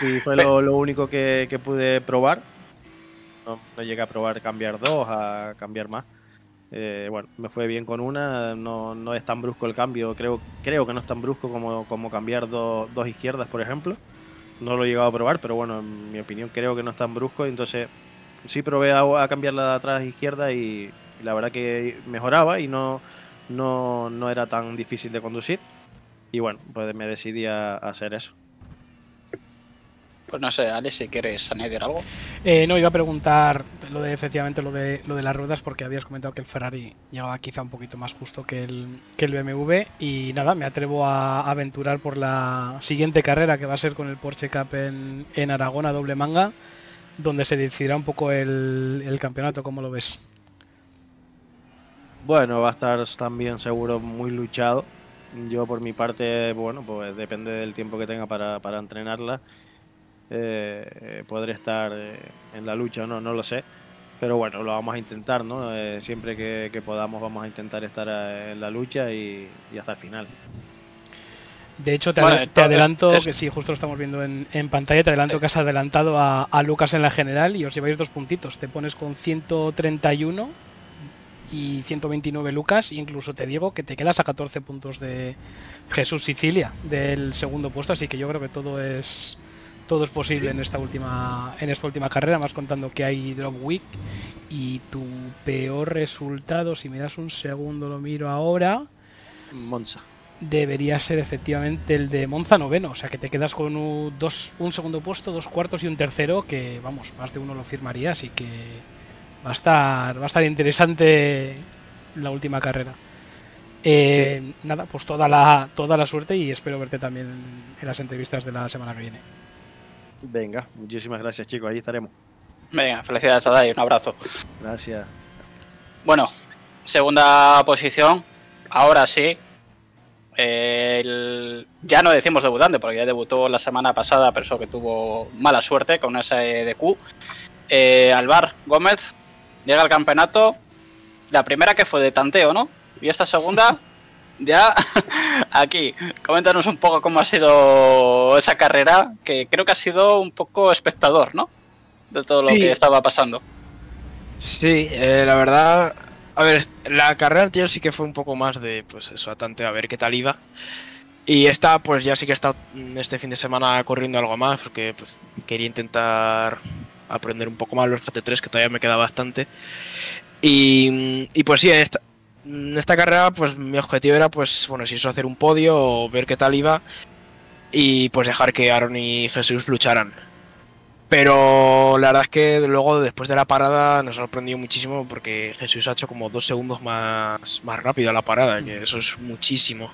Y fue lo, lo único que, que pude probar. No, no llegué a probar cambiar dos, a cambiar más. Eh, bueno, me fue bien con una, no, no es tan brusco el cambio, creo, creo que no es tan brusco como, como cambiar do, dos izquierdas, por ejemplo. No lo he llegado a probar, pero bueno, en mi opinión creo que no es tan brusco, entonces sí probé a, a cambiar la de atrás izquierda y, y la verdad que mejoraba y no, no, no era tan difícil de conducir. Y bueno, pues me decidí a, a hacer eso. Pues no sé, Alex, si quieres añadir algo. Eh, no, iba a preguntar lo de efectivamente lo de, lo de las ruedas, porque habías comentado que el Ferrari llegaba quizá un poquito más justo que el, que el B M W. Y nada, me atrevo a aventurar por la siguiente carrera, que va a ser con el Porsche Cup en, en Aragón, a doble manga, donde se decidirá un poco el, el campeonato. ¿Cómo lo ves? Bueno, va a estar también seguro muy luchado. Yo por mi parte, bueno, pues depende del tiempo que tenga para, para entrenarla. Eh, eh, podré estar eh, en la lucha o no, no lo sé, pero bueno, lo vamos a intentar, ¿no? Eh, siempre que, que podamos vamos a intentar estar a, en la lucha y, y hasta el final. De hecho, te, bueno, adel te adelanto, es, es... que sí, justo lo estamos viendo en, en pantalla, te adelanto eh. que has adelantado a, a Lucas en la general y os lleváis dos puntitos, te pones con ciento treinta y uno y ciento veintinueve Lucas, e incluso te digo que te quedas a catorce puntos de Jesús Sicilia del segundo puesto, así que yo creo que todo es... Todo es posible en esta última en esta última carrera, más contando que hay Drop Week. Y tu peor resultado, si me das un segundo, lo miro ahora. Monza. Debería ser efectivamente el de Monza noveno. O sea que te quedas con un, dos, un segundo puesto, dos cuartos y un tercero, que vamos, más de uno lo firmaría, así que va a estar, va a estar interesante la última carrera. Eh, sí. Nada, pues toda la, toda la suerte y espero verte también en las entrevistas de la semana que viene. Venga, muchísimas gracias, chicos, ahí estaremos. Venga, felicidades, Adai, un abrazo. Gracias. Bueno, segunda posición, ahora sí. Eh, el... Ya no decimos debutante, porque ya debutó la semana pasada, pero eso que tuvo mala suerte con ese D Q. Eh, Álvaro Gómez llega al campeonato. La primera que fue de tanteo, ¿no? Y esta segunda... Ya, aquí, coméntanos un poco cómo ha sido esa carrera, que creo que ha sido un poco espectador, ¿no? De todo lo sí. que estaba pasando. Sí, eh, la verdad, a ver, la carrera anterior sí que fue un poco más de, pues eso, a tanto a ver qué tal iba. Y esta, pues ya sí que he estado este fin de semana corriendo algo más, porque pues, quería intentar aprender un poco más los G T tres, que todavía me queda bastante. Y, y pues sí, en esta... En esta carrera, pues mi objetivo era, pues bueno, si eso hacer un podio o ver qué tal iba y pues dejar que Aaron y Jesús lucharan. Pero la verdad es que luego, después de la parada, nos ha sorprendido muchísimo porque Jesús ha hecho como dos segundos más, más rápido a la parada, que eso es muchísimo.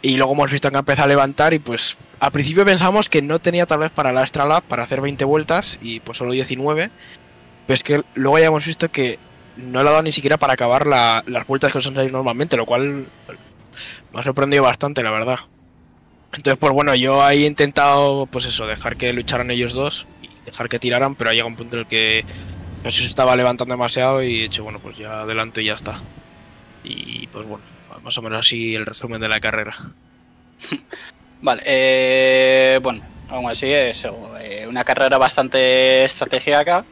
Y luego hemos visto que ha empezado a levantar y pues al principio pensamos que no tenía tal vez para la Extra Lap para hacer veinte vueltas y pues solo diecinueve. Pero es que luego ya hemos visto que no le ha dado ni siquiera para acabar la, las vueltas que son seis normalmente, lo cual me ha sorprendido bastante, la verdad. Entonces, pues bueno, yo ahí he intentado, pues eso, dejar que lucharan ellos dos y dejar que tiraran, pero ha llegado un punto en el que Jesús estaba levantando demasiado y he hecho, bueno, pues ya adelanto y ya está. Y pues bueno, más o menos así el resumen de la carrera. Vale, eh, bueno. Aún así, es una carrera bastante estratégica,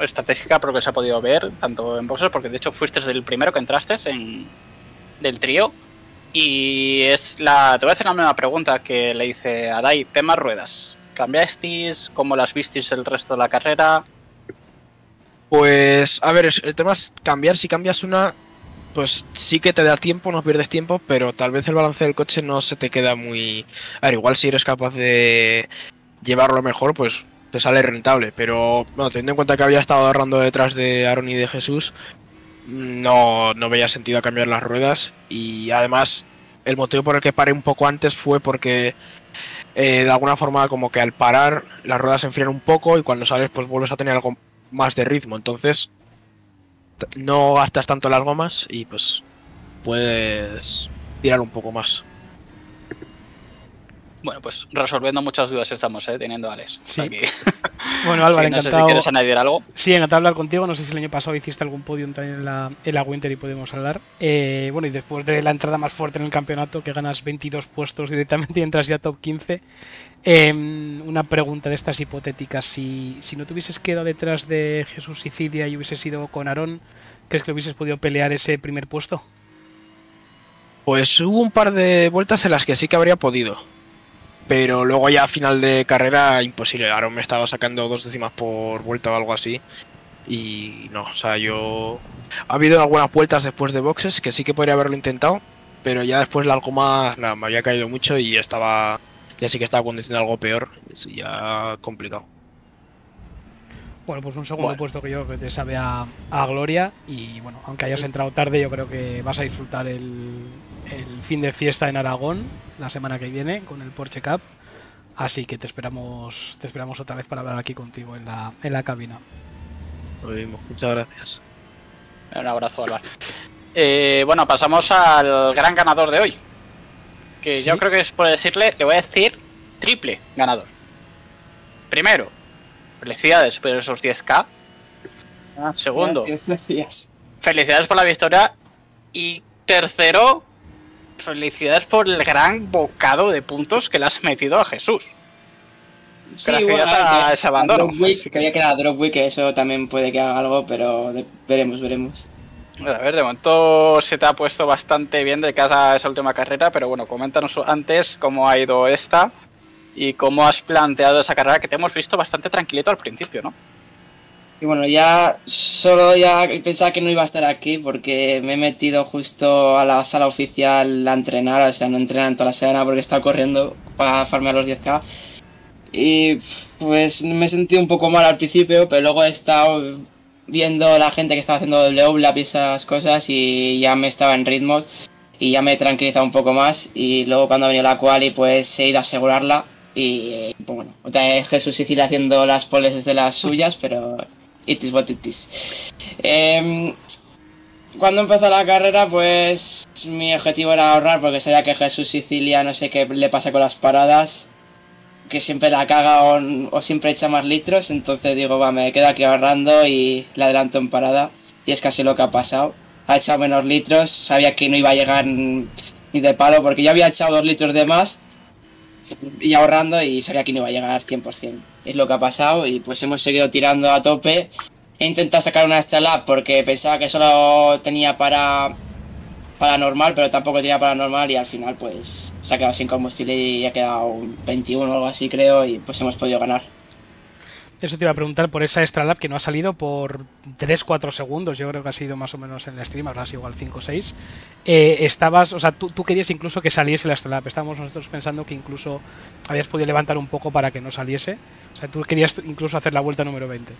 estratégica por lo que se ha podido ver, tanto en boxes, porque de hecho fuiste el primero que entraste en, del trío. Y es la, te voy a hacer la misma pregunta que le hice a Adai, tema ruedas. ¿Cambiasteis? ¿Cómo las visteis el resto de la carrera? Pues, a ver, el tema es cambiar. Si cambias una, pues sí que te da tiempo, no pierdes tiempo, pero tal vez el balance del coche no se te queda muy... A ver, igual si eres capaz de llevarlo mejor, pues te sale rentable, pero bueno, teniendo en cuenta que había estado ahorrando detrás de Aaron y de Jesús, no, no veía sentido cambiar las ruedas. Y además el motivo por el que paré un poco antes fue porque eh, de alguna forma como que al parar las ruedas se enfrían un poco y cuando sales pues vuelves a tener algo más de ritmo, entonces no gastas tanto las gomas y pues puedes tirar un poco más. Bueno, pues resolviendo muchas dudas estamos, ¿eh? Teniendo a Alex. Sí. Aquí. Bueno, Álvaro, sí, no encantado. Sé si quieres añadir algo. Sí, encantado hablar contigo. No sé si el año pasado hiciste algún podium también en la, en la Winter y podemos hablar. Eh, bueno, y después de la entrada más fuerte en el campeonato, que ganas veintidós puestos directamente y entras ya top quince. Eh, una pregunta de estas hipotéticas. Si, si no te hubieses quedado detrás de Jesús Sicilia y hubieses ido con Aaron, ¿crees que hubieses podido pelear ese primer puesto? Pues hubo un par de vueltas en las que sí que habría podido. Pero luego ya a final de carrera, imposible. Aaron me estaba sacando dos décimas por vuelta o algo así. Y no, o sea, yo... Ha habido algunas vueltas después de boxes que sí que podría haberlo intentado. Pero ya después la goma nada, me había caído mucho y estaba... Ya sí que estaba conduciendo algo peor. Es ya complicado. Bueno, pues un segundo bueno. puesto que yo creo que te sabe a, a gloria. Y bueno, aunque hayas entrado tarde, yo creo que vas a disfrutar el... el fin de fiesta en Aragón la semana que viene con el Porsche Cup, así que te esperamos te esperamos otra vez para hablar aquí contigo en la, en la cabina. Lo mismo, muchas gracias. Un abrazo, Álvaro. Eh, bueno, pasamos al gran ganador de hoy, que ¿sí? Yo creo que es por decirle, le voy a decir triple ganador. Primero, felicidades por esos diez K. Ah, segundo, gracias. Felicidades por la victoria. Y tercero, felicidades por el gran bocado de puntos que le has metido a Jesús. Sí, gracias bueno, a, a ese abandono. A Drop Week, que había quedado Drop Week, que eso también puede que haga algo, pero de, veremos, veremos. A ver, de momento se te ha puesto bastante bien de casa esa última carrera, pero bueno, coméntanos antes cómo ha ido esta y cómo has planteado esa carrera, que te hemos visto bastante tranquilito al principio, ¿no? Y bueno, ya solo ya pensaba que no iba a estar aquí porque me he metido justo a la sala oficial a entrenar, o sea, no entrenan toda la semana porque estaba corriendo para farmear los diez K. Y pues me he sentido un poco mal al principio, pero luego he estado viendo la gente que estaba haciendo W Lab y esas cosas y ya me estaba en ritmos y ya me he tranquilizado un poco más. Y luego cuando ha venido la quali pues he ido a asegurarla y pues bueno, otra vez Jesús Sicilia haciendo las poles desde las suyas, pero... It is what it is. Eh, cuando empezó la carrera, pues mi objetivo era ahorrar porque sabía que Jesús Sicilia, no sé qué le pasa con las paradas, que siempre la caga o, o siempre echa más litros, entonces digo, va, me quedo aquí ahorrando y le adelanto en parada. Y es casi lo que ha pasado. Ha echado menos litros, sabía que no iba a llegar ni de palo porque yo había echado dos litros de más y ahorrando y sabía que no iba a llegar cien por cien. Es lo que ha pasado y pues hemos seguido tirando a tope. He intentado sacar una extra lap porque pensaba que solo tenía para para normal, pero tampoco tenía para normal y al final pues se ha quedado sin combustible y ha quedado un veintiuno o algo así creo y pues hemos podido ganar. Eso te iba a preguntar por esa extra lap que no ha salido por tres cuatro segundos, yo creo que ha sido más o menos en el stream, habrá sido igual cinco o seis. Eh, estabas, o sea, tú, tú querías incluso que saliese la extra lap, estábamos nosotros pensando que incluso habías podido levantar un poco para que no saliese. O sea, tú querías incluso hacer la vuelta número veinte.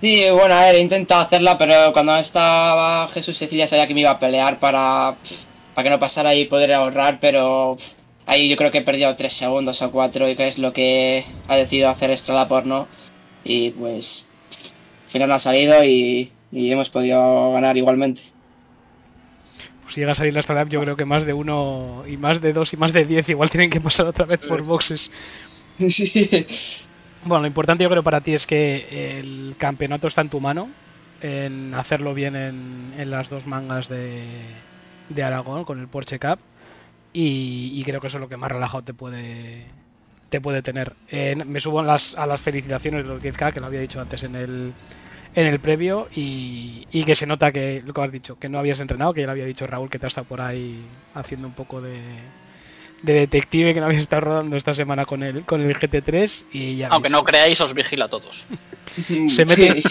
Sí, bueno, a ver, he intentado hacerla, pero cuando estaba Jesús Sicilia sabía que me iba a pelear para, para que no pasara y poder ahorrar, pero... Ahí yo creo que he perdido tres segundos o cuatro, y que es lo que ha decidido hacer Estrada Porno. Y pues, al final no ha salido y, y hemos podido ganar igualmente. Pues si llega a salir la Estrada, yo creo que más de uno, y más de dos, y más de diez, igual tienen que pasar otra vez por boxes. Sí. Bueno, lo importante yo creo para ti es que el campeonato está en tu mano, en hacerlo bien en, en las dos mangas de, de Aragón con el Porsche Cup. Y, y creo que eso es lo que más relajado te puede te puede tener. Eh, me subo las, a las felicitaciones de los diez K, que lo había dicho antes en el en el previo, y, y que se nota que lo que has dicho, que no habías entrenado, que ya lo había dicho Raúl, que te has estado por ahí haciendo un poco de, de detective, que no habías estado rodando esta semana con el, con el G T tres. Y ya aunque habéis... no creáis, os vigila a todos. se, mete,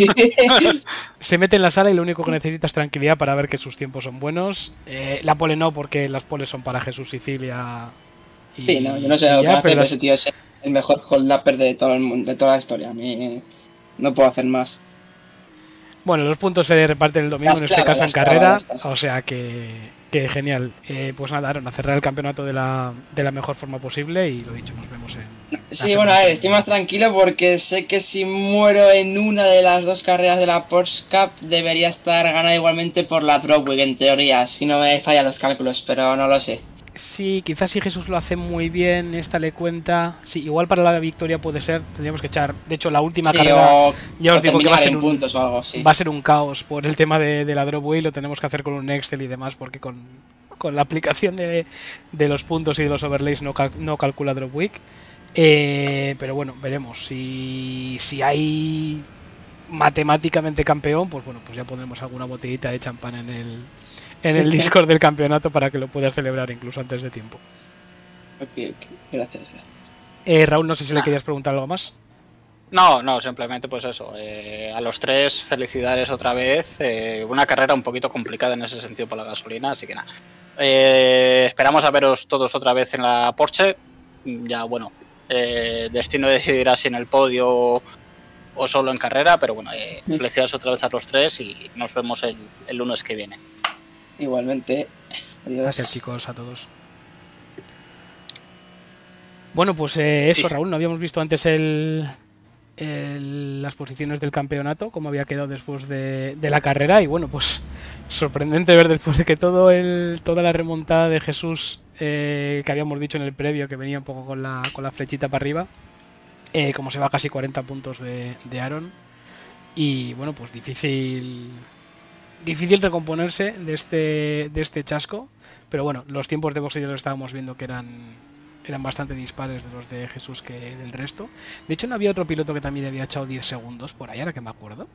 se mete en la sala y lo único que necesita es tranquilidad para ver que sus tiempos son buenos. Eh, la pole no, porque las poles son para Jesús Sicilia. Y, sí, no, yo no sé lo que hace, pero las... ese tío es el mejor hold-upper de, todo el, de toda la historia. Me, no puedo hacer más. Bueno, los puntos se reparten el domingo, las en este claras, caso en carrera, claras, o sea que, que genial. Eh, pues nada, Aaron, a cerrar el campeonato de la, de la mejor forma posible y lo dicho, nos vemos en... Sí, bueno, a ver, estoy más tranquilo porque sé que si muero en una de las dos carreras de la Porsche Cup debería estar ganada igualmente por la Drop Week, en teoría, si no me fallan los cálculos, pero no lo sé. Sí, quizás si Jesús lo hace muy bien, esta le cuenta. Sí, igual para la victoria puede ser. Tendríamos que echar, de hecho, la última sí, carrera o, ya os digo que va a, ser un, o algo, sí. va a ser un caos por el tema de, de la Dropway. Lo tenemos que hacer con un Excel y demás, porque con, con la aplicación de, de los puntos y de los overlays no, cal, no calcula Dropway. Eh, pero bueno, veremos. Si, si hay matemáticamente campeón, pues bueno, pues ya pondremos alguna botellita de champán en el... en el Discord del campeonato para que lo puedas celebrar incluso antes de tiempo. Ok, okay. Gracias. gracias. Eh, Raúl, no sé si ah. le querías preguntar algo más. No, no, simplemente pues eso. Eh, a los tres, felicidades otra vez. Eh, una carrera un poquito complicada en ese sentido por la gasolina, así que nada. Eh, esperamos a veros todos otra vez en la Porsche. Ya, bueno, eh, destino decidirá si en el podio o solo en carrera, pero bueno, eh, felicidades otra vez a los tres y nos vemos el, el lunes que viene. Igualmente. Adiós. Gracias, chicos, a todos. Bueno, pues eh, eso, Raúl, no habíamos visto antes el, el, las posiciones del campeonato, cómo había quedado después de, de la carrera. Y bueno, pues sorprendente ver después de que todo el, toda la remontada de Jesús, eh, que habíamos dicho en el previo, que venía un poco con la, con la flechita para arriba, eh, como se va casi cuarenta puntos de, de Aaron. Y bueno, pues difícil... Difícil recomponerse de este de este chasco, pero bueno, los tiempos de boxe ya lo estábamos viendo que eran eran bastante dispares de los de Jesús que del resto. De hecho, no había otro piloto que también había echado diez segundos por ahí, ahora que me acuerdo.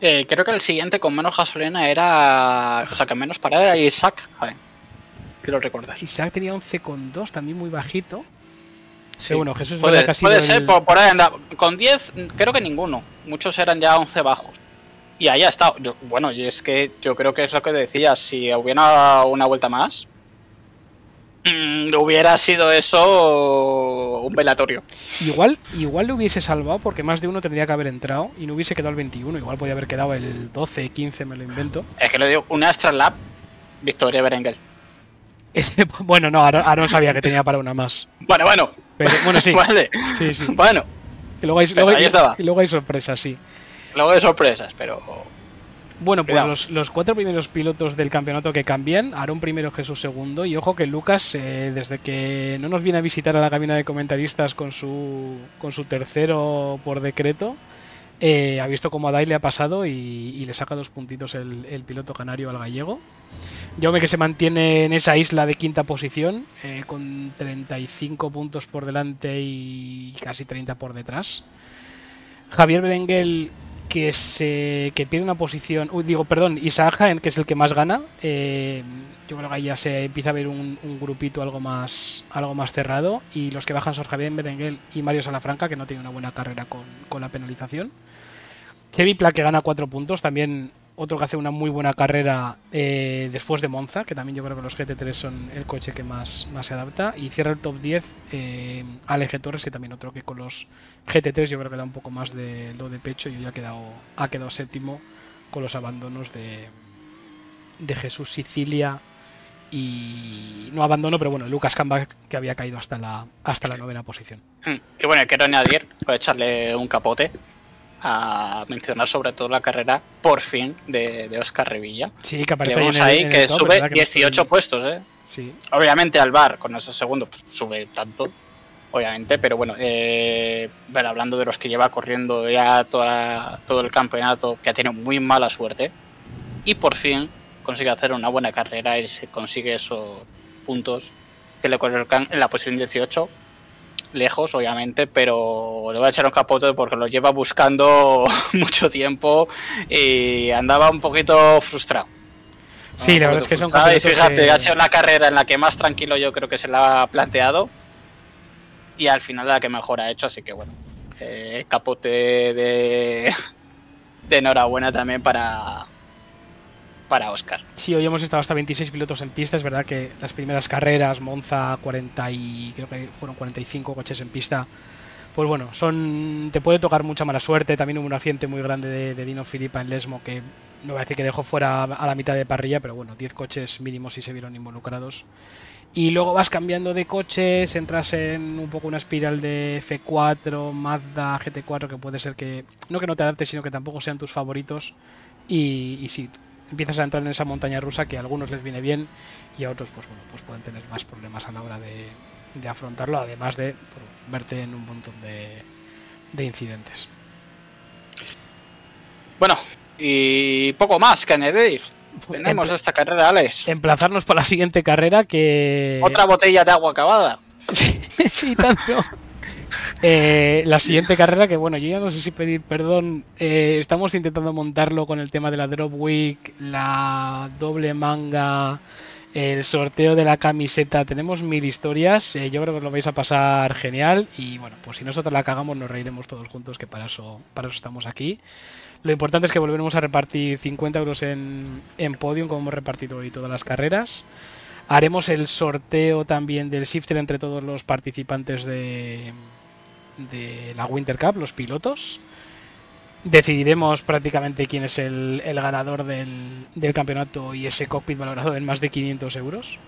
Eh, creo que el siguiente con menos gasolina era... O sea, que menos parada era Isaac Jaén. Quiero recordar. Isaac tenía once coma dos, también muy bajito. Sí, bueno, Jesús puede, casi puede ser, el... por, por ahí andaba. Con diez, creo que ninguno. Muchos eran ya once bajos. Y ahí ha estado. Yo, bueno, y es que yo creo que es lo que decía, si hubiera una vuelta más, mmm, hubiera sido eso un velatorio. Igual, igual le hubiese salvado porque más de uno tendría que haber entrado y no hubiese quedado el veintiuno, igual podía haber quedado el doce, quince, me lo invento. Es que le dio una extra lap, Victoria Berenguel. Bueno, no, Aaron, Aaron sabía que tenía para una más. Bueno, bueno. Pero, bueno, sí. Vale. Sí, sí. Bueno. Y luego hay, luego hay, ahí estaba. Y luego hay sorpresas, sí. Luego de sorpresas, pero... Bueno, pues los, los cuatro primeros pilotos del campeonato que cambian, Aaron primero, Jesús segundo, y ojo que Lucas, eh, desde que no nos viene a visitar a la cabina de comentaristas con su, con su tercero por decreto, eh, ha visto cómo a Adai le ha pasado y, y le saca dos puntitos el, el piloto canario al gallego. Jaume, que se mantiene en esa isla de quinta posición, eh, con treinta y cinco puntos por delante y casi treinta por detrás. Javier Berenguel... Que, se, que pierde una posición, uh, digo, perdón, Isaac Jaén, que es el que más gana. Eh, yo creo que ahí ya se empieza a ver un, un grupito algo más algo más cerrado. Y los que bajan son Javier Berenguel y Mario Salafranca, que no tiene una buena carrera con, con la penalización. Chevy Pla, que gana cuatro puntos, también otro que hace una muy buena carrera eh, después de Monza, que también yo creo que los G T tres son el coche que más, más se adapta. Y cierra el top diez eh, Alex Torres, que también otro que con los G T tres yo creo que da un poco más de lo de pecho y hoy ha quedado, ha quedado séptimo con los abandonos de, de Jesús Sicilia y no abandono, pero bueno, Lucas Camba, que había caído hasta la, hasta la novena posición. Y bueno, quiero añadir, voy a echarle un capote a mencionar sobre todo la carrera por fin de, de Oscar Revilla. Sí, que aparece vemos ahí, en el, ahí en que el top, sube que dieciocho no puestos, ¿eh? Sí. Obviamente al bar con ese segundo pues, sube tanto, obviamente, pero bueno, eh, pero hablando de los que lleva corriendo ya toda, todo el campeonato, que ha tenido muy mala suerte y por fin consigue hacer una buena carrera y se consigue esos puntos que le colocan en la posición dieciocho. Lejos, obviamente, pero le voy a echar un capote porque lo lleva buscando mucho tiempo y andaba un poquito frustrado. Sí, la verdad es que son y fíjate, que... ha sido la carrera en la que más tranquilo yo creo que se la ha planteado y al final la que mejor ha hecho, así que bueno, eh, capote de, de enhorabuena también para... para Oscar. Sí, hoy hemos estado hasta veintiséis pilotos en pista. Es verdad que las primeras carreras, Monza, cuarenta y creo que fueron cuarenta y cinco coches en pista. Pues bueno, son te puede tocar mucha mala suerte. También hubo un accidente muy grande de, de Dino Filipa en Lesmo, que no voy a decir que dejó fuera a la mitad de parrilla, pero bueno, diez coches mínimos sí se vieron involucrados. Y luego vas cambiando de coches, entras en un poco una espiral de F cuatro, Mazda, G T cuatro, que puede ser que, no que no te adaptes, sino que tampoco sean tus favoritos. Y, y sí, empiezas a entrar en esa montaña rusa que a algunos les viene bien y a otros pues bueno, pues pueden tener más problemas a la hora de, de afrontarlo, además de pues, verte en un montón de, de incidentes. Bueno, y poco más que añadir. Tenemos esta carrera, Alex. Emplazarnos para la siguiente carrera que... Otra botella de agua acabada. Sí, tanto. Eh, la siguiente carrera que, bueno, yo ya no sé si pedir perdón. Eh, estamos intentando montarlo con el tema de la Drop Week, la doble manga, el sorteo de la camiseta. Tenemos mil historias. Eh, yo creo que os lo vais a pasar genial. Y bueno, pues si nosotros la cagamos nos reiremos todos juntos, que para eso, para eso estamos aquí. Lo importante es que volveremos a repartir cincuenta euros en, en Podium, como hemos repartido hoy todas las carreras. Haremos el sorteo también del shifter entre todos los participantes de, de la Winter Cup, los pilotos. Decidiremos prácticamente quién es el, el ganador del, del campeonato y ese cockpit valorado en más de quinientos euros.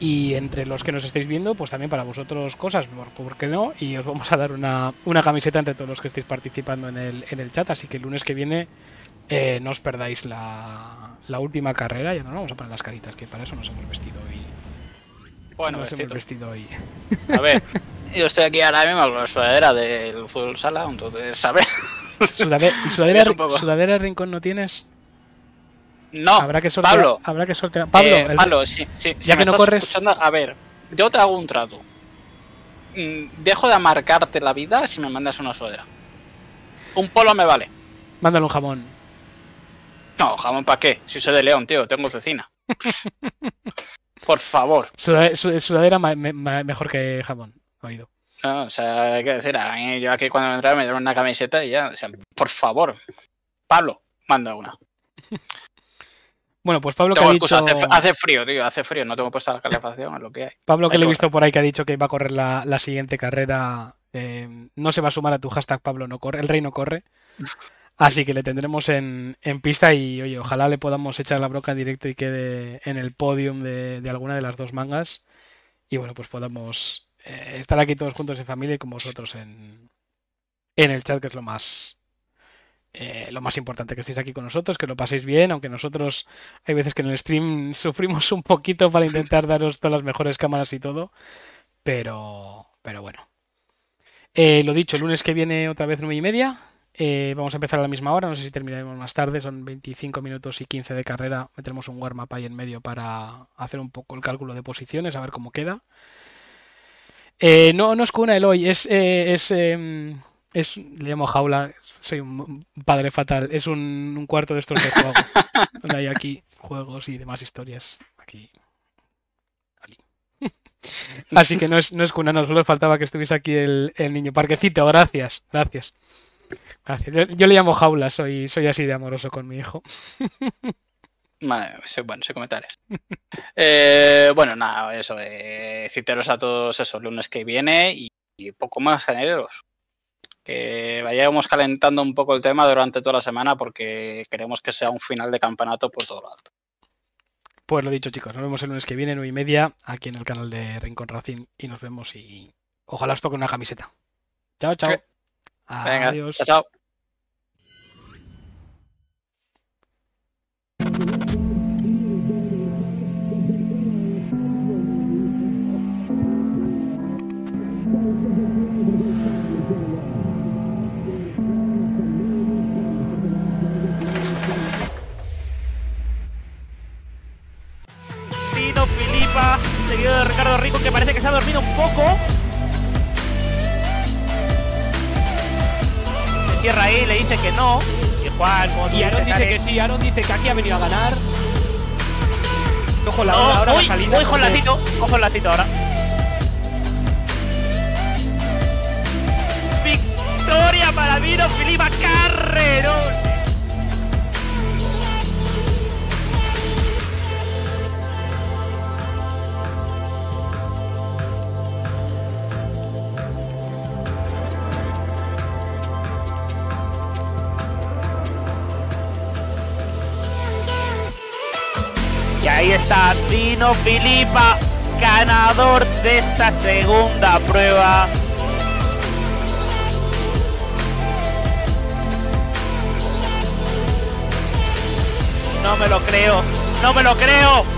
Y entre los que nos estáis viendo, pues también para vosotros cosas, ¿por qué no? Y os vamos a dar una, una camiseta entre todos los que estáis participando en el, en el chat. Así que el lunes que viene eh, no os perdáis la, la última carrera. Ya no nos vamos a poner las caritas, que para eso nos hemos vestido hoy. Bueno, nos hemos vestido hoy. A ver, yo estoy aquí ahora mismo con la sudadera del fútbol sala, entonces, a ver. ¿Sudadera, sudadera, ¿Sudadera de rincón no tienes? No, habrá que sortear, Pablo, habrá que sortear. Pablo, eh, el... Pablo sí, sí, ya si que no corres. A ver, yo te hago un trato. Dejo de amargarte la vida si me mandas una sudadera. Un polo me vale. Mándale un jamón. No, jamón para qué. Si soy de León, tío, tengo cecina. Por favor. Sudadera, sudadera ma ma mejor que jamón. Oído. No, o sea, hay que decir, yo aquí cuando entré me dieron una camiseta y ya. O sea, por favor. Pablo, manda una. Bueno, pues Pablo que ha dicho... Hace, hace frío, tío, hace frío, no tengo puesta la calefacción, es lo que hay. Pablo que le he visto por ahí que ha dicho que va a correr la, la siguiente carrera, eh, no se va a sumar a tu hashtag Pablo no corre, el rey no corre, así que le tendremos en, en pista y oye, ojalá le podamos echar la broca en directo y quede en el podium de, de alguna de las dos mangas y bueno, pues podamos eh, estar aquí todos juntos en familia y con vosotros en, en el chat, que es lo más... Eh, lo más importante, que estéis aquí con nosotros, que lo paséis bien, aunque nosotros hay veces que en el stream sufrimos un poquito para intentar daros todas las mejores cámaras y todo, pero, pero bueno. Eh, lo dicho, el lunes que viene otra vez nueve y media, eh, vamos a empezar a la misma hora, no sé si terminaremos más tarde, son veinticinco minutos y quince de carrera, meteremos un warm-up ahí en medio para hacer un poco el cálculo de posiciones, a ver cómo queda. Eh, no, no es cuna el hoy, es... Eh, es eh, Es, le llamo jaula, soy un padre fatal, es un, un cuarto de estos de juego, donde hay aquí juegos y demás historias, aquí, aquí. Así que no es, no es cunano, solo faltaba que estuviese aquí el, el niño parquecito, gracias, gracias, gracias. Yo, yo le llamo jaula, soy, soy así de amoroso con mi hijo. Madre, bueno, sin comentarios. Eh, bueno, nada, eso, eh, citaros a todos esos lunes que viene y, y poco más, generos. Que vayamos calentando un poco el tema durante toda la semana porque queremos que sea un final de campeonato por todo lo alto. Pues lo dicho, chicos, nos vemos el lunes que viene, nueve y media, aquí en el canal de Rincón Racing y nos vemos y ojalá os toque una camiseta. Chao, chao. Sí. Adiós. Venga, chao, chao. Filipa, seguido de Ricardo Rico, que parece que se ha dormido un poco. Se cierra ahí, le dice que no. Y Juan, y Aaron dice que sí, Aaron dice que aquí ha venido a ganar. Cojo la no, hora, ahora voy, la salida. Voy con lacito, cojo el lacito ahora. Victoria para Vino Filipa, carrerón. Y ahí está Dino Filipa, ganador de esta segunda prueba. No me lo creo, no me lo creo.